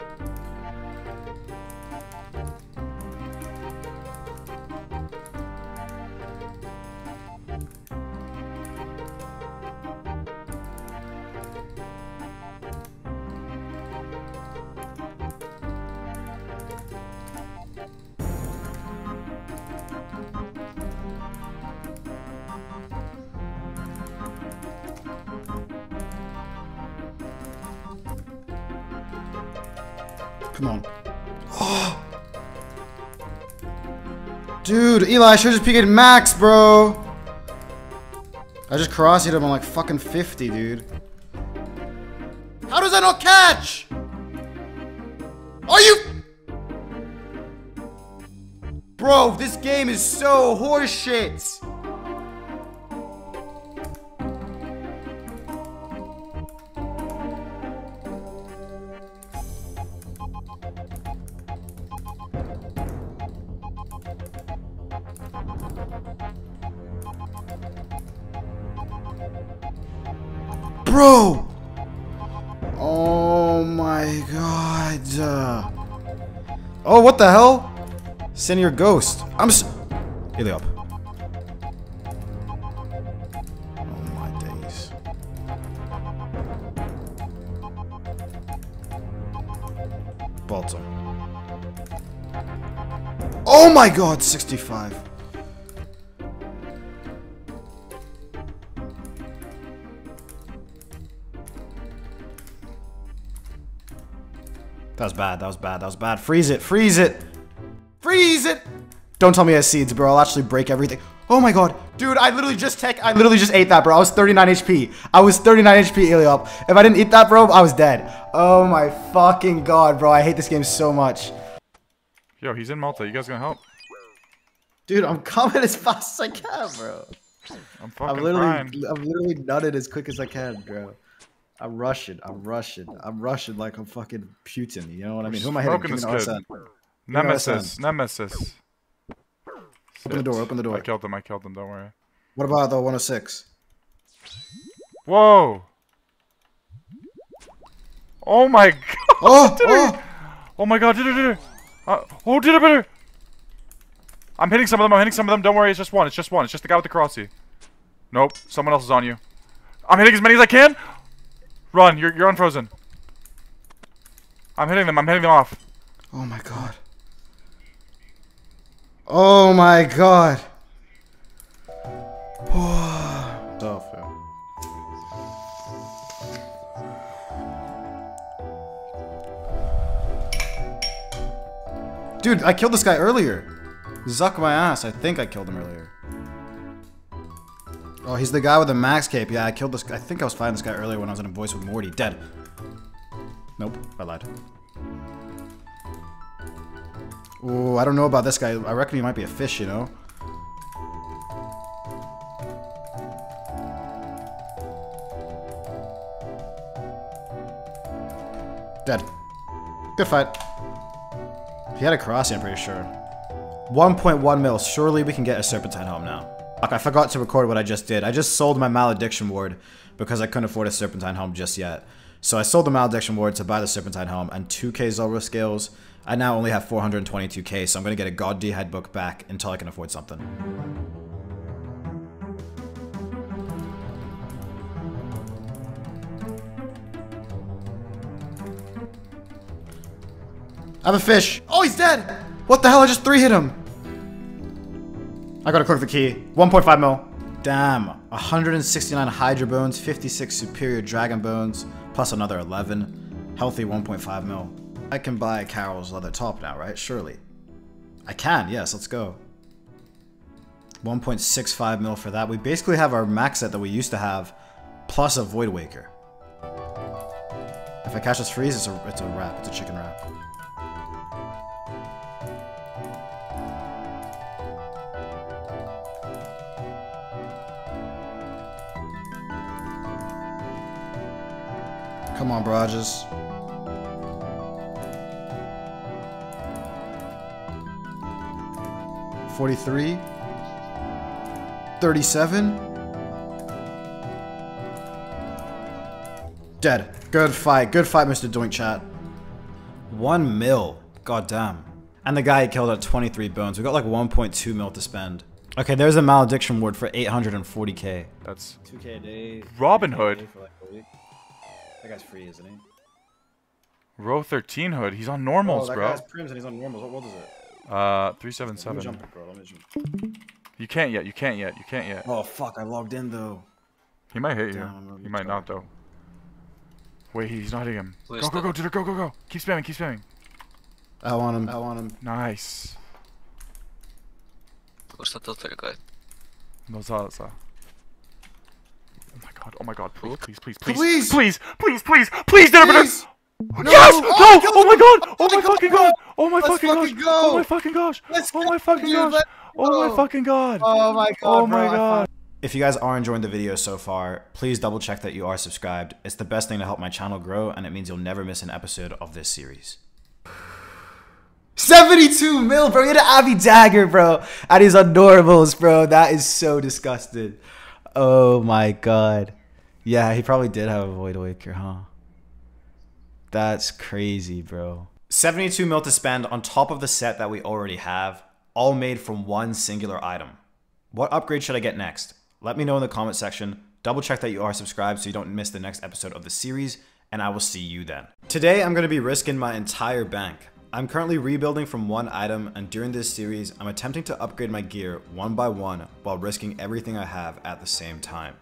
Come on. Oh. Dude, Eli, I should've just P K'd Max, bro. I just cross-hit him on like fucking fifty, dude. How does that not catch? Are you? Bro, this game is so horseshit. Bro! Oh my god. Uh, oh, what the hell? Send your ghost. I'm s- Healy up. Oh my days. Balter. Oh my god, sixty-five. That was bad, that was bad, that was bad. Freeze it, freeze it! Freeze it! Don't tell me I have seeds, bro. I'll actually break everything. Oh my god. Dude, I literally just tech- I literally just ate that, bro. I was thirty-nine H P. I was thirty-nine H P, Eliop. If I didn't eat that, bro, I was dead. Oh my fucking god, bro. I hate this game so much. Yo, he's in Malta. You guys gonna help? Dude, I'm coming as fast as I can, bro. I'm fucking I'm literally, fine. I'm literally nutted as quick as I can, bro. I'm Russian, I'm Russian, I'm Russian like I'm fucking Putin, you know what I mean? Who am I hitting? Nemesis, Nemesis. Open the door, open the door. I killed them, I killed them, don't worry. What about the one oh six? Whoa! Oh my god! Oh, oh. oh my god, did it, did it! Uh, oh, did it better! I'm hitting some of them, I'm hitting some of them, don't worry, it's just one, it's just one, it's just the guy with the crossy. Nope, someone else is on you. I'm hitting as many as I can! Run, you're, you're unfrozen. I'm hitting them. I'm hitting them off. Oh my god. Oh my god. Tough, yeah. Dude, I killed this guy earlier. Zuck my ass. I think I killed him earlier. Oh, he's the guy with the max cape. Yeah, I killed this guy. I think I was fighting this guy earlier when I was in a voice with Morty. Dead. Nope, I lied. Ooh, I don't know about this guy. I reckon he might be a fish, you know? Dead. Good fight. He had a crossing, I'm pretty sure. one point one mil. Surely we can get a Serpentine home now. Fuck, I forgot to record what I just did. I just sold my Malediction Ward because I couldn't afford a Serpentine home just yet. So I sold the Malediction Ward to buy the Serpentine Helm and two K Zul'Rus scales. I now only have four hundred twenty-two K, so I'm going to get a God D Headbook back until I can afford something. I have a fish! Oh, he's dead! What the hell? I just three hit him! I gotta click the key. one point five mil. Damn. one hundred sixty-nine Hydra Bones, fifty-six Superior Dragon Bones. Plus another eleven. Healthy one point five mil. I can buy Carol's leather top now, right? Surely. I can, yes, let's go. one point six five mil for that. We basically have our max set that we used to have, plus a Void Waker. If I catch this freeze, it's a, it's a wrap. It's a chicken wrap. Come on, Barrages. forty-three. thirty-seven. Dead. Good fight. Good fight, Mister Doink Chat. One mil. God damn. And the guy he killed at twenty-three bones. We got like one point two mil to spend. Okay, there's a Malediction Ward for eight hundred forty K. That's two K a day. Robin Hood. That guy's free, isn't he? Row thirteen hood. He's on normals, oh, bro. That guy's prims and he's on normals. What world is it? Uh, three seven seven. Let me jump it, bro. Let me jump. You can't yet. You can't yet. You can't yet. Oh, fuck. I logged in, though. He might hit Damn, you. He might not, though. Wait, he's not hitting him. Please go, go, go, go, go, go, go. Keep spamming. Keep spamming. I want him. I want him. Nice. What's that other guy? No, Zaza. God, oh my god, please, please, please, please, please, please, please, please, please, please. Yes! No! Oh, no! Oh my god! Oh my fucking god! Oh my fucking gosh! Oh my fucking gosh! Oh my fucking gosh! Oh my fucking god! Oh my god! Oh my god! If you guys are enjoying the video so far, please double check that you are subscribed. It's the best thing to help my channel grow, and it means you'll never miss an episode of this series. seventy-two mil, bro! You had an Abby Dagger, bro! And he's on normals, bro! That is so disgusting. Oh my god. Yeah, he probably did have a Void Waker, huh? That's crazy, bro. seventy-two mil to spend on top of the set that we already have, all made from one singular item. What upgrade should I get next? Let me know in the comment section. Double check that you are subscribed so you don't miss the next episode of the series, and I will see you then. Today, I'm going to be risking my entire bank. I'm currently rebuilding from one item, and during this series, I'm attempting to upgrade my gear one by one while risking everything I have at the same time.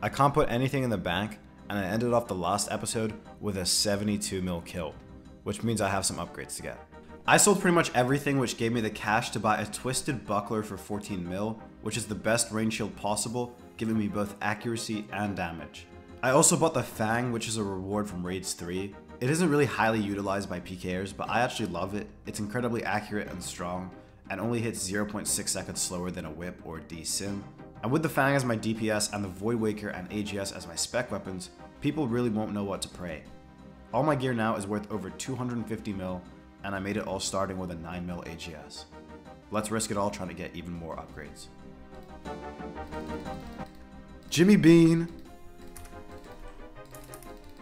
I can't put anything in the bank, and I ended off the last episode with a seventy-two mil kill, which means I have some upgrades to get. I sold pretty much everything, which gave me the cash to buy a Twisted Buckler for fourteen mil, which is the best range shield possible, giving me both accuracy and damage. I also bought the Fang, which is a reward from Raids three. It isn't really highly utilized by P K ers, but I actually love it. It's incredibly accurate and strong, and only hits zero point six seconds slower than a whip or D Sim. And with the Fang as my D P S and the Void Waker and A G S as my spec weapons, people really won't know what to pray. All my gear now is worth over two hundred fifty mil, and I made it all starting with a nine mil A G S. Let's risk it all trying to get even more upgrades. Jimmy Bean.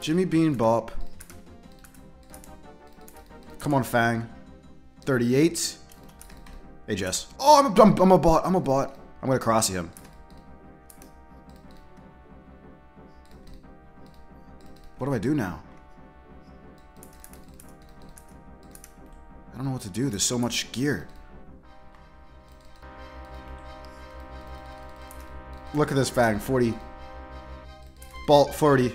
Jimmy Bean Bop. Come on, Fang. thirty-eight. Hey, Jess. Oh, I'm a, I'm, I'm a bot. I'm a bot. I'm going to crossy him. What do I do now? don't know what to do. There's so much gear. Look at this bang. forty. Bolt forty.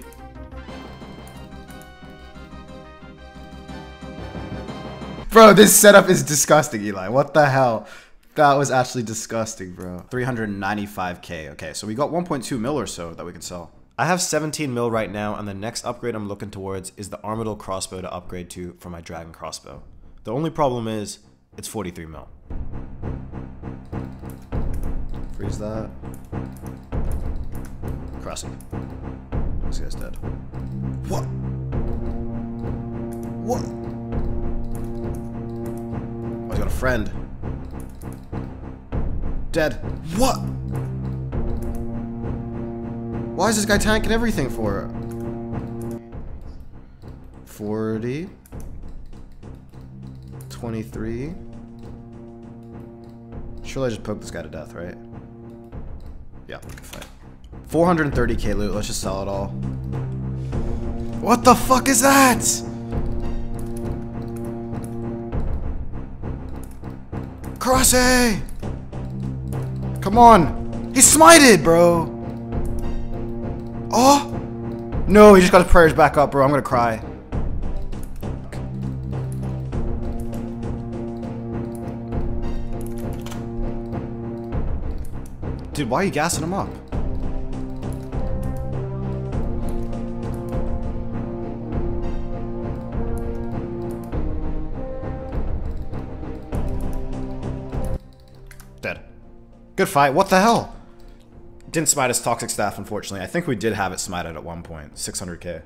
Bro, this setup is disgusting, Eli. What the hell? That was actually disgusting, bro. three hundred ninety-five K. Okay, so we got one point two mil or so that we can sell. I have seventeen mil right now, and the next upgrade I'm looking towards is the Armadil crossbow to upgrade to for my dragon crossbow. The only problem is, it's forty-three mil. Freeze that. Crossing. This guy's dead. What? What? Oh, he's got a friend. Dead. What? Why is this guy tanking everything for? forty. twenty-three. Surely I just poked this guy to death, right? Yeah, we can fight. four hundred thirty K loot. Let's just sell it all. What the fuck is that? Crossy! Come on! He's smited, bro! Oh! No, he just got his prayers back up, bro. I'm gonna cry. Dude, why are you gassing him up? Good fight. What the hell? Didn't smite his toxic staff, unfortunately. I think we did have it smited at one point. six hundred K.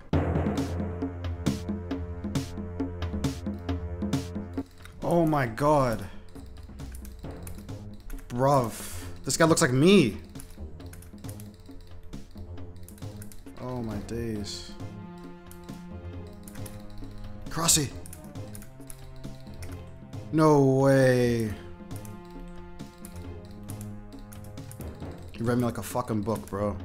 Oh my god. Bruv. This guy looks like me. Oh my days. Crossy. No way. You read me like a fucking book, bro.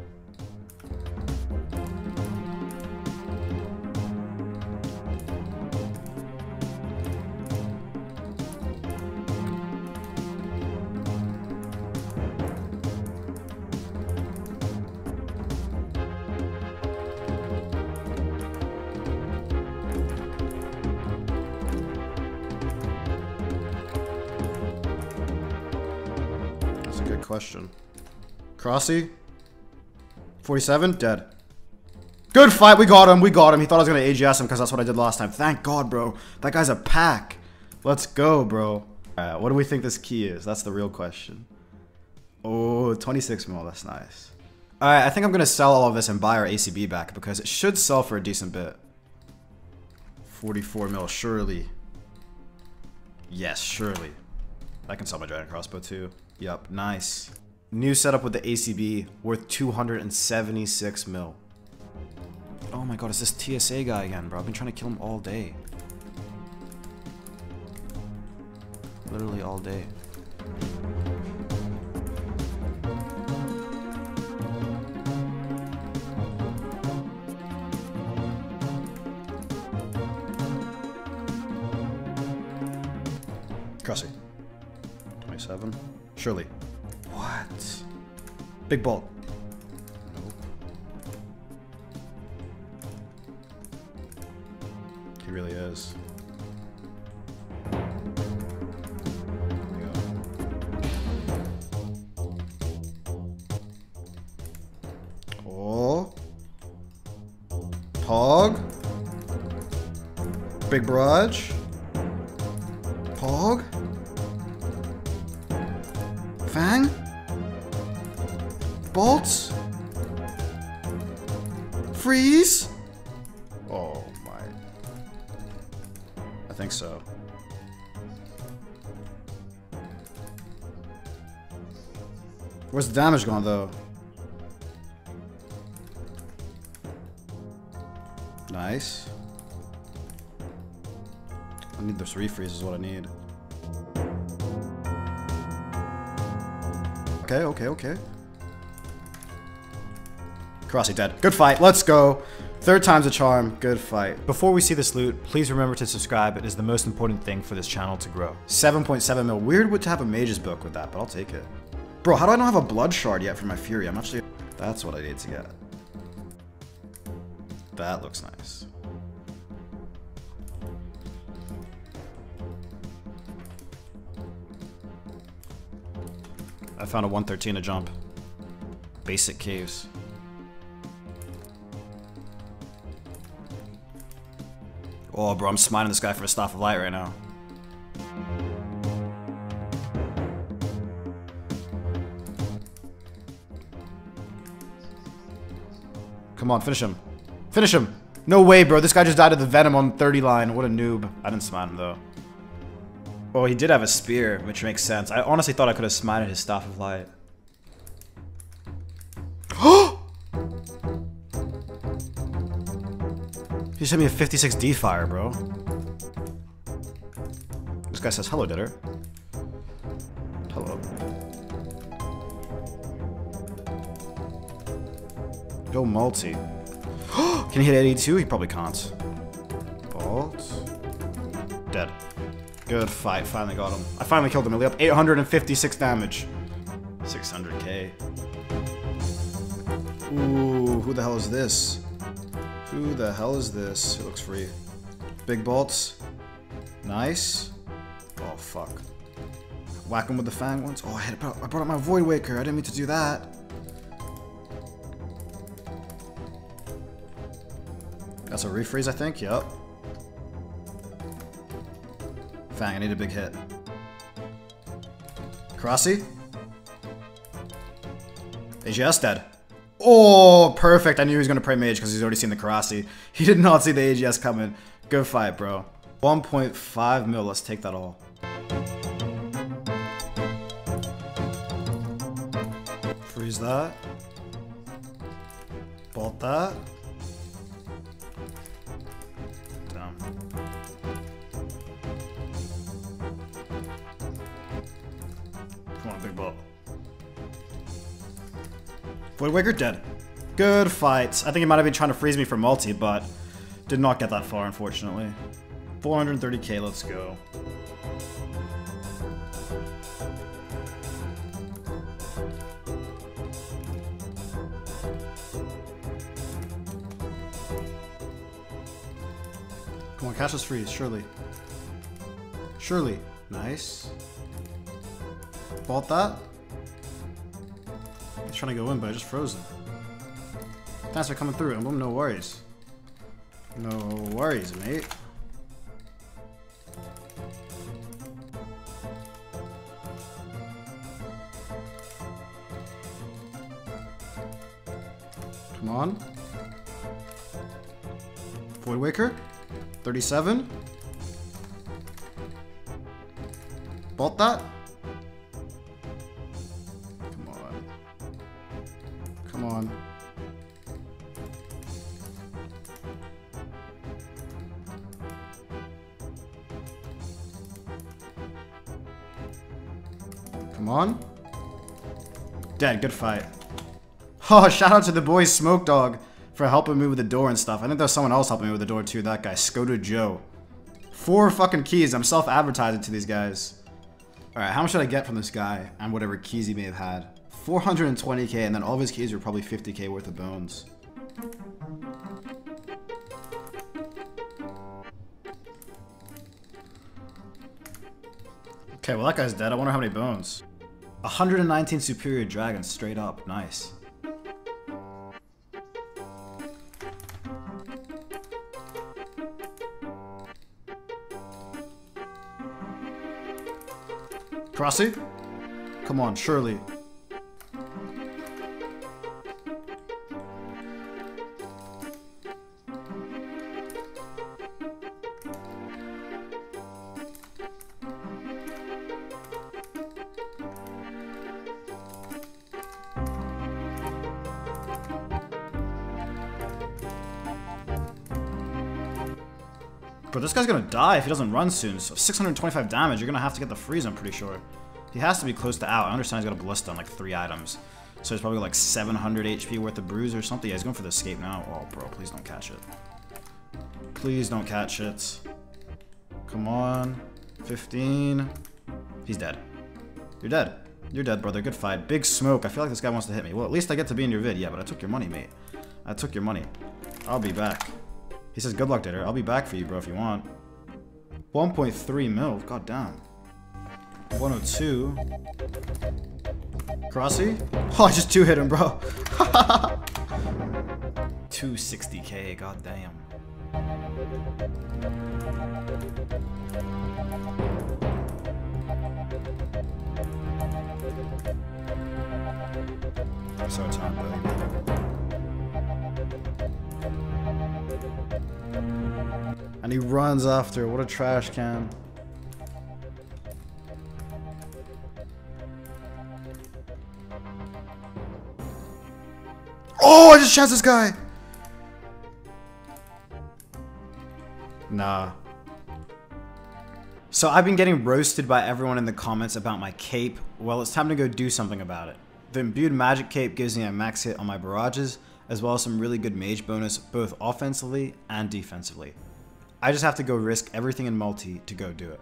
That's a good question. Crossy, forty-seven, dead. Good fight, we got him, we got him. He thought I was gonna A G S him because that's what I did last time. Thank God, bro. That guy's a pack. Let's go, bro. Alright, what do we think this key is? That's the real question. Oh, twenty-six mil, that's nice. Alright, I think I'm gonna sell all of this and buy our A C B back because it should sell for a decent bit. forty-four mil, surely. Yes, surely. I can sell my dragon crossbow too. Yup, nice. New setup with the A C B, worth two hundred seventy-six mil. Oh my god, it's this T S A guy again, bro. I've been trying to kill him all day. Literally all day. Crossy. twenty-seven. Surely. What? Big bolt. Nope. He really is. There you go. Oh. Pog. Big barrage. Pog. Fang. Bolts. Freeze. Oh my. I think so. Where's the damage gone though? Nice. I need this refreeze is what I need. Okay, okay, okay. Crossy dead. Good fight. Let's go. Third time's a charm, good fight. Before we see this loot, please remember to subscribe. It is the most important thing for this channel to grow. seven point seven mil, weird to have a mage's book with that, but I'll take it. Bro, how do I not have a blood shard yet for my fury? I'm actually, that's what I need to get. That looks nice. I found a one thirteen to jump. Basic caves. Oh, bro, I'm smiting this guy for a staff of light right now. Come on, finish him. Finish him! No way, bro. This guy just died of the venom on thirty line. What a noob. I didn't smite him, though. Oh, he did have a spear, which makes sense. I honestly thought I could have smited his staff of light. He sent me a fifty-six D fire, bro. This guy says, hello, Ditter. Hello. Go multi. Can he hit eighty-two? He probably can't. Bolt. Dead. Good fight. Finally got him. I finally killed him. He's up eight hundred fifty-six damage. six hundred K. Ooh, who the hell is this? Who the hell is this? It looks free. Big bolts. Nice. Oh, fuck. Whack him with the fang once. Oh, I, had, I brought up my Void Waker. I didn't mean to do that. That's a refreeze, I think. Yep. Fang, I need a big hit. Karasi? A G S dead. Oh, perfect. I knew he was going to pray mage because he's already seen the Karasi. He did not see the A G S coming. Good fight, bro. one point five mil. Let's take that all. Freeze that. Bolt that. Damn. Come on, big bolt. Void Waker dead. Good fight. I think he might have been trying to freeze me for multi, but did not get that far, unfortunately. four hundred thirty K, let's go. Come on, catch this freeze, surely. Surely. Nice. Bolt that. I was trying to go in, but I just froze him. Thanks for coming through, Emblem. No worries. No worries, mate. Come on. Void Waker. thirty-seven. Bolt that. Come on. Come on. Dead, good fight. Oh, shout out to the boys Smoke Dog for helping me with the door and stuff. I think there's someone else helping me with the door too, that guy, Skoda Joe. Four fucking keys, I'm self-advertising to these guys. Alright, how much should I get from this guy and whatever keys he may have had? four hundred twenty K, and then all of his keys were probably fifty K worth of bones. Okay, well that guy's dead. I wonder how many bones. one hundred nineteen superior dragons straight up. Nice. Crossy? Come on, surely. Bro, this guy's gonna die if he doesn't run soon, so six hundred twenty-five damage, you're gonna have to get the freeze, I'm pretty sure. He has to be close to out. I understand he's got a ballista on like three items. So it's probably like seven hundred H P worth of bruise or something. Yeah, he's going for the escape now. Oh, bro, please don't catch it. Please don't catch it. Come on. fifteen. He's dead. You're dead. You're dead, brother. Good fight. Big smoke. I feel like this guy wants to hit me. Well, at least I get to be in your vid. Yeah, but I took your money, mate. I took your money. I'll be back. He says, good luck, Dater. I'll be back for you, bro, if you want. one point three mil. God damn. one oh two. Crossy? Oh, I just two-hit him, bro. two sixty K. God damn. I'm so tired, buddy. And he runs after. What a trash can. Oh, I just chanced this guy. Nah. So I've been getting roasted by everyone in the comments about my cape. Well, it's time to go do something about it. The imbued magic cape gives me a max hit on my barrages, as well as some really good mage bonus, both offensively and defensively. I just have to go risk everything in multi to go do it.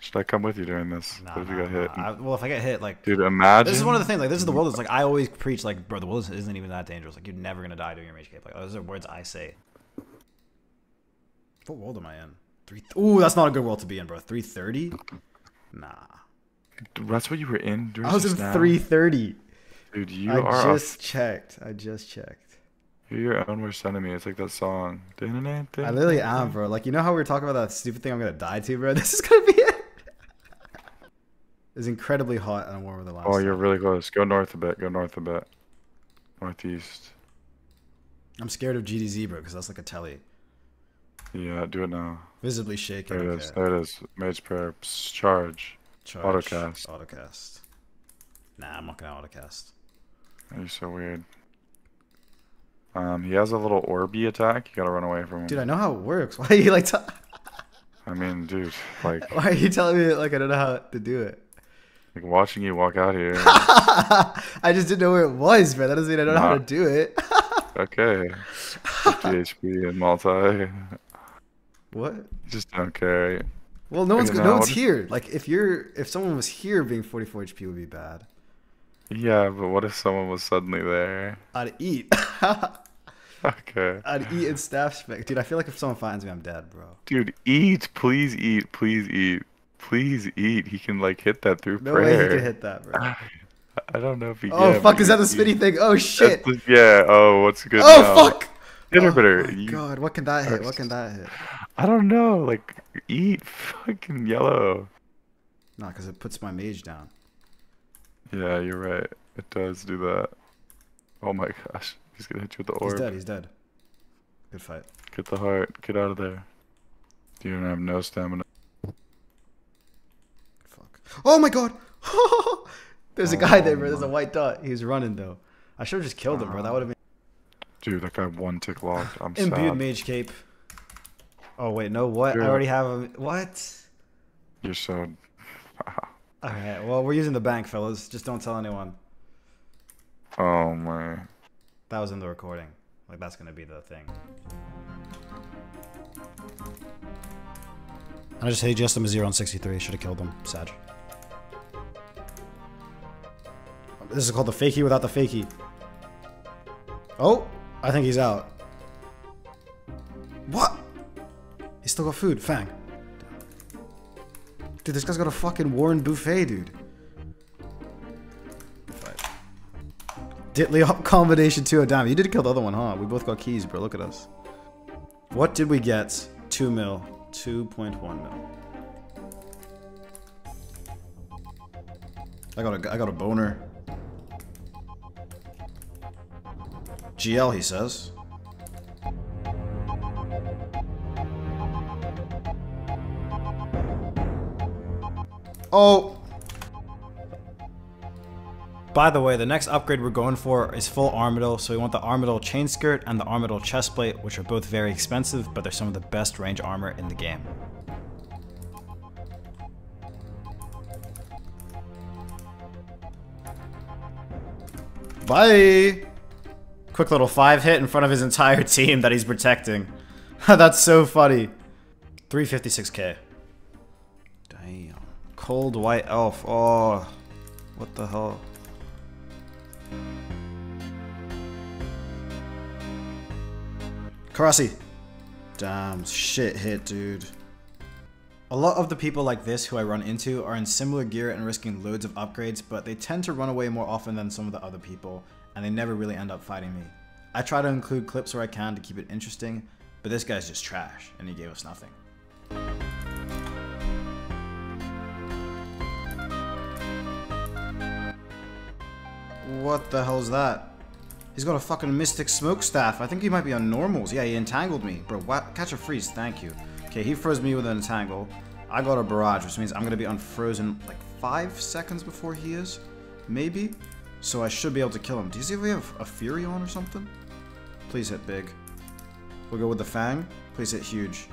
Should I come with you during this? Nah, if you got nah, hit? Nah. I, well, if I get hit, like... Dude, imagine... This is one of the things, like, this is the world that's, like, I always preach, like, bro, the world isn't even that dangerous. Like, you're never gonna die doing your mage cape. Like, those are words I say. What world am I in? Three. Th Ooh, that's not a good world to be in, bro. three thirty? Nah. That's what you were in during I was in now. three thirty. Dude, you I are... I just checked. I just checked. You're your own worst enemy. It's like that song. I literally am, bro. Like, you know how we were talking about that stupid thing I'm gonna die to, bro? This is gonna be it. It's incredibly hot and warmer than last. Oh, you're time. Really close. Go north a bit. Go north a bit. Northeast. I'm scared of G D Z, bro, because that's like a telly. Yeah, do it now. Visibly shaking. There it okay. is. There it is. Mage prayer. Psst, charge. Charge. Autocast. Autocast. Nah, I'm not gonna autocast. You're so weird. Um, he has a little Orby attack. You gotta run away from him. Dude, I know how it works. Why are you like? I mean, dude, like. Why are you telling me like I don't know how to do it? Like watching you walk out here. I just didn't know where it was, bro. That doesn't mean I don't nah. know how to do it. Okay. fifty H P and multi. What? You just don't care. Well, no one's no one's here. Like, if you're if someone was here, being forty-four H P would be bad. Yeah, but what if someone was suddenly there? I'd eat. Okay. I'd eat and staff spec, dude. I feel like if someone finds me, I'm dead, bro. Dude, eat, please eat, please eat, please eat. He can like hit that through no prayer. No way he can hit that, bro. I don't know if he. Oh can, fuck! Is that the spinny eat. thing? Oh shit! That's, yeah. Oh, what's good? Oh now? fuck! Interpreter. Oh my God, what can that hit? What can that hit? I don't know. Like, eat fucking yellow. Nah, because it puts my mage down. Yeah, you're right. It does do that. Oh my gosh. He's going to hit you with the orb. He's dead. He's dead. Good fight. Get the heart. Get out of there. You don't have no stamina. Fuck. Oh my God. There's a guy oh there, bro. There's a white dot. He was running, though. I should have just killed him, bro. That would have been... Dude, that guy one tick locked. I'm sad. Imbued mage cape. Oh wait, no, what? Dude. I already have a what? You're so. All right, well, we're using the bank, fellas. Just don't tell anyone. Oh my. That was in the recording. Like that's gonna be the thing. I just hate Justin Mazir on sixty-three. Should have killed him. Sad. This is called the fakie without the fakie. Oh, I think he's out. What? He's still got food, Fang. Dude, this guy's got a fucking Warren Buffet, dude. Ditley up combination two. Oh, damn, you did kill the other one, huh? We both got keys, bro. Look at us. What did we get? two mil. two point one mil. I got a, I got a boner. G L, he says. Oh! By the way, the next upgrade we're going for is full Armadil, so we want the Armadil chain skirt and the Armadil chest plate, which are both very expensive, but they're some of the best range armor in the game. Bye! Quick little five hit in front of his entire team that he's protecting. That's so funny. three fifty-six K. Damn. Cold White Elf. Oh. What the hell? Karasi. Damn, shit hit, dude. A lot of the people like this who I run into are in similar gear and risking loads of upgrades, but they tend to run away more often than some of the other people, and they never really end up fighting me. I try to include clips where I can to keep it interesting, but this guy's just trash, and he gave us nothing. What the hell's that? He's got a fucking Mystic Smoke Staff. I think he might be on normals. Yeah, he entangled me. Bro, what? Catch a freeze, thank you. Okay, he froze me with an entangle. I got a barrage, which means I'm gonna be unfrozen like five seconds before he is, maybe? So I should be able to kill him. Do you see if we have a Fury on or something? Please hit big. We'll go with the Fang. Please hit huge.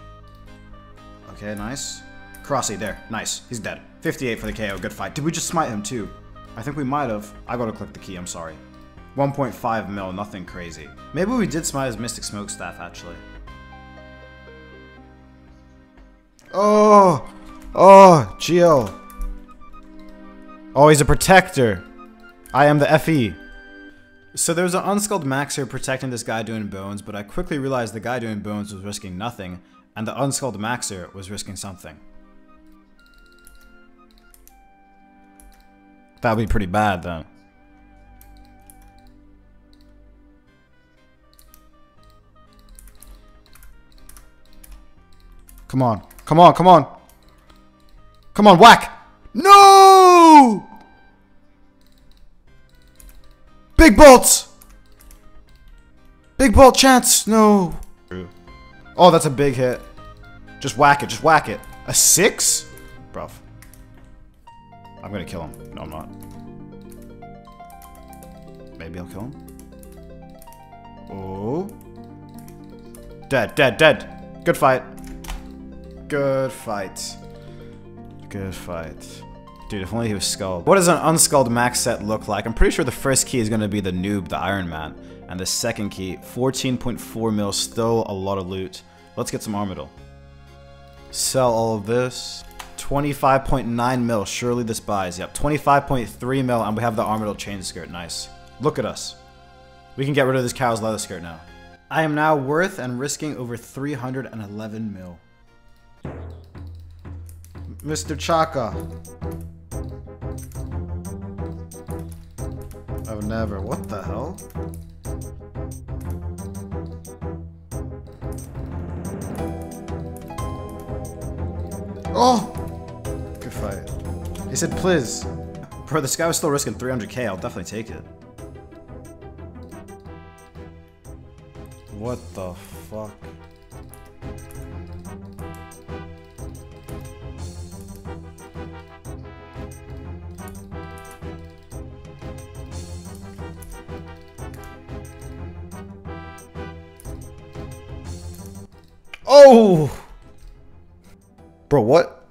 Okay, nice. Karasi, there. Nice. He's dead. fifty-eight for the K O. Good fight. Did we just smite him too? I think we might have. I gotta click the key, I'm sorry. one point five mil, nothing crazy. Maybe we did smite his Mystic Smoke Staff, actually. Oh! Oh! Geo! Oh, he's a protector! I am the F E. So there was an unskilled max here protecting this guy doing bones, but I quickly realized the guy doing bones was risking nothing, and the unskilled maxer was risking something. That'd be pretty bad, then. Come on. Come on, come on. Come on, whack! No! Big bolt! Big bolt chance! No! Oh, that's a big hit. Just whack it, just whack it. A six? Bruv. I'm gonna kill him. No, I'm not. Maybe I'll kill him. Oh. Dead, dead, dead. Good fight. Good fight. Good fight. Dude, if only he was skulled. What does an unskulled max set look like? I'm pretty sure the first key is going to be the noob, the Iron Man. And the second key, fourteen point four mil, still a lot of loot. Let's get some Armadil. Sell all of this. twenty-five point nine mil, surely this buys. Yep, twenty-five point three mil, and we have the Armadil chain skirt. Nice. Look at us. We can get rid of this cow's leather skirt now. I am now worth and risking over three hundred eleven mil. Mister Chaka. I've never. What the hell? Oh! Good fight. He said, please. Bro, this guy was still risking three hundred K. I'll definitely take it. What the fuck? Oh! Bro, what?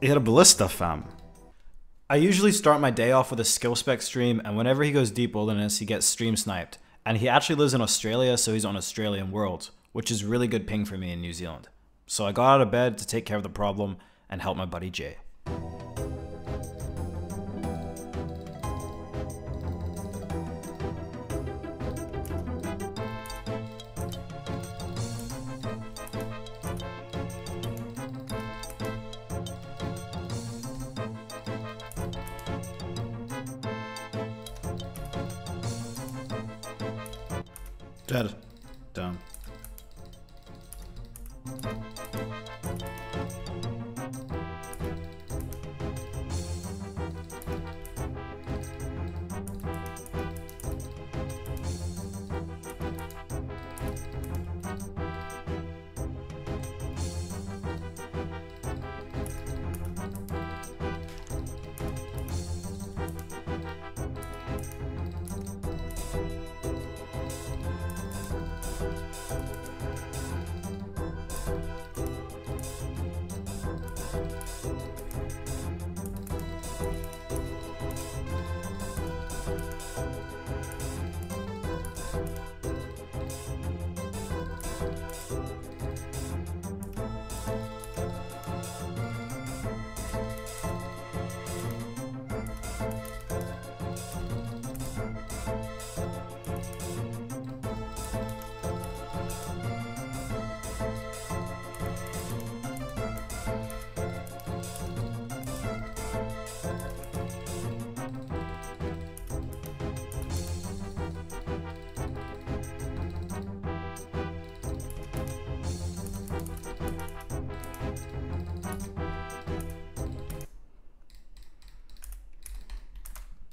He had a ballista, fam. I usually start my day off with a skill spec stream, and whenever he goes deep wilderness, he gets stream sniped. And he actually lives in Australia, so he's on Australian Worlds, which is really good ping for me in New Zealand. So I got out of bed to take care of the problem and help my buddy Jay. Dead. Down.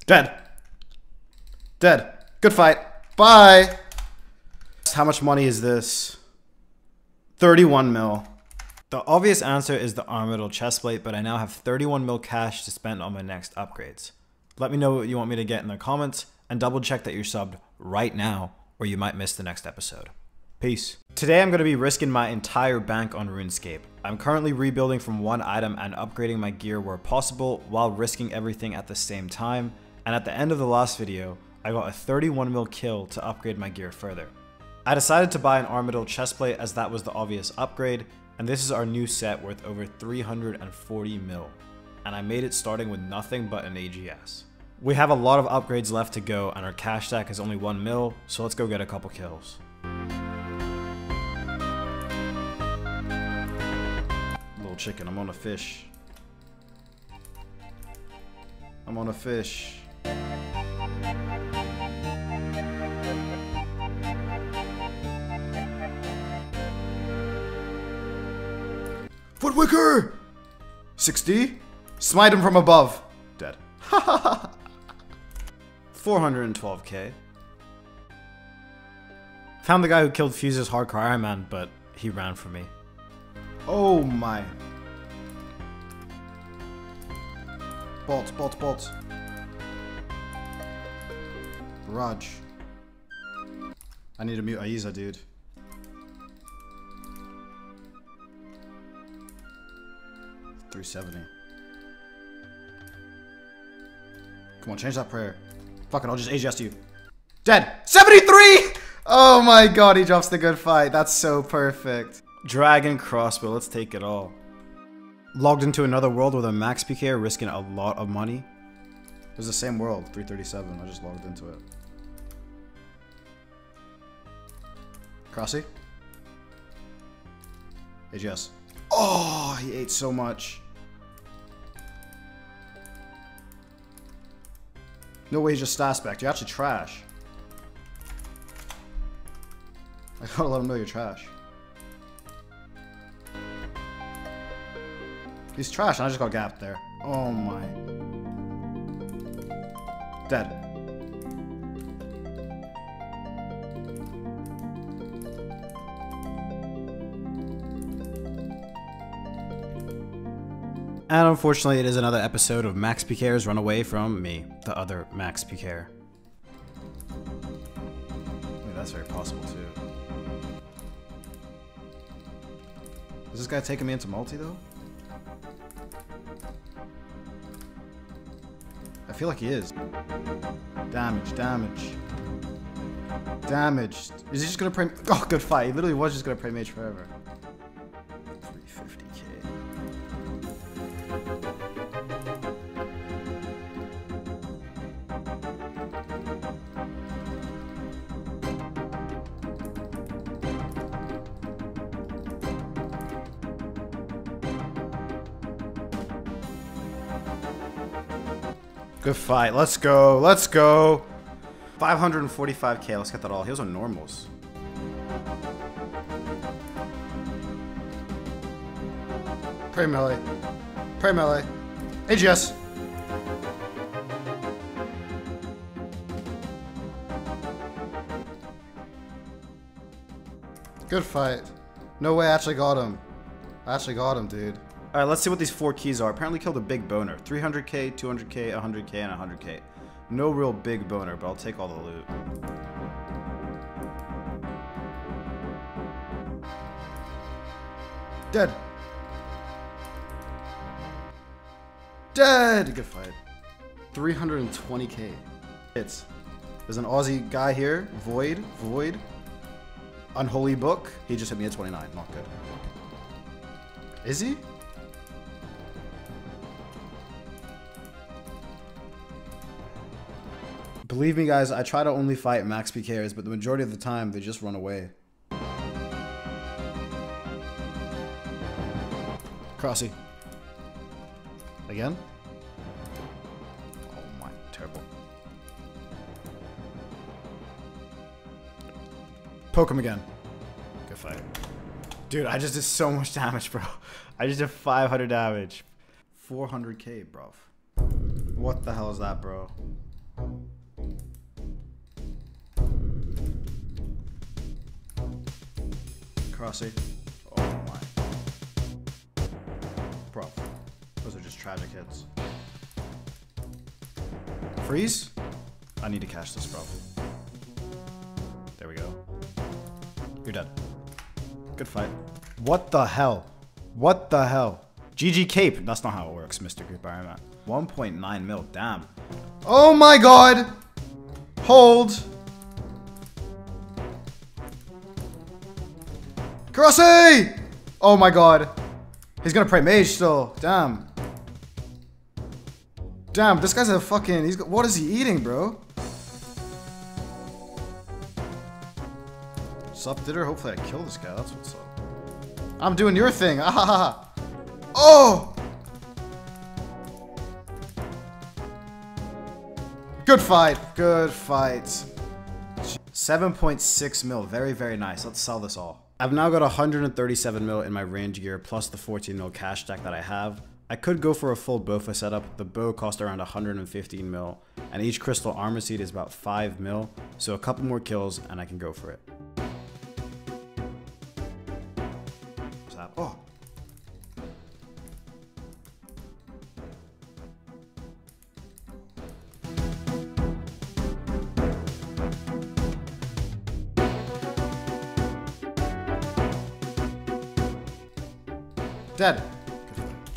Dead. Dead. Good fight. Bye. How much money is this? thirty-one mil. The obvious answer is the Armadil chestplate, but I now have thirty-one mil cash to spend on my next upgrades. Let me know what you want me to get in the comments, and double check that you're subbed right now, or you might miss the next episode. Peace. Today I'm going to be risking my entire bank on RuneScape. I'm currently rebuilding from one item and upgrading my gear where possible while risking everything at the same time, and at the end of the last video, I got a thirty-one mil kill to upgrade my gear further. I decided to buy an Armadil chestplate as that was the obvious upgrade, and this is our new set worth over three hundred forty mil, and I made it starting with nothing but an A G S. We have a lot of upgrades left to go and our cash stack is only one mil, so let's go get a couple kills. Little chicken, I'm on a fish. I'm on a fish. Footwicker! sixty? Smite him from above. Dead. four hundred twelve K. Found the guy who killed Fuse's hardcore Iron Man, but he ran from me. Oh my. Bolt, bolt, bolt. Raj. I need to mute Aiza, dude. three seventy. Come on, change that prayer. Fuck it, I'll just A G S to you. Dead! seventy-three! Oh my god, he drops the good fight. That's so perfect. Dragon crossbow, let's take it all. Logged into another world with a max P K, risking a lot of money. It was the same world, three thirty-seven. I just logged into it. Crossy? A G S. Oh, he ate so much. No way, he's just stats back. You're actually trash. I gotta let him know you're trash. He's trash, and I just got gapped there. Oh my. Dead. And unfortunately, it is another episode of Max P Kers Run Away From Me, the other Max P K er. Wait, that's very possible, too. Is this guy taking me into multi, though? I feel like he is. Damage, damage. Damage. Is he just gonna pray? Oh, good fight. He literally was just gonna pray mage forever. three fifty K. Good fight. Let's go. Let's go. five hundred forty-five K. Let's get that all. He was on normals. Pray melee. Pray melee. A G S. Good fight. No way. I actually got him. I actually got him, dude. All right, let's see what these four keys are. Apparently killed a big boner. three hundred K, two hundred K, one hundred K, and one hundred K. No real big boner, but I'll take all the loot. Dead. Dead. Good fight. three hundred twenty K. It's There's an Aussie guy here. Void. Void. Unholy book. He just hit me at twenty-nine. Not good. Is he? Believe me, guys, I try to only fight max P K ers, but the majority of the time, they just run away. Crossy. Again? Oh my, terrible. Poke him again. Good fight. Dude, I just did so much damage, bro. I just did five hundred damage. four hundred K, bro. What the hell is that, bro? across it. Oh my. Bro, those are just tragic hits. Freeze? I need to cash this, bro. There we go. You're dead. Good fight. What the hell? What the hell? G G Cape. That's not how it works, Mister Group Ironman. one point nine mil. Damn. Oh my god. Hold. Karasi! Oh my god. He's gonna pray mage still. Damn. Damn, this guy's a fucking. He's got, what is he eating, bro? Sup, Ditter? Hopefully I kill this guy. That's what's up. I'm doing your thing. Ah ha ha. Oh! Good fight. Good fight. seven point six mil. Very, very nice. Let's sell this all. I've now got one hundred thirty-seven mil in my range gear plus the fourteen mil cash stack that I have. I could go for a full Bofa setup. The bow cost around one hundred fifteen mil, and each crystal armor seed is about five mil, so a couple more kills and I can go for it. Oh. Dead.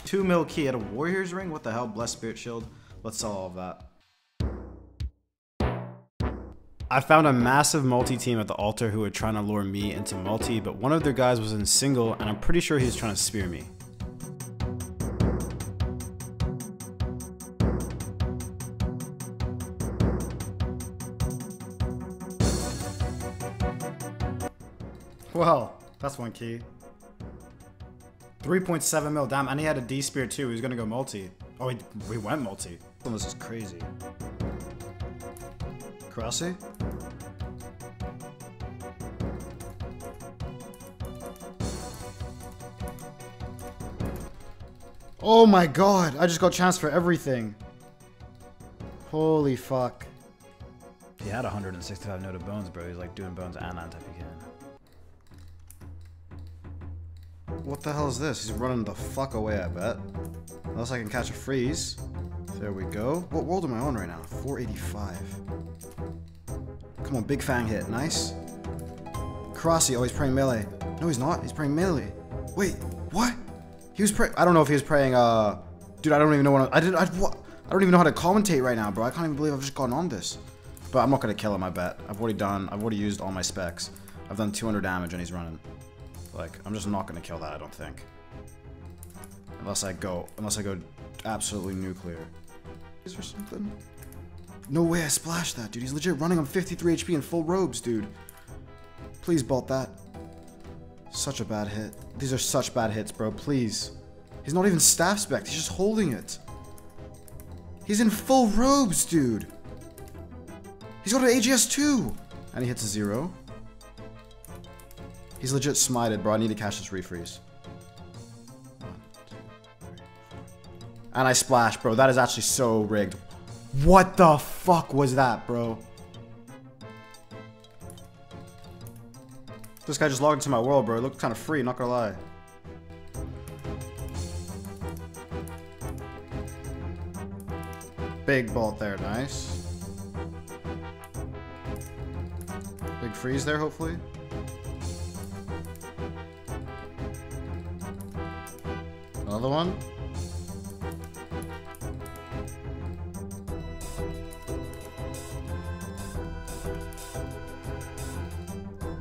Two mil key at a warrior's ring? What the hell? Blessed spirit shield. Let's sell all of that. I found a massive multi team at the altar who were trying to lure me into multi, but one of their guys was in single and I'm pretty sure he was trying to spear me. Well, that's one key. three point seven mil, damn, and he had a D spear too. He was gonna go multi. Oh, he, we went multi. This is crazy. Karasi? Oh my god, I just got chance for everything. Holy fuck. He had one hundred sixty-five no to bones, bro. He's like doing bones and anti-P K. What the hell is this? He's running the fuck away, I bet. Unless I can catch a freeze. There we go. What world am I on right now? four eighty-five. Come on, Big Fang hit. Nice. Karasi. Oh, he's praying melee. No, he's not. He's praying melee. Wait, what? He was praying. I don't know if he was praying, uh... Dude, I don't even know what I'm I did. I, what? I don't even know how to commentate right now, bro. I can't even believe I've just gotten on this. But I'm not going to kill him, I bet. I've already done... I've already used all my specs. I've done two hundred damage and he's running. Like, I'm just not gonna kill that, I don't think. Unless I go, unless I go absolutely nuclear. Is there something? No way I splashed that, dude. He's legit running on fifty-three H P in full robes, dude. Please bolt that. Such a bad hit. These are such bad hits, bro, please. He's not even staff spec, he's just holding it. He's in full robes, dude. He's got an A G S too. And he hits a zero. He's legit smited, bro. I need to catch this refreeze. And I splash, bro. That is actually so rigged. What the fuck was that, bro? This guy just logged into my world, bro. It looked kind of free, not gonna lie. Big bolt there, nice. Big freeze there, hopefully. Another one.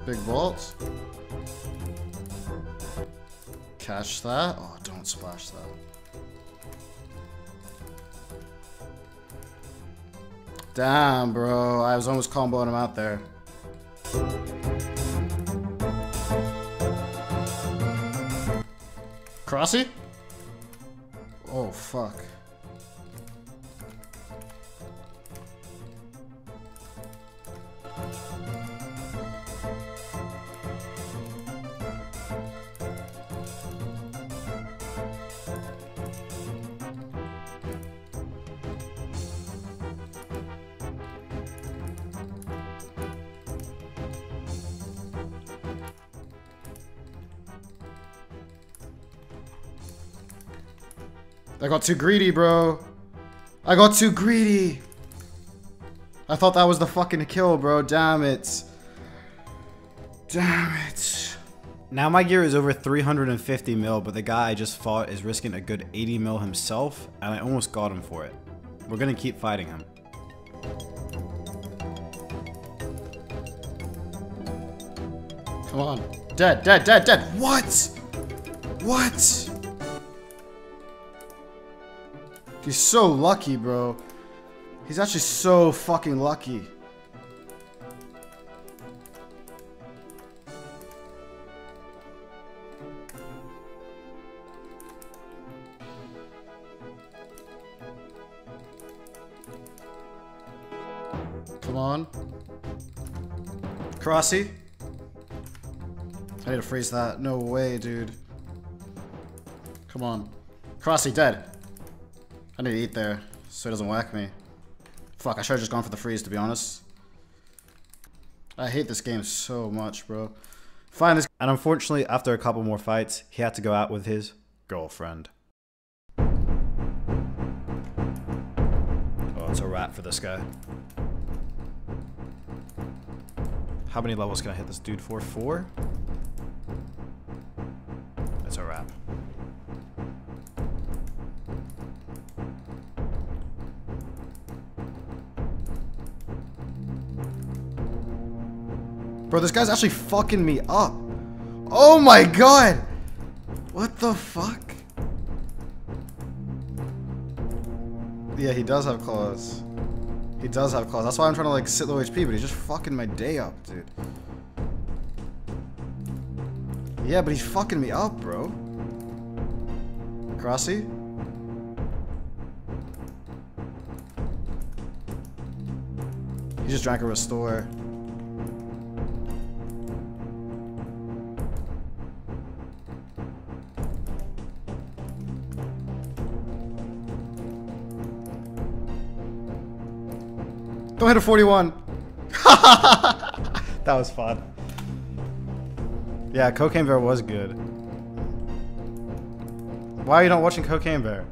Big vault. Catch that. Oh, don't splash that. Damn, bro. I was almost comboing him out there. Karasi? Oh, fuck. I got too greedy, bro. I got too greedy. I thought that was the fucking kill, bro. Damn it. Damn it. Now my gear is over three hundred fifty mil, but the guy I just fought is risking a good eighty mil himself, and I almost got him for it. We're gonna keep fighting him. Come on. Dead, dead, dead, dead. What? What? He's so lucky, bro. He's actually so fucking lucky. Come on. Crossy. I need to freeze that. No way, dude. Come on. Crossy, dead. I need to eat there so it doesn't whack me. Fuck, I should have just gone for the freeze, to be honest. I hate this game so much, bro. Find this. And unfortunately, after a couple more fights, he had to go out with his girlfriend. Oh, it's a wrap for this guy. How many levels can I hit this dude for? Four? It's a wrap. Bro, this guy's actually fucking me up. Oh my god! What the fuck? Yeah, he does have claws. He does have claws. That's why I'm trying to like sit low H P, but he's just fucking my day up, dude. Yeah, but he's fucking me up, bro. Crossy? He just drank a restore. Don't hit a forty-one. That was fun. Yeah, Cocaine Bear was good. Why are you not watching Cocaine Bear?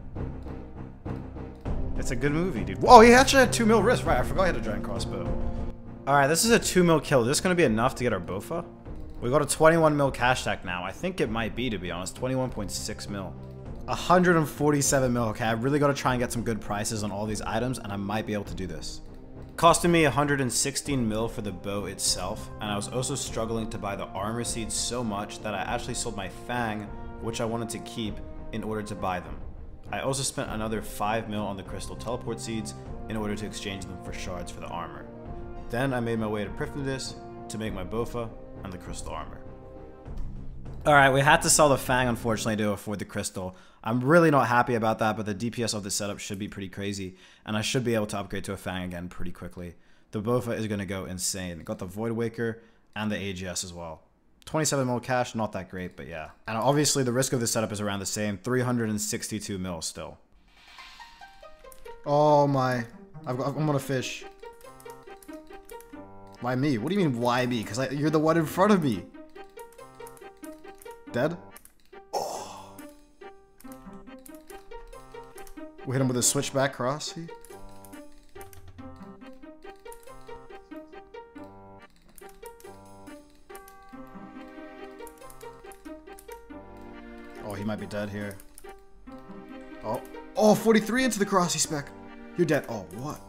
It's a good movie, dude. Oh, he actually had two mil wrist. Right, I forgot he had a giant crossbow. Alright, this is a two mil kill. Is this going to be enough to get our Bofa? We got a twenty-one mil cash stack now. I think it might be, to be honest. twenty-one point six mil. one hundred forty-seven mil. Okay, I really got to try and get some good prices on all these items, and I might be able to do this. Costing me one hundred sixteen mil for the bow itself, and I was also struggling to buy the armor seeds so much that I actually sold my Fang, which I wanted to keep, in order to buy them. I also spent another five mil on the crystal teleport seeds in order to exchange them for shards for the armor. Then I made my way to Prifnidis to make my Bofa and the crystal armor. Alright, we had to sell the Fang, unfortunately, to afford the crystal. I'm really not happy about that, but the D P S of this setup should be pretty crazy, and I should be able to upgrade to a Fang again pretty quickly. The Bofa is going to go insane. Got the Void Waker and the A G S as well. twenty-seven mil cash, not that great, but yeah. And obviously the risk of this setup is around the same, three hundred sixty-two mil still. Oh my, I've got, I'm on a fish. Why me? What do you mean why me? Because you're the one in front of me. Dead? We hit him with a switchback crossy. Oh, he might be dead here. Oh, oh, forty-three into the crossy spec. You're dead. Oh, what?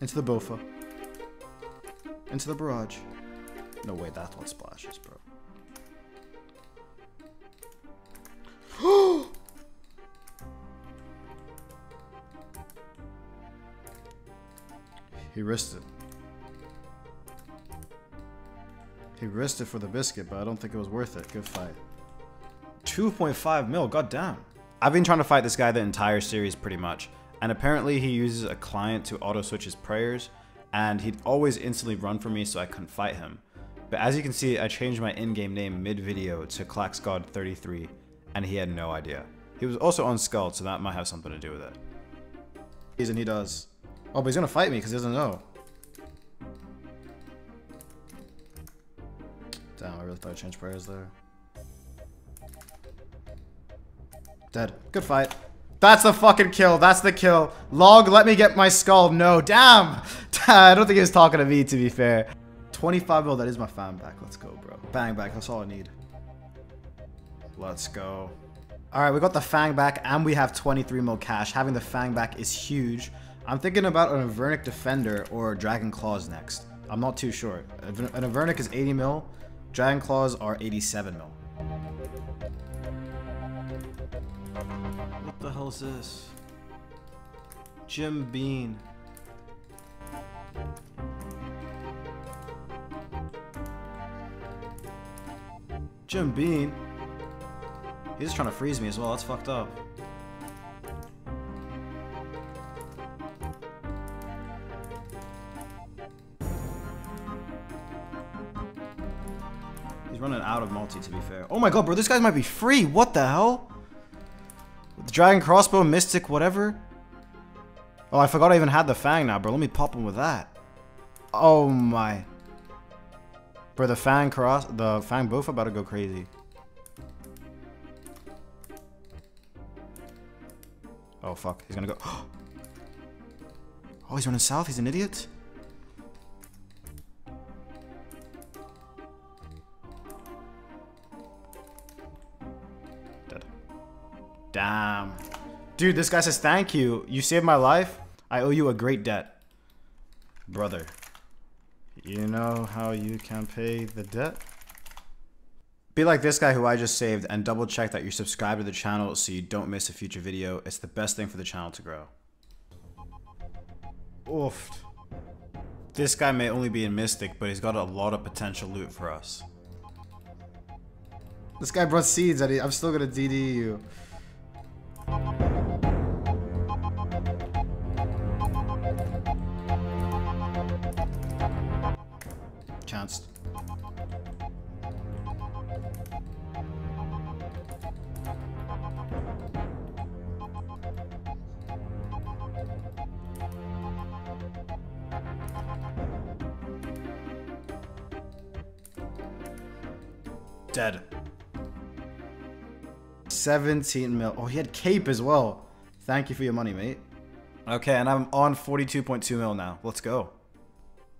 Into the Bofa. Into the barrage. No way, that's what splashes, bro. He risked it. He risked it for the biscuit, but I don't think it was worth it. Good fight. two point five mil, goddamn. I've been trying to fight this guy the entire series pretty much, and apparently he uses a client to auto-switch his prayers, and he'd always instantly run for me so I couldn't fight him. But as you can see, I changed my in-game name mid-video to Klaxgod thirty-three, and he had no idea. He was also on Skull, so that might have something to do with it. He's and he does. Oh, but he's gonna fight me because he doesn't know. Damn, I really thought I changed prayers there. Dead. Good fight. That's the fucking kill. That's the kill. Log, let me get my skull. No, damn. I don't think he was talking to me, to be fair. twenty-five mil, that is my fan back. Let's go, bro. Bang back, that's all I need. Let's go. All right, we got the fang back and we have twenty-three mil cash. Having the fang back is huge. I'm thinking about an Avernic Defender or Dragon Claws next. I'm not too sure. An Avernic is eighty mil. Dragon Claws are eighty-seven mil. What the hell is this? Jim Bean. Jim Bean? He's just trying to freeze me as well. That's fucked up. He's running out of multi, to be fair. Oh my god, bro. This guy might be free. What the hell? With Dragon Crossbow, Mystic, whatever. Oh, I forgot I even had the Fang now, bro. Let me pop him with that. Oh my. Bro, the Fang Cross... The Fang Bofa about to go crazy. Oh, fuck. He's gonna go... Oh, he's running south? He's an idiot? Dead. Damn. Dude, this guy says, thank you. You saved my life. I owe you a great debt. Brother. You know how you can pay the debt? Be like this guy who I just saved and double check that you're subscribed to the channel so you don't miss a future video. It's the best thing for the channel to grow. Oof. This guy may only be in Mystic, but he's got a lot of potential loot for us. This guy brought seeds, Eddie. I'm still gonna D D you. Chanced. Dead. seventeen mil. Oh, he had cape as well. Thank you for your money, mate. Okay, and I'm on forty-two point two mil now. Let's go.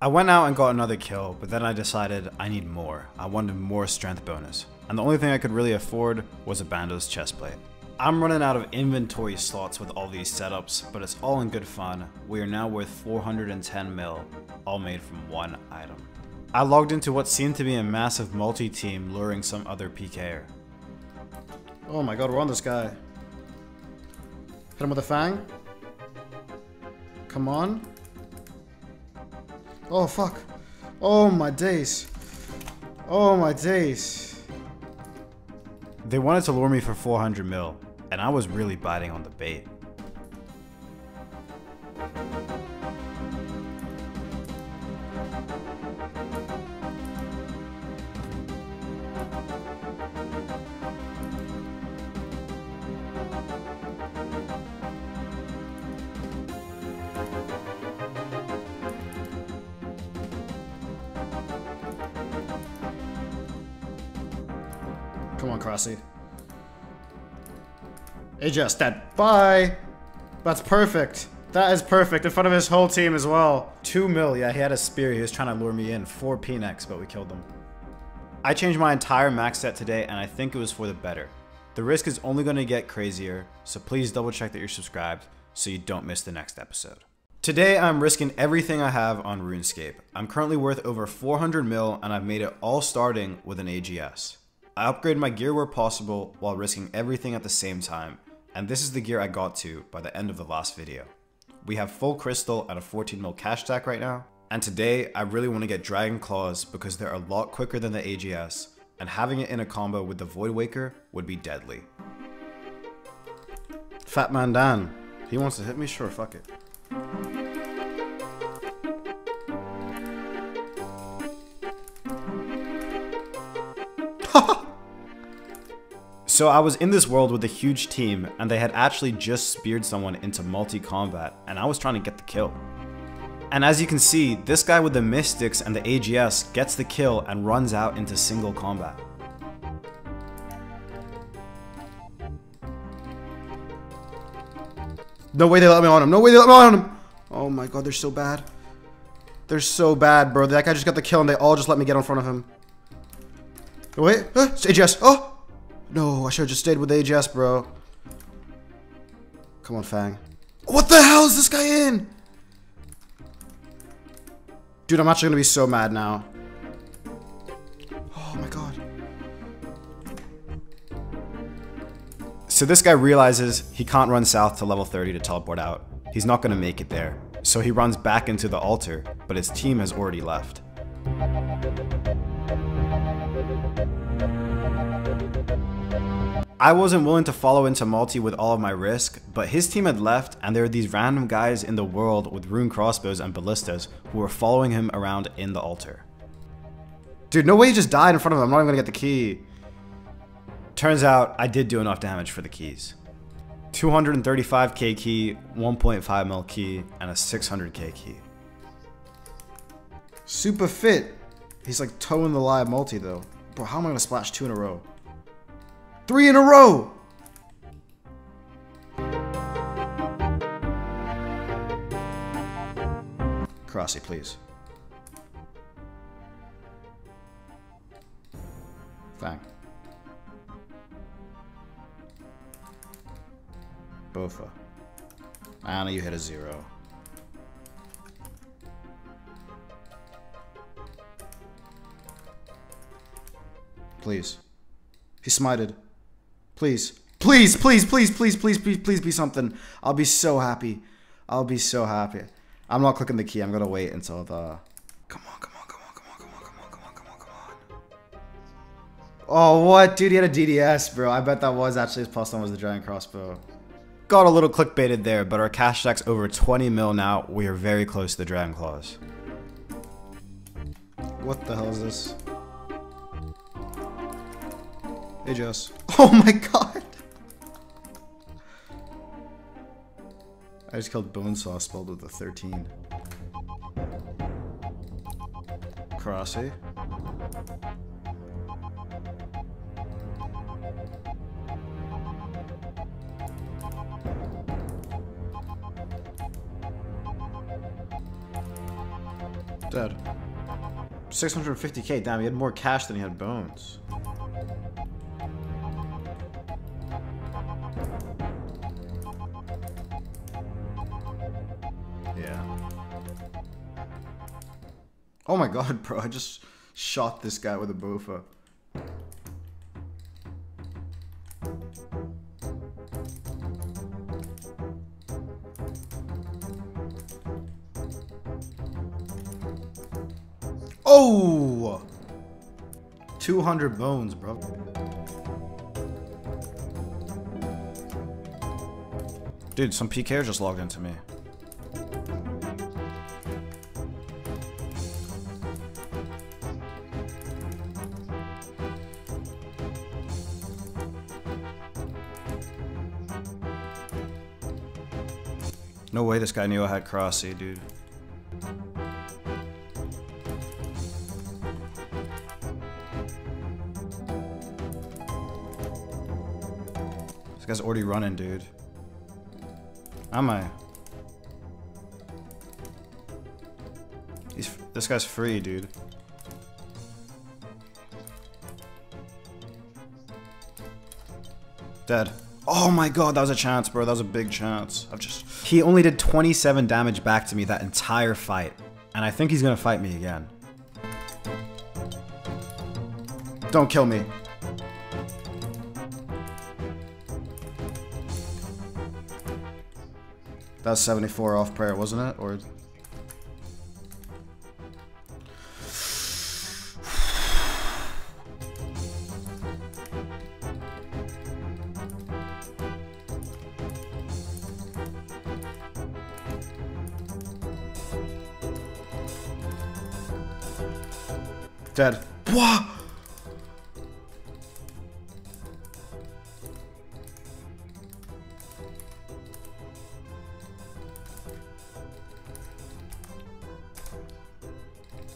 I went out and got another kill, but then I decided I need more. I wanted more strength bonus. And the only thing I could really afford was a Bando's chestplate. I'm running out of inventory slots with all these setups, but it's all in good fun. We are now worth four hundred ten mil, all made from one item. I logged into what seemed to be a massive multi-team luring some other P K er. Oh my god, we're on this guy. Hit him with a fang. Come on. Oh fuck. Oh my days. Oh my days. They wanted to lure me for four hundred mil, and I was really biting on the bait. Come on, Crossy. A J S dead. Bye. That's perfect. That is perfect. In front of his whole team as well. two mil. Yeah, he had a spear. He was trying to lure me in. four P N X, but we killed him. I changed my entire max set today, and I think it was for the better. The risk is only going to get crazier, so please double check that you're subscribed so you don't miss the next episode. Today, I'm risking everything I have on RuneScape. I'm currently worth over four hundred mil, and I've made it all starting with an A G S. I upgrade my gear where possible while risking everything at the same time, and this is the gear I got to by the end of the last video. We have full crystal at a fourteen mil cash stack right now, and today I really want to get Dragon Claws because they're a lot quicker than the A G S, and having it in a combo with the Void Waker would be deadly. Fat Man Dan, he wants to hit me? Sure, fuck it. So I was in this world with a huge team, and they had actually just speared someone into multi-combat, and I was trying to get the kill. And as you can see, this guy with the Mystics and the A G S gets the kill and runs out into single combat. No way they let me on him. No way they let me on him. Oh my god, they're so bad. They're so bad, bro. That guy just got the kill and they all just let me get in front of him. Oh, wait. Huh? It's A G S. Oh! No, I should have just stayed with A G S, bro. Come on, Fang. What the hell is this guy in? Dude, I'm actually gonna be so mad now. Oh my god. So this guy realizes he can't run south to level thirty to teleport out. He's not gonna make it there. So he runs back into the altar, but his team has already left. I wasn't willing to follow into Malty with all of my risk, but his team had left and there were these random guys in the world with rune crossbows and ballistas who were following him around in the altar. Dude, no way he just died in front of him. I'm not even gonna get the key. Turns out I did do enough damage for the keys. two hundred thirty-five K key, one point five mil key, and a six hundred K key. Super fit. He's like toeing the line Malty though. Bro, how am I gonna splash two in a row? Three in a row! Crossy, please. Fang. Bofa. Anna, you hit a zero. Please. He smited. Please, please, please, please, please, please, please, please be something. I'll be so happy. I'll be so happy. I'm not clicking the key. I'm gonna wait until the. Come on, come on, come on, come on, come on, come on, come on, come on, come on. Oh, what, dude? He had a D D S, bro. I bet that was actually his plus one was the giant crossbow. Got a little clickbaited there, but our cash stack's over twenty mil now. We are very close to the Dragon Claws. What the hell is this? Hey, Jess. Oh my god! I just killed Bonesaw spelled with a thirteen. Crossy. Dead. six hundred fifty K, damn, he had more cash than he had bones. Oh my god, bro, I just shot this guy with a bofa. Oh! two hundred bones, bro. Dude, some P K just logged into me. No way this guy knew I had Crossy, dude. This guy's already running, dude. Am I? He's, this guy's free, dude. Dead. Oh my god, that was a chance, bro. That was a big chance. I've just... He only did twenty-seven damage back to me that entire fight. And I think he's gonna fight me again. Don't kill me. That was seventy-four off prayer, wasn't it? Or... Dead. Whoa.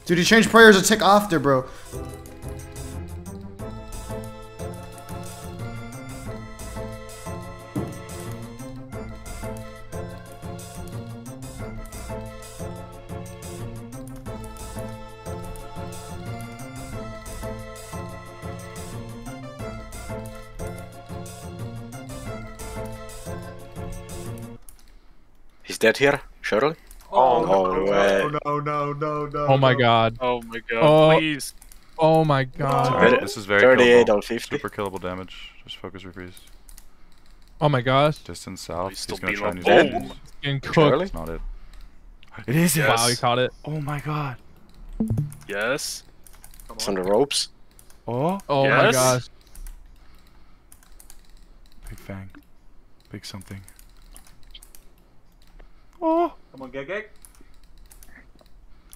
Dude, he changed prayers a tick after, bro. He's dead here, surely? Oh, oh no, way. no, no, no, no, Oh my no. god. Oh my god, oh. please. Oh my god. No. This is very thirty-eight killable. On fifty. Super killable damage. Just focus refreeze. Oh my gosh. Distance south. He's, He's gonna try and use it. He's getting cooked. Surely? That's not it. It is, yes. Wow, he caught it. Oh my god. Yes. Come it's on. on the ropes. Oh. Oh yes. my gosh. Big fang. Big something. Oh. Come on, Gegeg.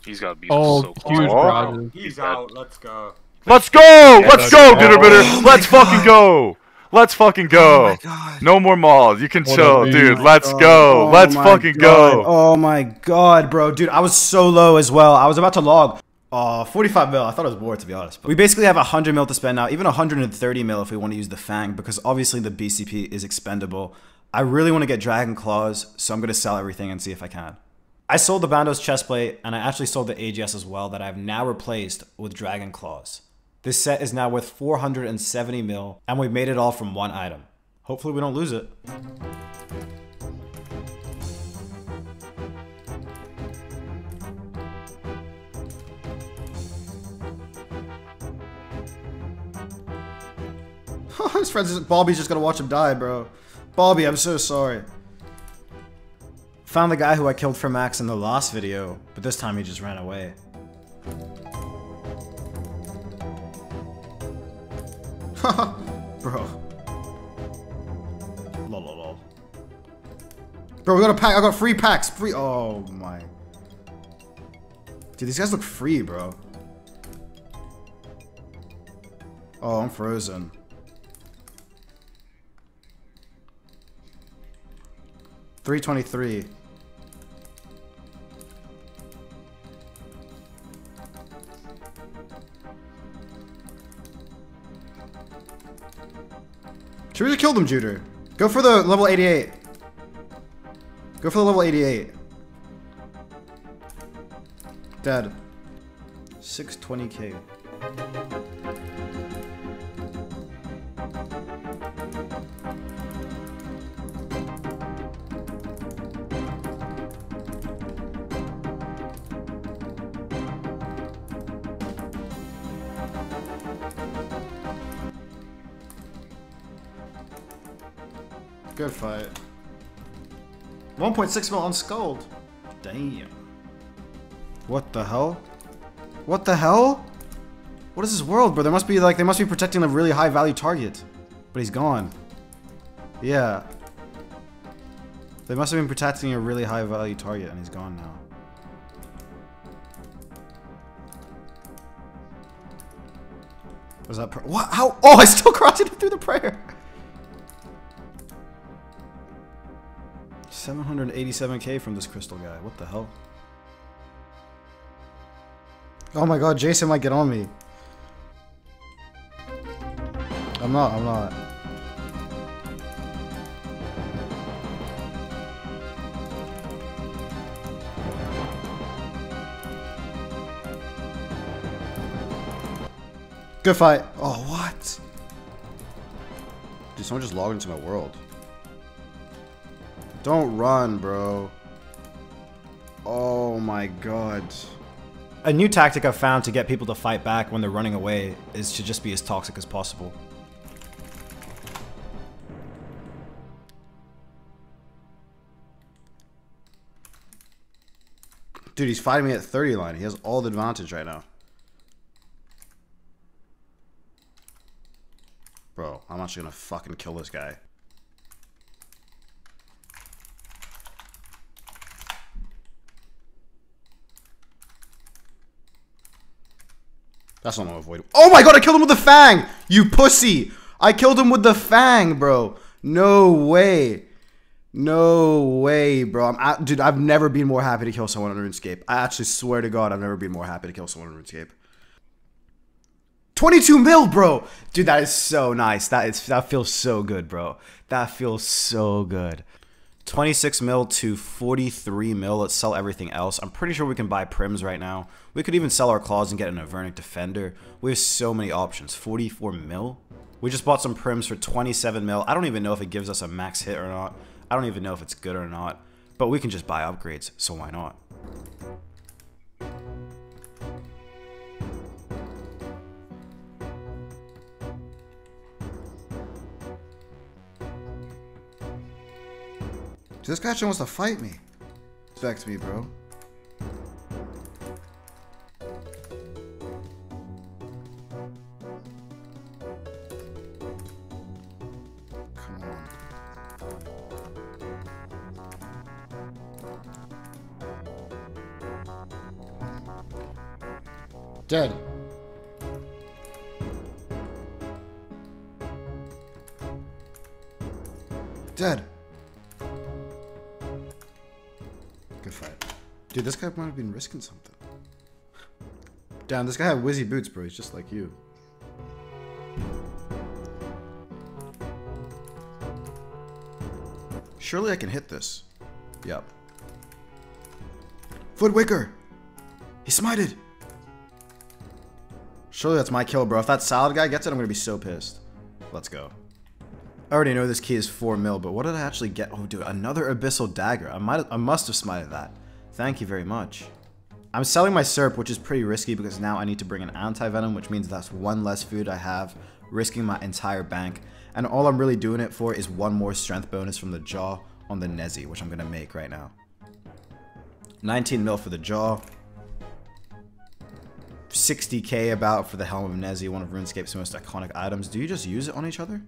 He's gotta be oh, so close. Huge oh. He's out. Let's go. Let's go. Yeah, let's go, bitter bitter. Oh let's fucking god. go. Let's fucking go. Oh no more malls. You can what chill, dude. dude. Let's oh, go. Oh let's fucking god. go. Oh my god, bro. Dude, I was so low as well. I was about to log. Uh, forty-five mil. I thought it was bored, to be honest. But we basically have one hundred mil to spend now. Even one hundred thirty mil if we want to use the Fang, because obviously the B C P is expendable. I really want to get Dragon Claws, so I'm going to sell everything and see if I can. I sold the Bandos chestplate, and I actually sold the A G S as well that I've now replaced with Dragon Claws. This set is now worth four hundred seventy mil, and we've made it all from one item. Hopefully we don't lose it. His friends, Bobby's just gonna watch him die, bro. Bobby, I'm so sorry. Found the guy who I killed for Max in the last video, but this time he just ran away. Haha, bro. Lol, lol, lol. Bro, we got a pack. I got free packs. Free. Oh my. Dude, these guys look free, bro. Oh, I'm frozen. three twenty-three. Should we just kill them, Juder? Go for the level eighty-eight. Go for the level eighty-eight. Dead. six twenty K. Good fight. one point six mil on Scold. Damn. What the hell? What the hell? What is this world, bro? There must be like they must be protecting a really high value target. But he's gone. Yeah. They must have been protecting a really high value target and he's gone now. Was that what? How? Oh, I still crotcheted him through the prayer. seven hundred eighty-seven K from this crystal guy. What the hell? Oh my god, Jason might get on me. I'm not, I'm not. Good fight. Oh, what? Dude, someone just logged into my world. Don't run, bro. Oh my god. A new tactic I've found to get people to fight back when they're running away is to just be as toxic as possible. Dude, he's fighting me at thirty line. He has all the advantage right now. Bro, I'm actually gonna fucking kill this guy. That's not avoidable. Oh my god, I killed him with the Fang! You pussy! I killed him with the Fang, bro. No way. No way, bro. I'm at, dude, I've never been more happy to kill someone on RuneScape. I actually swear to god, I've never been more happy to kill someone on RuneScape. twenty-two mil, bro! Dude, that is so nice. That is that feels so good, bro. That feels so good. twenty-six mil to forty-three mil. Let's sell everything else. I'm pretty sure we can buy Prims right now. We could even sell our claws and get an Avernic Defender. We have so many options. forty-four mil. We just bought some Prims for twenty-seven mil. I don't even know if it gives us a max hit or not. I don't even know if it's good or not. But we can just buy upgrades, so why not? Dude, this guy actually wants to fight me. Respect me, bro. Dead. Dead. Good fight. Dude, this guy might have been risking something. Damn, this guy had whizzy boots, bro. He's just like you. Surely I can hit this. Yep. Foot Wicker! He smited! Surely that's my kill, bro. If that salad guy gets it, I'm gonna be so pissed. Let's go. I already know this key is four mil, but what did I actually get? Oh, dude, another Abyssal Dagger. I might, I must have smited that. Thank you very much. I'm selling my Serp, which is pretty risky because now I need to bring an Anti-Venom, which means that's one less food I have, risking my entire bank. And all I'm really doing it for is one more strength bonus from the jaw on the Nezzy, which I'm gonna make right now. nineteen mil for the jaw. sixty K about for the Helm of Nezzy, one of RuneScape's most iconic items. Do you just use it on each other?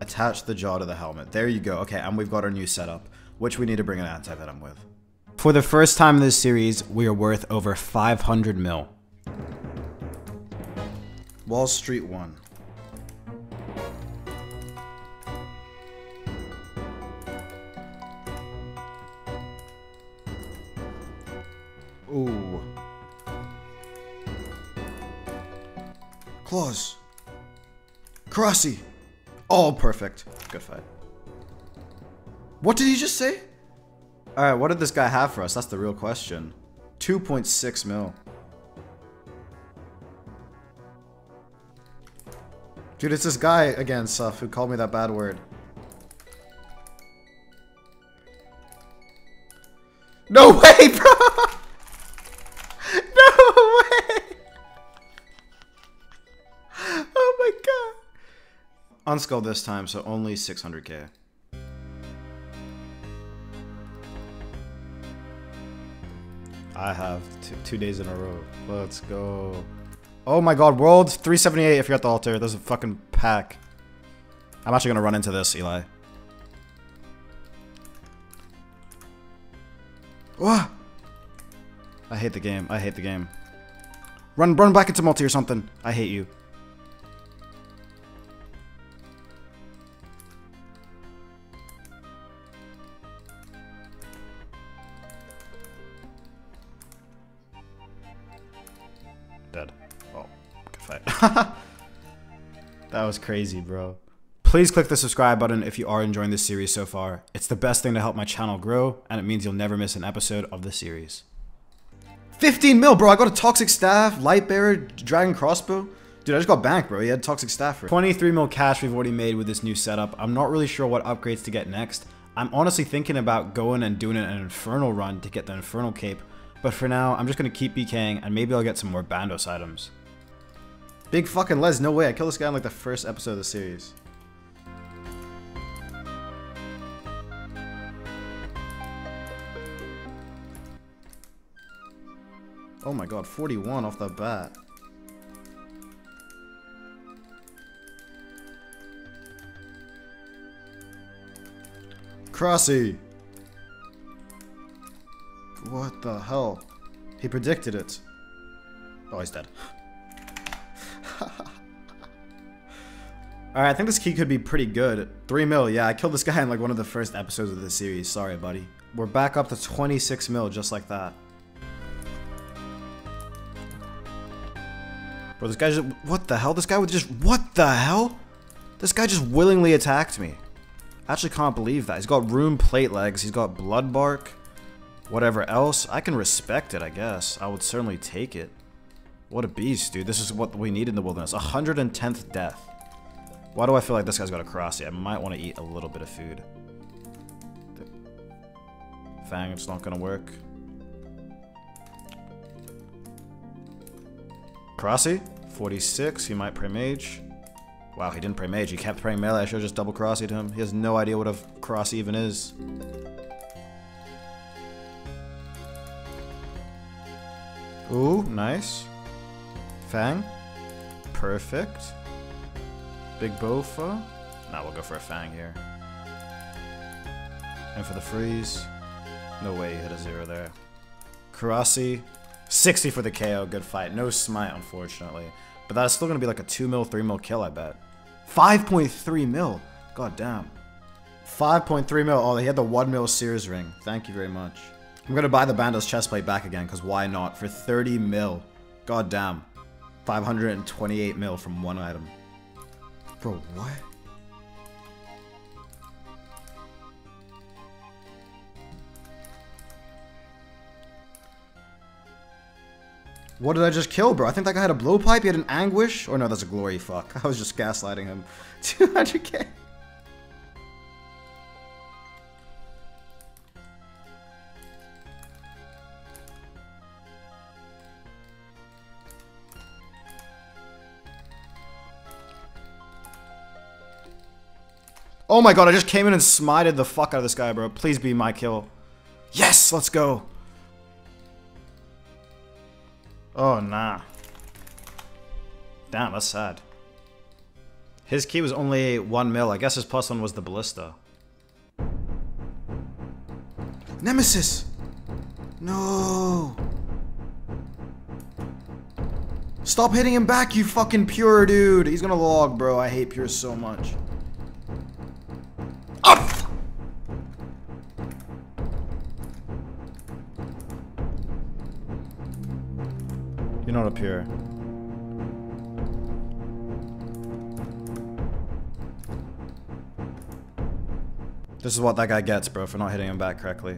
Attach the jaw to the helmet. There you go. Okay, and we've got our new setup, which we need to bring an Anti-Venom with. For the first time in this series, we are worth over five hundred mil. Wall Street one. Ooh. Claws. Crossy. All perfect. Good fight. What did he just say? Alright, what did this guy have for us? That's the real question. two point six mil. Dude, it's this guy again, Suf, who called me that bad word. No way, bro! Unskull this time, so only six hundred K. I have two days in a row. Let's go. Oh my god, world three seventy-eight if you're at the altar. There's a fucking pack. I'm actually gonna run into this, Eli. Whoa. I hate the game. I hate the game. Run, run back into multi or something. I hate you. That was crazy, bro. Please click the subscribe button if you are enjoying this series so far. It's the best thing to help my channel grow, and it means you'll never miss an episode of the series. fifteen mil, bro. I got a Toxic Staff, Lightbearer, Dragon Crossbow. Dude, I just got banked, bro. He had Toxic Staff for it. twenty-three mil cash we've already made with this new setup. I'm not really sure what upgrades to get next. I'm honestly thinking about going and doing an Infernal run to get the Infernal Cape, but for now, I'm just going to keep BKing, and maybe I'll get some more Bandos items. Big fucking Les, no way, I killed this guy in like the first episode of the series. Oh my god, forty-one off the bat. Crossy! What the hell? He predicted it. Oh, he's dead. Alright, I think this key could be pretty good. three mil, yeah, I killed this guy in like one of the first episodes of the series. Sorry, buddy. We're back up to twenty-six mil just like that. Bro, this guy just- what the hell? This guy would just- what the hell? This guy just willingly attacked me. I actually can't believe that. He's got Rune Plate Legs, he's got Blood Bark, whatever else. I can respect it, I guess. I would certainly take it. What a beast, dude. This is what we need in the wilderness. one hundred tenth death. Why do I feel like this guy's got a Crossy? I might want to eat a little bit of food. thing, it's not gonna work. Crossy, forty-six, he might pre-mage. Wow, he didn't pre-mage, he kept praying melee, I should've just double crossied him. He has no idea what a cross even is. Ooh, nice. Fang. Perfect. Big Bofa. Nah, we'll go for a Fang here. And for the freeze. No way he hit a zero there. Karasi. sixty for the K O, good fight. No smite, unfortunately. But that's still gonna be like a two mil, three mil kill, I bet. five point three mil! God damn. five point three mil. Oh, he had the one mil Sears ring. Thank you very much. I'm gonna buy the Bandos chestplate back again, because why not? For thirty mil. God damn. five hundred twenty-eight mil from one item. Bro, what? What did I just kill, bro? I think that guy had a blowpipe, he had an anguish? Or no, that's a glory, fuck. I was just gaslighting him. two hundred K. Oh my god, I just came in and smited the fuck out of this guy, bro. Please be my kill. Yes, let's go. Oh, nah. Damn, that's sad. His key was only one mil. I guess his plus one was the ballista. Nemesis! No! Stop hitting him back, you fucking pure dude. He's gonna log, bro. I hate pure so much. Not up here. This is what that guy gets, bro, for not hitting him back correctly.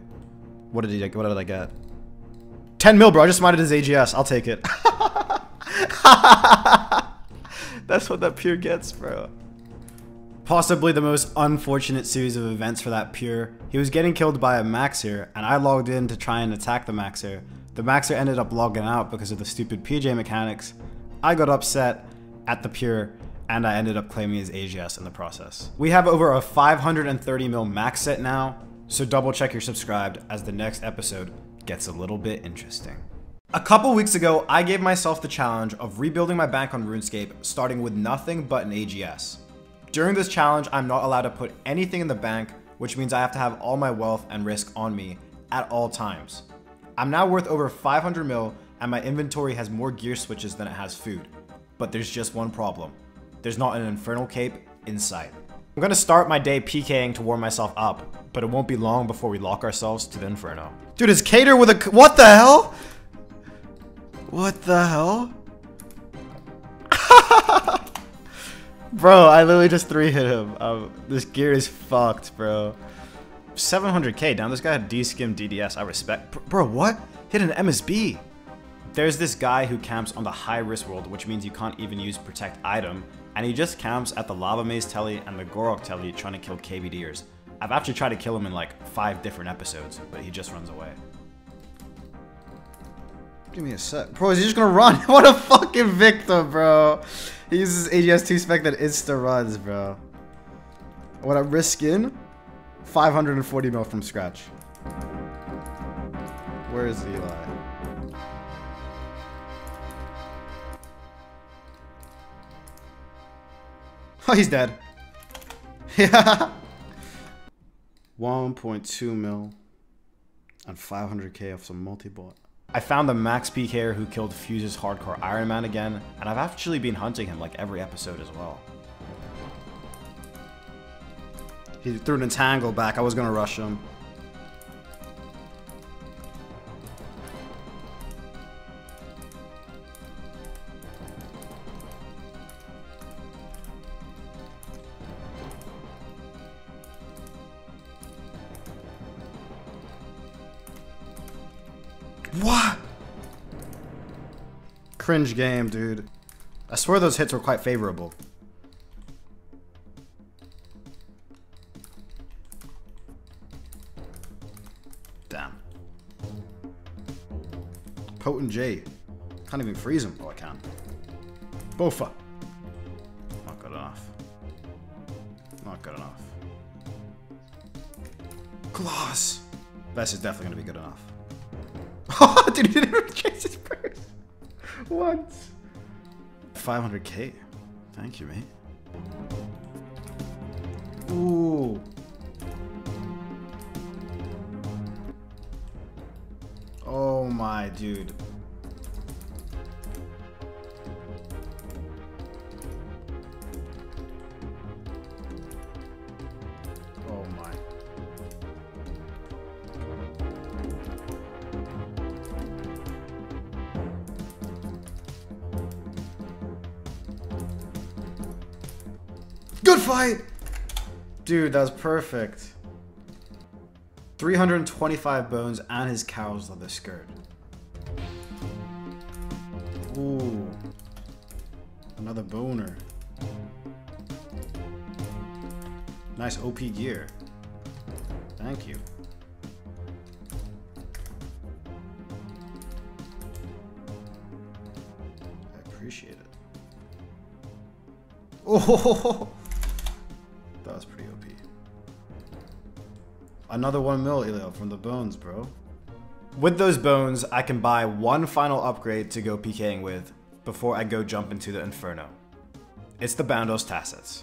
What did he? What did I get? ten mil, bro. I just smited his A G S. I'll take it. That's what that pure gets, bro. Possibly the most unfortunate series of events for that pure. He was getting killed by a Maxer, and I logged in to try and attack the Maxer. The Maxer ended up logging out because of the stupid P J mechanics. I got upset at the pure, and I ended up claiming his A G S in the process. We have over a five hundred thirty mil max set now, so double check you're subscribed as the next episode gets a little bit interesting. A couple weeks ago, I gave myself the challenge of rebuilding my bank on RuneScape starting with nothing but an A G S. During this challenge, I'm not allowed to put anything in the bank, which means I have to have all my wealth and risk on me at all times. I'm now worth over five hundred mil, and my inventory has more gear switches than it has food. But there's just one problem. There's not an Infernal Cape in sight. I'm gonna start my day PKing to warm myself up, but it won't be long before we lock ourselves to the Inferno. Dude, is Cater with a- what the hell? What the hell? Bro, I literally just three hit him. Um, this gear is fucked, bro. seven hundred K down. This guy had D-skim D D S. I respect. Bro, what? Hit an M S B. There's this guy who camps on the high risk world, which means you can't even use protect item, and he just camps at the Lava Maze Telly and the Gorok Telly trying to kill K B D'ers. I've actually tried to kill him in like five different episodes, but he just runs away. Give me a sec. Bro, is he just gonna run? What a fucking victim, bro. He uses A G S two spec that insta runs, bro. What I'm risking? five hundred forty mil from scratch. Where is Eli? Oh, he's dead. Yeah. one point two mil and five hundred K off some multi-bot. I found the max P K er who killed Fuse's hardcore Iron Man again, and I've actually been hunting him like every episode as well. He threw an entangle back. I was gonna rush him. What? Cringe game, dude. I swear those hits were quite favorable. Damn. M G. Can't even freeze him. Oh, I can. Buffer. Not good enough. Not good enough. Glass. This is definitely going to be good enough. Oh, dude, he didn't even chase his purse. What? five hundred K. Thank you, mate. Ooh. Oh my dude. Oh my. Good fight. Dude, that's perfect. three hundred twenty-five bones and his cow's leather skirt. Ooh. Another boner. Nice O P gear. Thank you. I appreciate it. Oh! That was pretty O P. Another one mil, Elio, from the bones, bro. With those bones, I can buy one final upgrade to go PKing with before I go jump into the Inferno. It's the Bandos Tassets.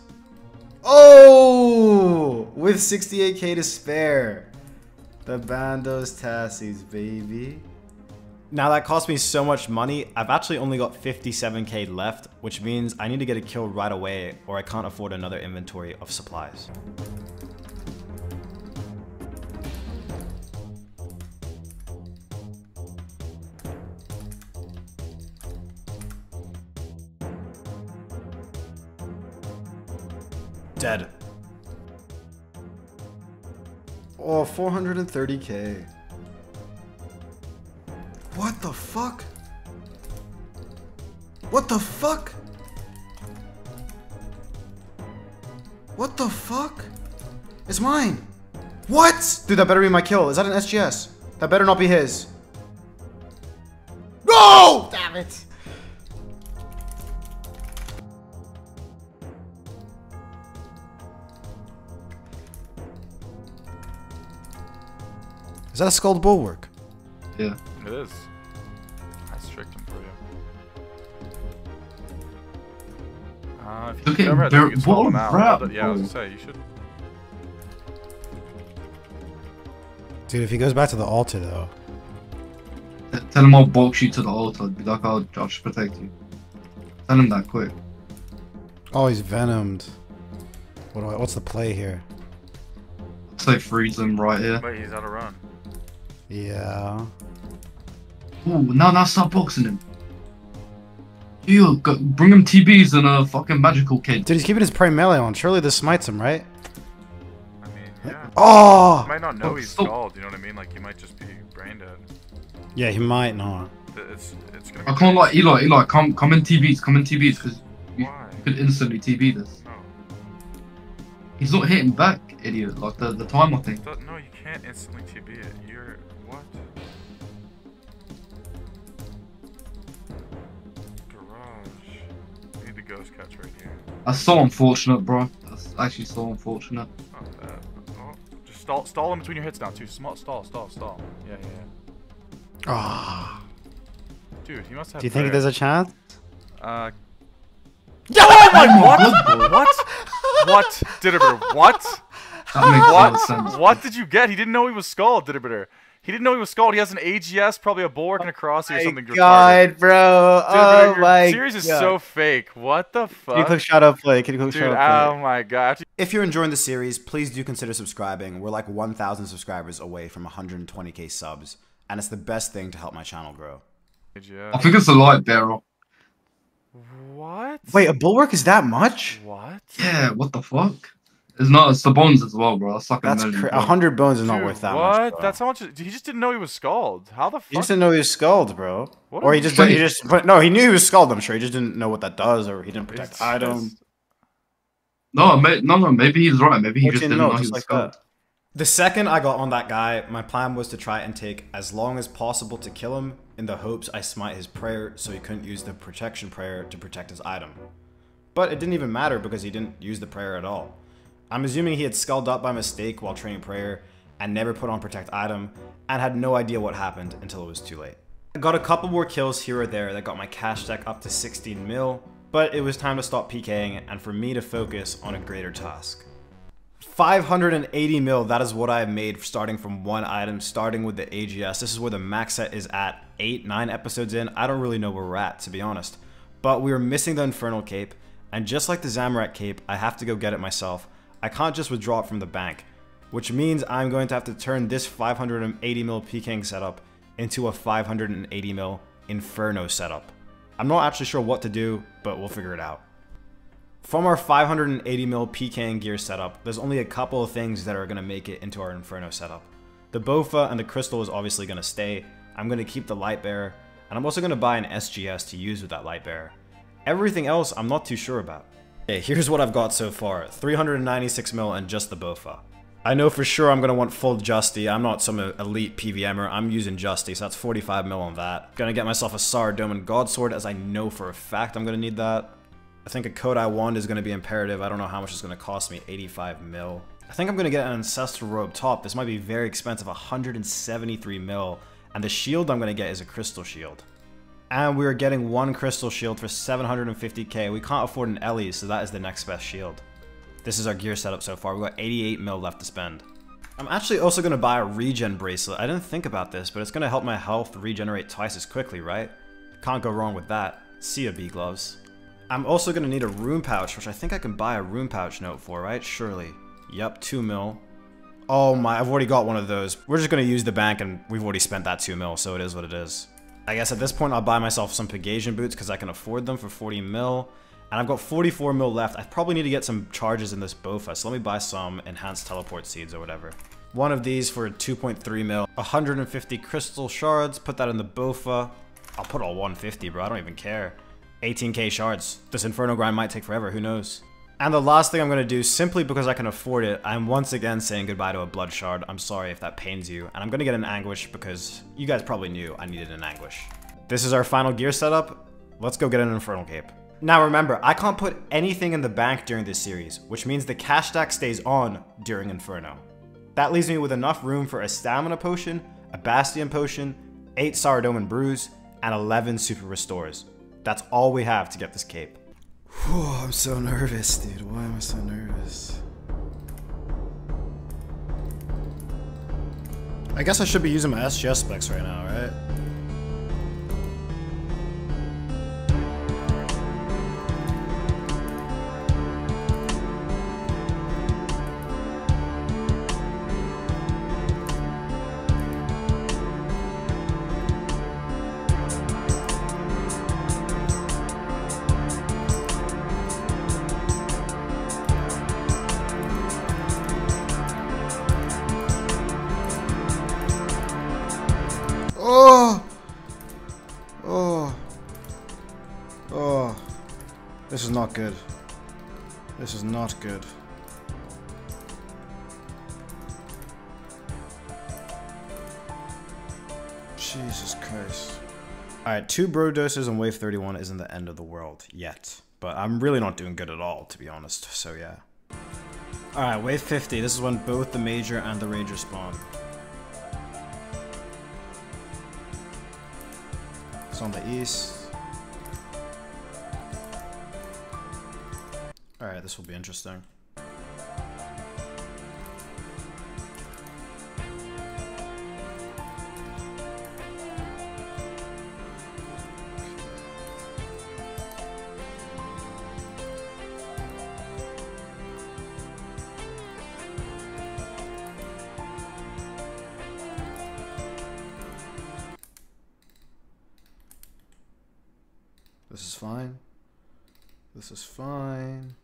Oh! With sixty-eight K to spare. The Bandos Tassies, baby. Now that cost me so much money, I've actually only got fifty-seven K left, which means I need to get a kill right away or I can't afford another inventory of supplies. Dead. Oh, four hundred thirty K. What the fuck? What the fuck? What the fuck? It's mine. What? Dude, that better be my kill. Is that an S G S? That better not be his. No! Damn it. Is that a Scald Bulwark? Yeah. It is. Nice tricking for you. Uh, if you okay, ever there, you whoa, crap! Yeah, I was gonna say, you should. Dude, if he goes back to the altar, though. Tell him I'll box you to the altar. Be like, I'll Josh protect you. Tell him that quick. Oh, he's venomed. What do I, what's the play here? I'd say freeze him right here. Wait, he's out of run. Yeah. Ooh, now, now start boxing him. You bring him T Bs and a fucking magical kid. Dude, he's keeping his prime melee on. Surely this smites him, right? I mean, yeah. Oh! He might not know oh, he's stalled, you know what I mean? Like, he might just be brain dead. Yeah, he might not. It's, it's gonna be I can't like Eli, Eli, come, come in T Bs, come in T Bs, because you could instantly T B this. No. He's not hitting back, idiot, like the, the timer thing. No, you can't instantly T B it. You're... what? Ghost catch right here. That's so unfortunate, bro. That's actually so unfortunate. Not bad. Oh, just stall, stall him between your hits now, too. Small, stall, stall, stall. Yeah, yeah, yeah. Ah. Oh. Dude, he must have. Do you prayer. think there's a chance? Uh. Yeah, oh my God! What? What? What? Dittibiter, what? That makes what? Sense. What did you get? He didn't know he was Scald, Dittibiter. He didn't know he was Scald. He has an A G S, probably a Bulwark and a Crossy or something. God, bro. Oh my God. Series is so fake. What the fuck? Can you click shout out play? Can you click shout out play? Oh my God. If you're enjoying the series, please do consider subscribing. We're like one thousand subscribers away from one hundred twenty K subs, and it's the best thing to help my channel grow. I think it's a light barrel. What? Wait, a Bulwark is that much? What? Yeah, what the fuck? It's not, it's the bones as well, bro. That's one hundred bones is not worth that much. What? That's how much. He just didn't know he was Scald. How the fuck? He just didn't know he was Scald, bro. Or he just didn't. He just, but no, he knew he was Scald, I'm sure. He just didn't know what that does, or he didn't protect the item. No, no, no. Maybe he's right. Maybe he just didn't know he was Scald. The second I got on that guy, my plan was to try and take as long as possible to kill him in the hopes I smite his prayer so he couldn't use the protection prayer to protect his item. But it didn't even matter because he didn't use the prayer at all. I'm assuming he had sculled up by mistake while training prayer and never put on protect item and had no idea what happened until it was too late. I got a couple more kills here or there that got my cash stack up to sixteen mil, but it was time to stop PKing and for me to focus on a greater task. five hundred eighty mil, that is what I have made starting from one item, starting with the A G S. This is where the max set is at eight, nine episodes in. I don't really know where we're at, to be honest. But we were missing the Infernal Cape, and just like the Zamorak Cape, I have to go get it myself. I can't just withdraw it from the bank, which means I'm going to have to turn this five hundred eighty mil PKing setup into a five hundred eighty mil Inferno setup. I'm not actually sure what to do, but we'll figure it out. From our five hundred eighty mil PKing gear setup, there's only a couple of things that are going to make it into our Inferno setup. The Bofa and the Crystal is obviously going to stay. I'm going to keep the Light Bearer, and I'm also going to buy an S G S to use with that Light Bearer. Everything else I'm not too sure about. Okay, here's what I've got so far, three hundred ninety-six mil and just the Bofa. I know for sure I'm going to want full Justy. I'm not some elite PVMer, I'm using Justy, so that's forty-five mil on that. Going to get myself a Sar Doman Godsword, as I know for a fact I'm going to need that. I think a Kodai Wand is going to be imperative. I don't know how much it's going to cost me, eighty-five mil. I think I'm going to get an Ancestral Robe top. This might be very expensive, one hundred seventy-three mil. And the shield I'm going to get is a Crystal Shield. And we are getting one Crystal Shield for seven hundred fifty K. We can't afford an Ellie, so that is the next best shield. This is our gear setup so far. We've got eighty-eight mil left to spend. I'm actually also going to buy a Regen Bracelet. I didn't think about this, but it's going to help my health regenerate twice as quickly, right? Can't go wrong with that. See ya, B-Gloves. I'm also going to need a Rune Pouch, which I think I can buy a Rune Pouch note for, right? Surely. Yep, two mil. Oh my, I've already got one of those. We're just going to use the bank and we've already spent that two mil, so it is what it is. I guess at this point I'll buy myself some Pegasian Boots because I can afford them for forty mil. And I've got forty-four mil left. I probably need to get some charges in this Bofa, so let me buy some Enhanced Teleport Seeds or whatever. One of these for two point three mil. one hundred fifty Crystal Shards, put that in the Bofa. I'll put all one fifty, bro, I don't even care. eighteen K shards. This Inferno grind might take forever, who knows? And the last thing I'm gonna do, simply because I can afford it, I'm once again saying goodbye to a blood shard. I'm sorry if that pains you. And I'm gonna get an Anguish because you guys probably knew I needed an Anguish. This is our final gear setup. Let's go get an Infernal Cape. Now remember, I can't put anything in the bank during this series, which means the cash stack stays on during Inferno. That leaves me with enough room for a Stamina Potion, a Bastion Potion, eight Sar Doman Brews, and eleven Super Restores. That's all we have to get this cape. Whew, I'm so nervous, dude. Why am I so nervous? I guess I should be using my S G S specs right now, right? Oh! Oh! Oh! This is not good. This is not good. Jesus Christ. Alright, two bro doses and wave thirty-one isn't the end of the world yet. But I'm really not doing good at all, to be honest, so yeah. Alright, wave fifty. This is when both the Major and the Ranger spawn. On the east. All right, this will be interesting. This is fine. This is fine.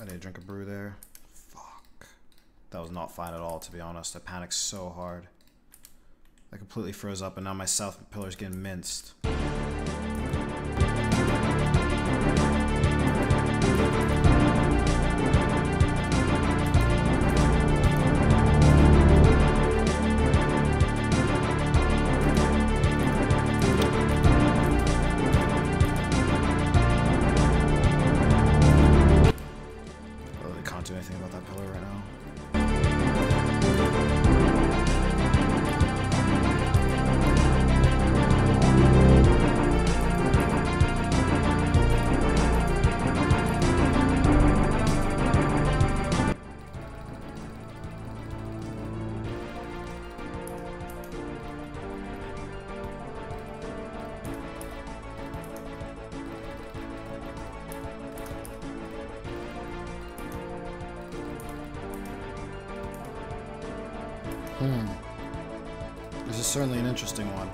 I need to drink a brew there. Fuck. That was not fine at all, to be honest. I panicked so hard. I completely froze up and now my south pillar's getting minced. Hmm. This is certainly an interesting one.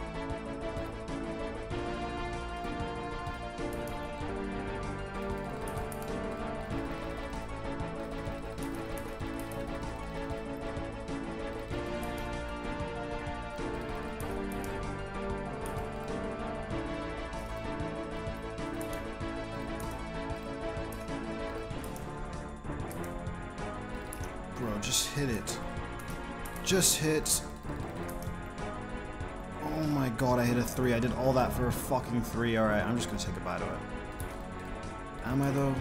Just hit it. Just hit. Oh my god, I hit a three. I did all that for a fucking three. Alright, I'm just gonna say goodbye to it. Am I though?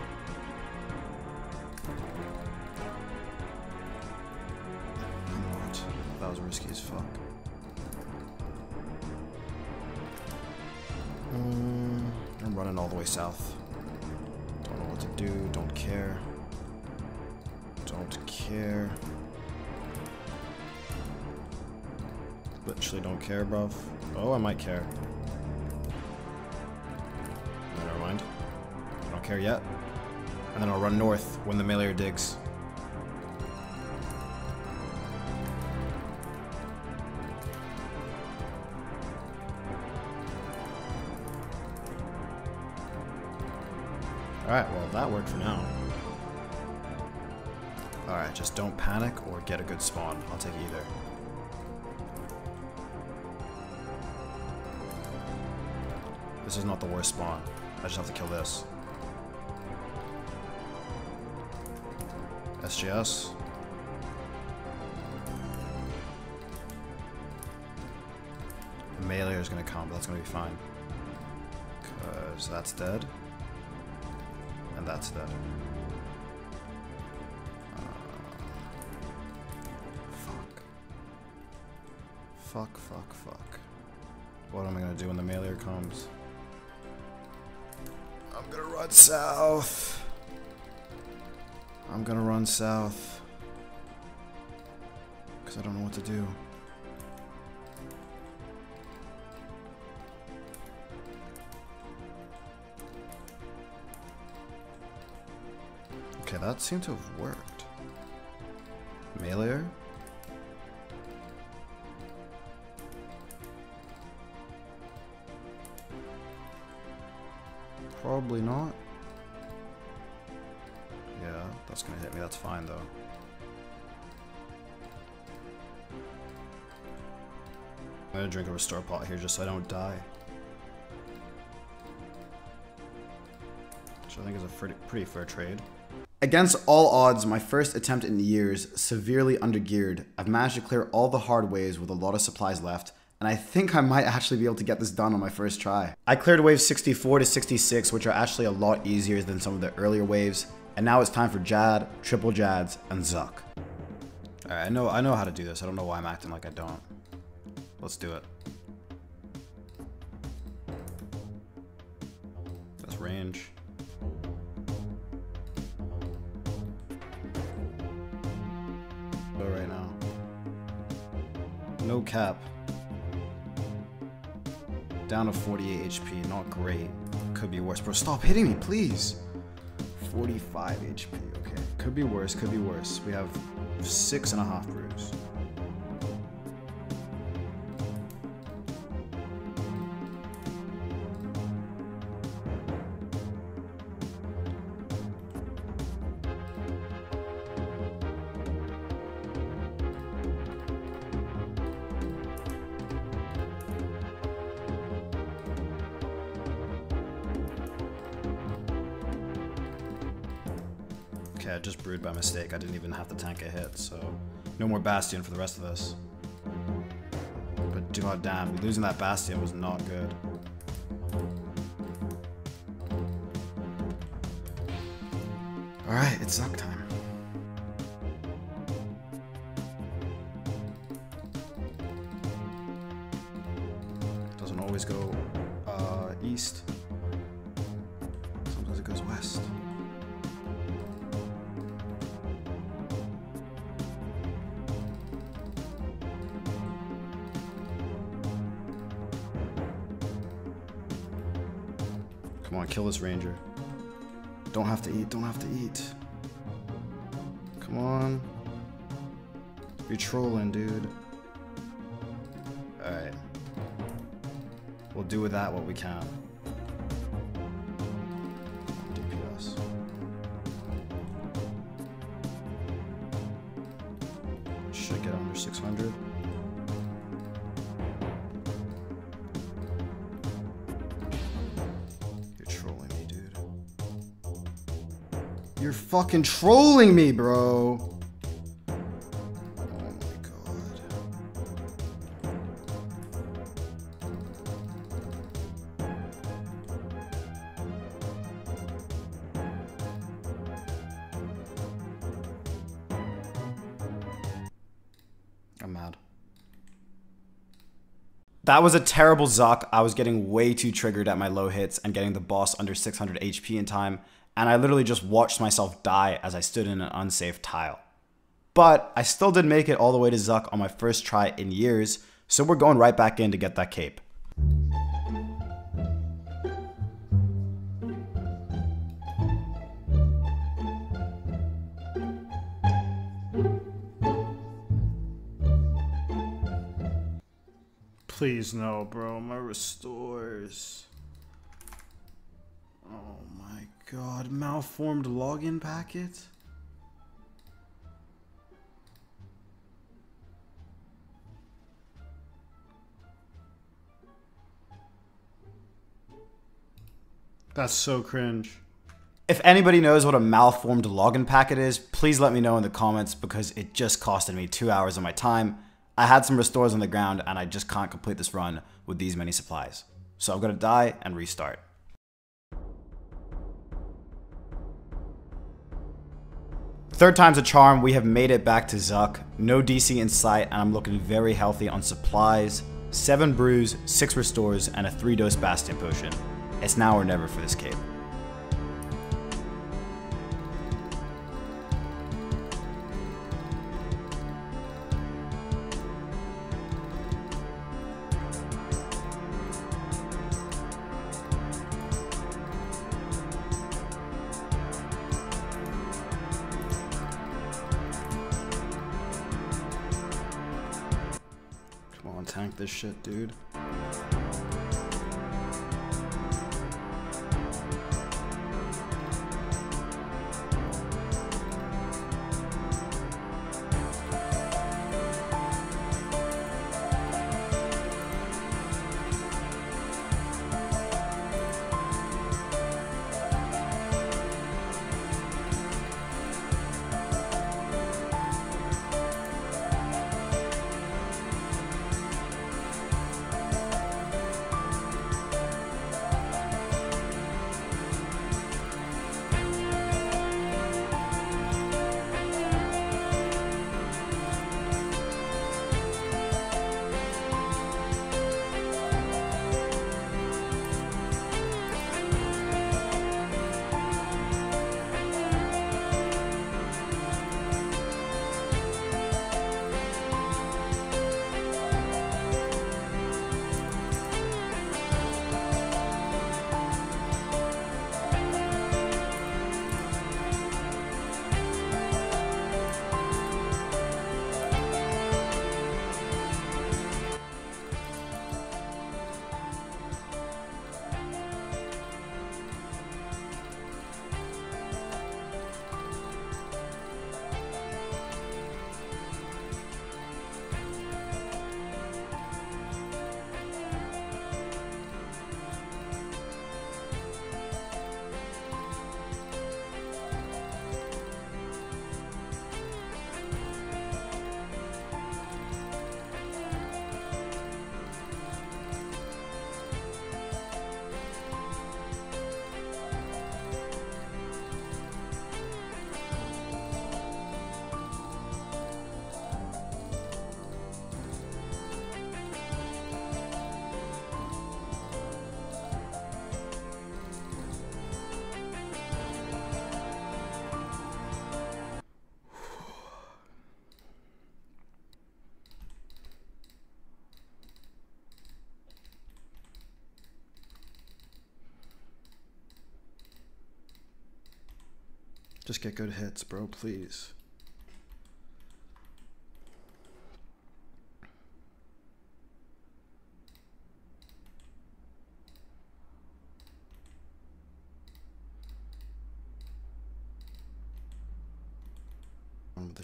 I'm not. That was risky as fuck. Um, I'm running all the way south. Don't know what to do. Don't care. Don't care. Literally don't care, bruv. Oh, I might care. No, never mind. I don't care yet. And then I'll run north when the melee digs. Alright, well that worked for now. Alright, just don't panic or get a good spawn. I'll take either. This is not the worst spawn. I just have to kill this. S G S. The melee is gonna come, but that's gonna be fine. Cause that's dead. And that's dead. Fuck, fuck, fuck. What am I gonna do when the melee comes? I'm gonna run south. I'm gonna run south. Because I don't know what to do. Okay, that seemed to have worked. Melee? Probably not. Yeah, that's gonna hit me. That's fine, though. I'm gonna drink a restore pot here just so I don't die. Which I think is a pretty, pretty fair trade. Against all odds, my first attempt in years, severely undergeared. I've managed to clear all the hard ways with a lot of supplies left. And I think I might actually be able to get this done on my first try. I cleared waves sixty-four to sixty-six, which are actually a lot easier than some of the earlier waves. And now it's time for Jad, Triple Jads, and Zuck. Alright, I know, I know how to do this. I don't know why I'm acting like I don't. Let's do it. That's range. Go right now. No cap. Down to forty-eight H P, not great. Could be worse. Bro, stop hitting me, please. forty-five H P, okay. Could be worse, could be worse. We have six and a half brews. Okay, I just brewed by mistake. I didn't even have to tank a hit, so no more Bastion for the rest of this. But god damn, losing that Bastion was not good. Alright, it's Zuck time. Doesn't always go uh, east. Sometimes it goes west. Come on, kill this ranger. Don't have to eat, don't have to eat. Come on. You're trolling, dude. We'll do with that what we can. D P S. Should get under six hundred. You're trolling me, dude. You're fucking trolling me, bro. That was a terrible Zuck. I was getting way too triggered at my low hits and getting the boss under six hundred H P in time, and I literally just watched myself die as I stood in an unsafe tile. But I still did make it all the way to Zuck on my first try in years, so we're going right back in to get that cape. Please no, bro. My restores. Oh my god. Malformed login packet? That's so cringe. If anybody knows what a malformed login packet is, please let me know in the comments because it just costed me two hours of my time. I had some restores on the ground, and I just can't complete this run with these many supplies. So I'm gonna die and restart. Third time's a charm, we have made it back to Zuck. No D C in sight, and I'm looking very healthy on supplies. Seven brews, six restores, and a three-dose Bastion potion. It's now or never for this cape. Tank this shit, dude. Just get good hits, bro, please.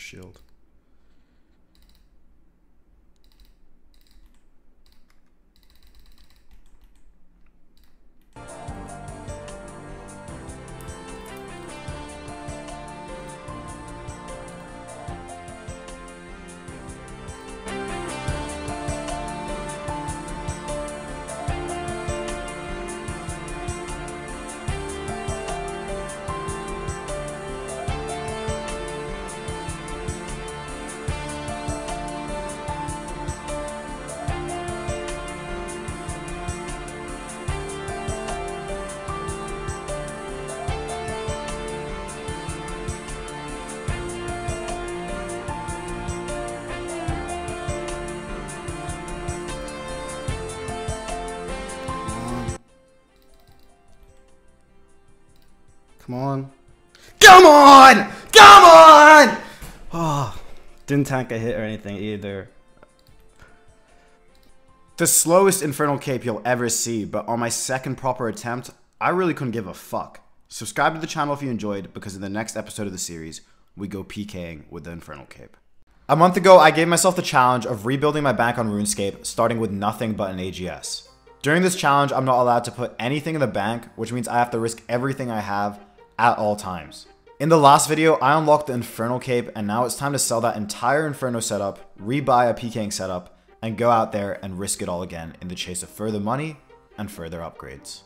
shield. Come on. Come on! Come on! Oh, didn't tank a hit or anything either. The slowest Infernal Cape you'll ever see, but on my second proper attempt, I really couldn't give a fuck. Subscribe to the channel if you enjoyed, because in the next episode of the series, we go PKing with the Infernal Cape. A month ago, I gave myself the challenge of rebuilding my bank on RuneScape, starting with nothing but an A G S. During this challenge, I'm not allowed to put anything in the bank, which means I have to risk everything I have at all times. In the last video, I unlocked the Infernal Cape, and now it's time to sell that entire Inferno setup, rebuy a PKing setup, and go out there and risk it all again in the chase of further money and further upgrades.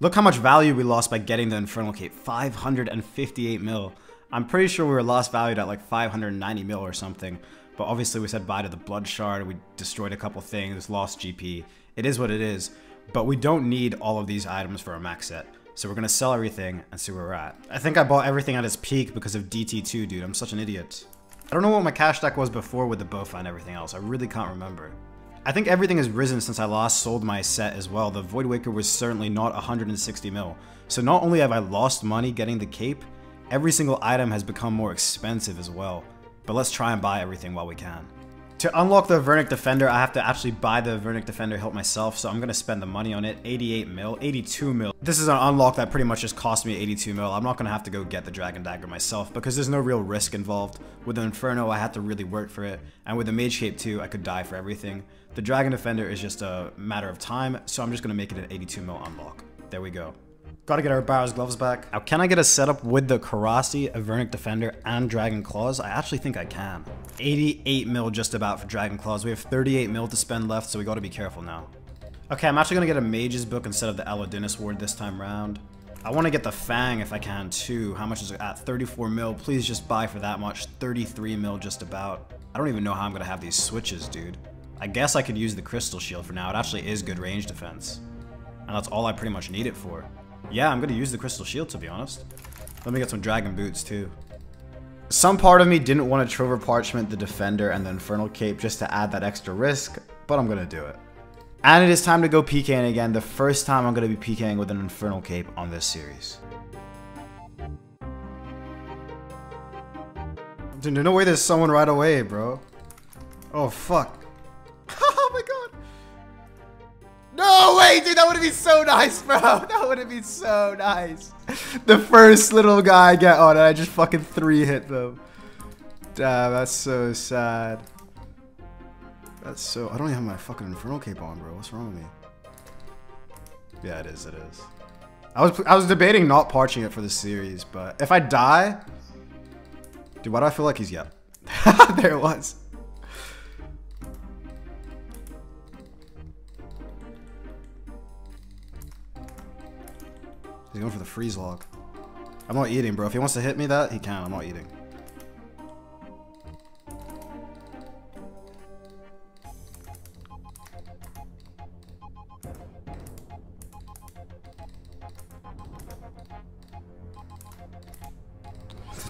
Look how much value we lost by getting the Infernal Cape, five hundred fifty-eight mil. I'm pretty sure we were last valued at like five hundred ninety mil or something, but obviously we said bye to the Blood Shard, we destroyed a couple things, lost G P. It is what it is, but we don't need all of these items for our max set. So we're gonna sell everything and see where we're at. I think I bought everything at its peak because of D T two, dude. I'm such an idiot. I don't know what my cash stack was before with the Bofa and everything else. I really can't remember. I think everything has risen since I last sold my set as well. The Voidwaker was certainly not one hundred sixty mil. So not only have I lost money getting the cape, every single item has become more expensive as well. But let's try and buy everything while we can. To unlock the Avernic Defender, I have to actually buy the Avernic Defender hilt myself, so I'm gonna spend the money on it. eighty-eight mil, eighty-two mil. This is an unlock that pretty much just cost me eighty-two mil. I'm not gonna have to go get the Dragon Dagger myself because there's no real risk involved. With the Inferno, I had to really work for it, and with the Mage Cape too, I could die for everything. The Dragon Defender is just a matter of time, so I'm just gonna make it an eighty-two mil unlock. There we go. Gotta get our Barrow's Gloves back. Now, can I get a setup with the Karasi, Avernic Defender, and Dragon Claws? I actually think I can. eighty-eight mil just about for Dragon Claws. We have thirty-eight mil to spend left, so we gotta be careful now. Okay, I'm actually gonna get a Mage's Book instead of the Elodinis Ward this time round. I wanna get the Fang if I can too. How much is it at? thirty-four mil. Please just buy for that much. thirty-three mil just about. I don't even know how I'm gonna have these switches, dude. I guess I could use the Crystal Shield for now. It actually is good range defense. And that's all I pretty much need it for. Yeah, I'm gonna use the Crystal Shield, to be honest. Let me get some Dragon Boots, too. Some part of me didn't want to Trover Parchment, the Defender, and the Infernal Cape just to add that extra risk, but I'm gonna do it. And it is time to go PKing again, the first time I'm gonna be PKing with an Infernal Cape on this series. Dude, no way there's someone right away, bro. Oh, fuck. No way, dude, that would've been so nice, bro. That would've been so nice. The first little guy I get on, and I just fucking three-hit them. Damn, that's so sad. That's so... I don't even have my fucking Infernal Cape on, bro. What's wrong with me? Yeah, it is, it is. I was, I was debating not parching it for the series, but if I die... Dude, why do I feel like he's yet? There it was. He's going for the freeze log. I'm not eating, bro. If he wants to hit me that, he can. I'm not eating.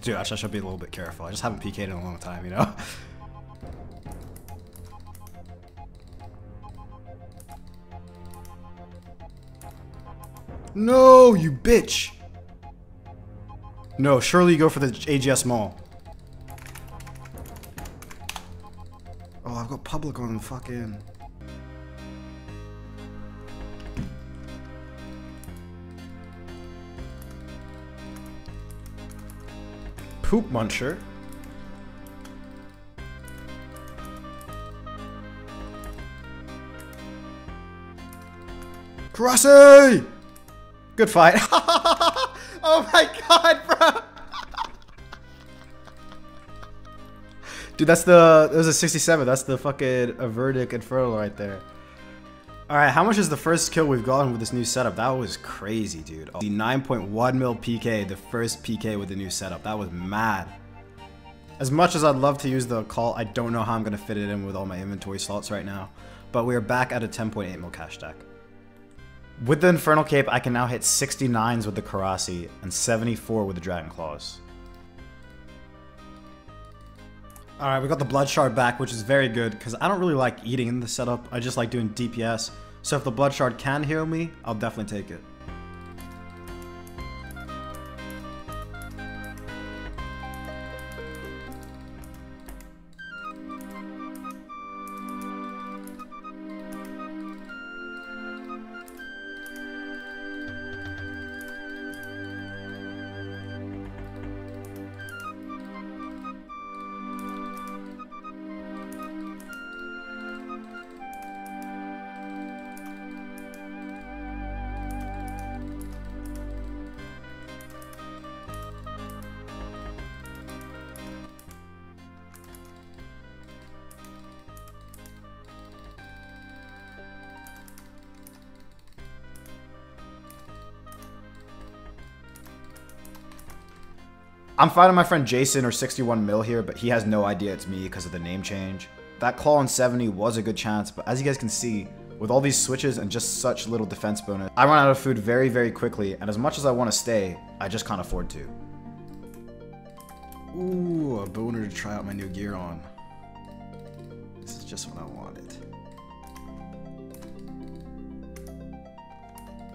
Dude, actually, I should be a little bit careful. I just haven't P K'd in a long time, you know? No, you bitch! No, surely you go for the A G S Maul. Oh, I've got public on fucking... Poop Muncher? Crossy! Good fight. Oh my god, bro! Dude, that's the... It was a sixty-seven. That's the fucking Averdic Inferno right there. Alright, how much is the first kill we've gotten with this new setup? That was crazy, dude. The nine point one mil P K, the first P K with the new setup. That was mad. As much as I'd love to use the call, I don't know how I'm going to fit it in with all my inventory slots right now. But we are back at a ten point eight mil cash stack. With the Infernal Cape, I can now hit sixty-nines with the Karasi and seventy-four with the Dragon Claws. Alright, we got the Blood Shard back, which is very good, because I don't really like eating in the setup. I just like doing D P S. So if the Blood Shard can heal me, I'll definitely take it. I'm fighting my friend Jason or sixty-one mil here, but he has no idea it's me because of the name change. That claw on seventy was a good chance, but as you guys can see, with all these switches and just such little defense bonus, I run out of food very, very quickly, and as much as I want to stay, I just can't afford to. Ooh, a boner to try out my new gear on. This is just what I wanted.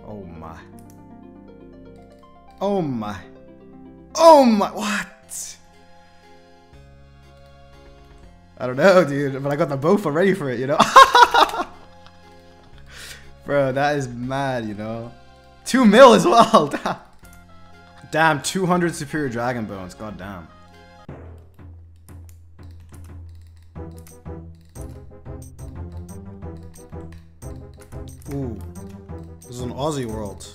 Oh my. Oh my. Oh my, what? I don't know, dude, but I got the Bofa ready for it, you know? Bro, that is mad, you know? Two mil as well, damn. Damn, two hundred superior dragon bones, god damn. Ooh, this is an Aussie world.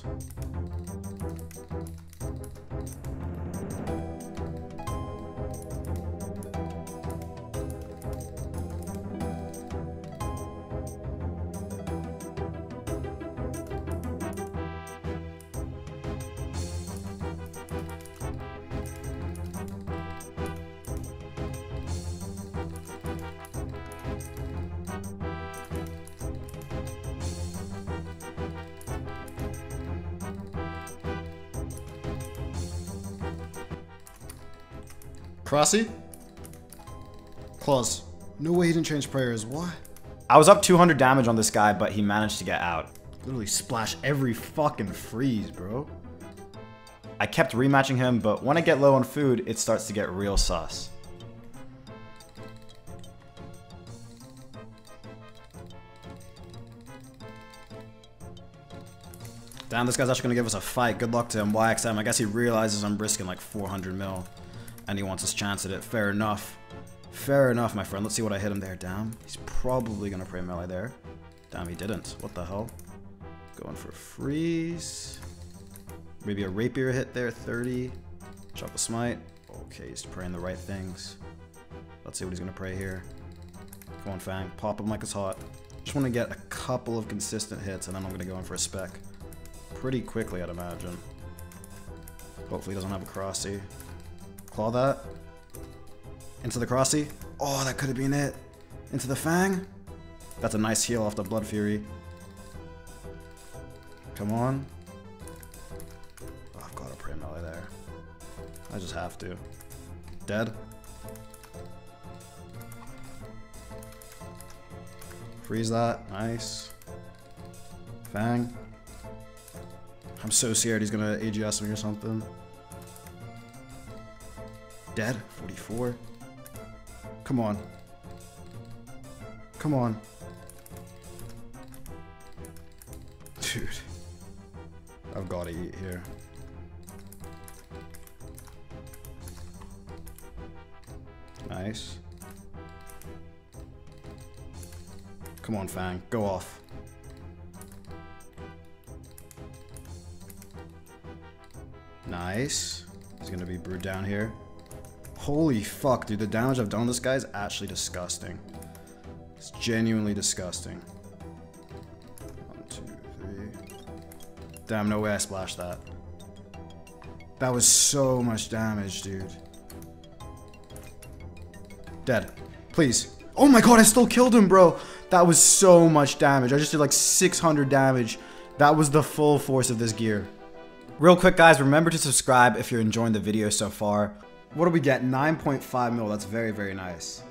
Crossy? Claws. No way he didn't change prayers. Why? I was up two hundred damage on this guy, but he managed to get out. Literally splash every fucking freeze, bro. I kept rematching him, but when I get low on food, it starts to get real sus. Damn, this guy's actually gonna give us a fight. Good luck to him, Y X M. I guess he realizes I'm risking like four hundred mil. And he wants his chance at it. Fair enough. Fair enough, my friend. Let's see what I hit him there. Damn. He's probably going to pray melee there. Damn, he didn't. What the hell? Going for a freeze. Maybe a rapier hit there. thirty. Chop a smite. Okay, he's praying the right things. Let's see what he's going to pray here. Come on, Fang. Pop him like it's hot. Just want to get a couple of consistent hits, and then I'm going to go in for a spec. Pretty quickly, I'd imagine. Hopefully he doesn't have a crossy. Claw that. Into the Crossy. Oh, that could have been it. Into the Fang. That's a nice heal off the Blood Fury. Come on. Oh, I've got a pray melee there. I just have to. Dead. Freeze that. Nice. Fang. I'm so scared he's going to A G S me or something. Dead. forty-four. Come on. Come on. Dude. I've got to eat here. Nice. Come on, Fang. Go off. Nice. He's gonna be brewed down here. Holy fuck, dude. The damage I've done on this guy is actually disgusting. It's genuinely disgusting. One, two, three. Damn, no way I splashed that. That was so much damage, dude. Dead. Please. Oh my god, I still killed him, bro. That was so much damage. I just did like six hundred damage. That was the full force of this gear. Real quick, guys, remember to subscribe if you're enjoying the video so far. What do we get? nine point five mil. That's very, very nice.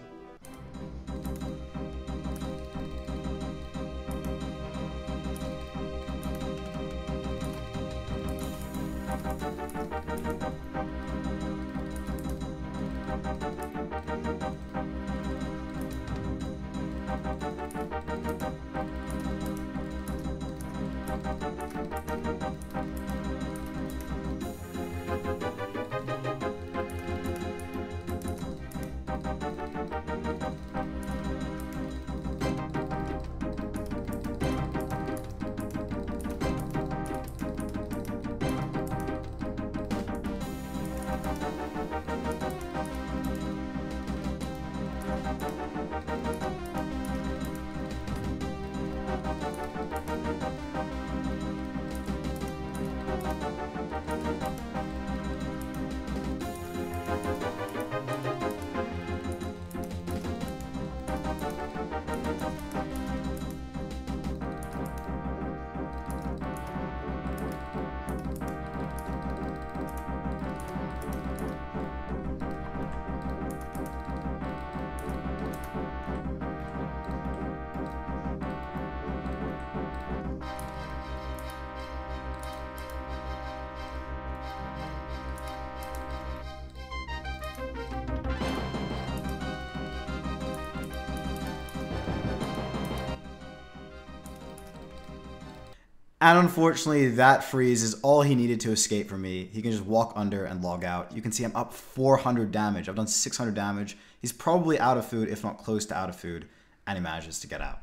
And unfortunately, that freeze is all he needed to escape from me. He can just walk under and log out. You can see I'm up four hundred damage. I've done six hundred damage. He's probably out of food, if not close to out of food, and he manages to get out.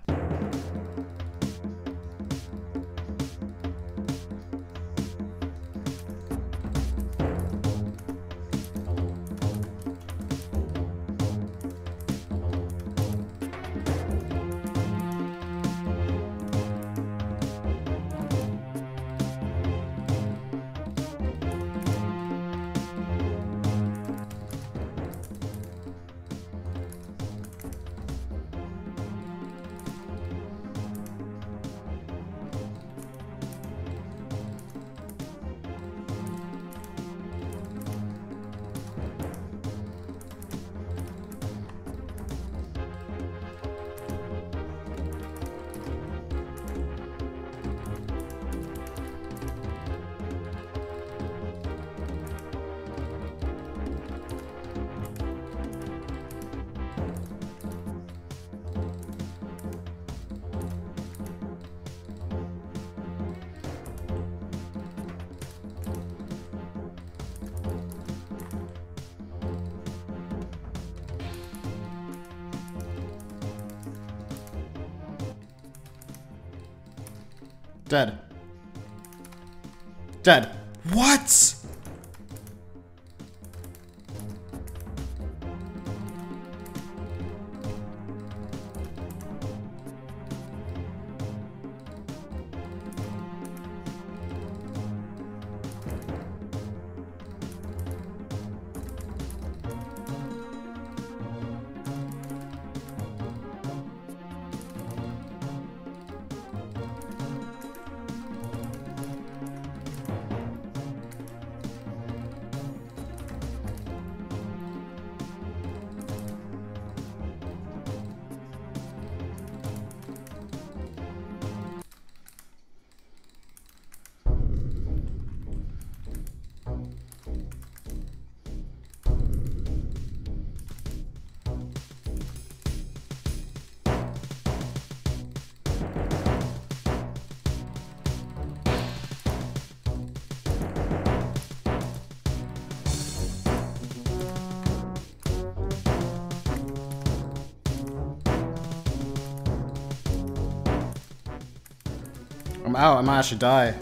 Dead. Dead. What? I'm out, I might actually die.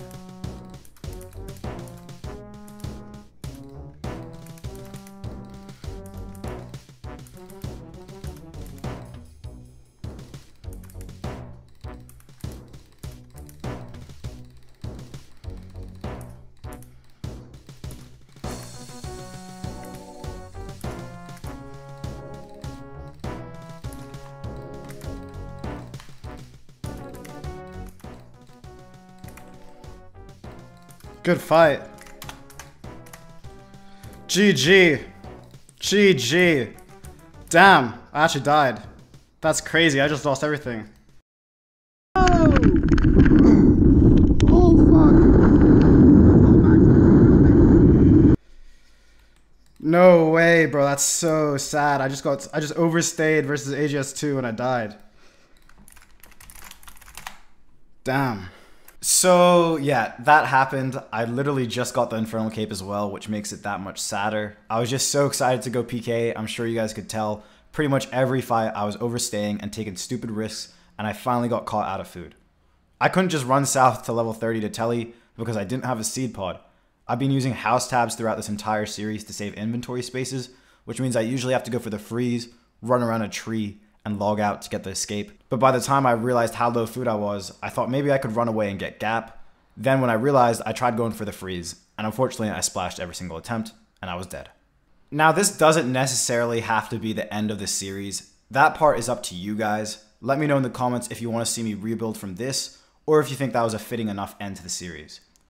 Good fight. G G. G G. Damn, I actually died. That's crazy, I just lost everything. No way, bro, that's so sad. I just got I just overstayed versus A G S two and I died. Damn. So yeah, that happened. I literally just got the Infernal Cape as well, which makes it that much sadder. I was just so excited to go P K. I'm sure you guys could tell. Pretty much every fight I was overstaying and taking stupid risks, and I finally got caught out of food. I couldn't just run south to level thirty to Telly because I didn't have a seed pod. I've been using house tabs throughout this entire series to save inventory spaces, which means I usually have to go for the freeze, run around a tree, and log out to get the escape. But by the time I realized how low food I was, I thought maybe I could run away and get gap. Then when I realized, I tried going for the freeze, and unfortunately I splashed every single attempt, and I was dead. Now this doesn't necessarily have to be the end of the series. That part is up to you guys. Let me know in the comments if you want to see me rebuild from this, or if you think that was a fitting enough end to the series.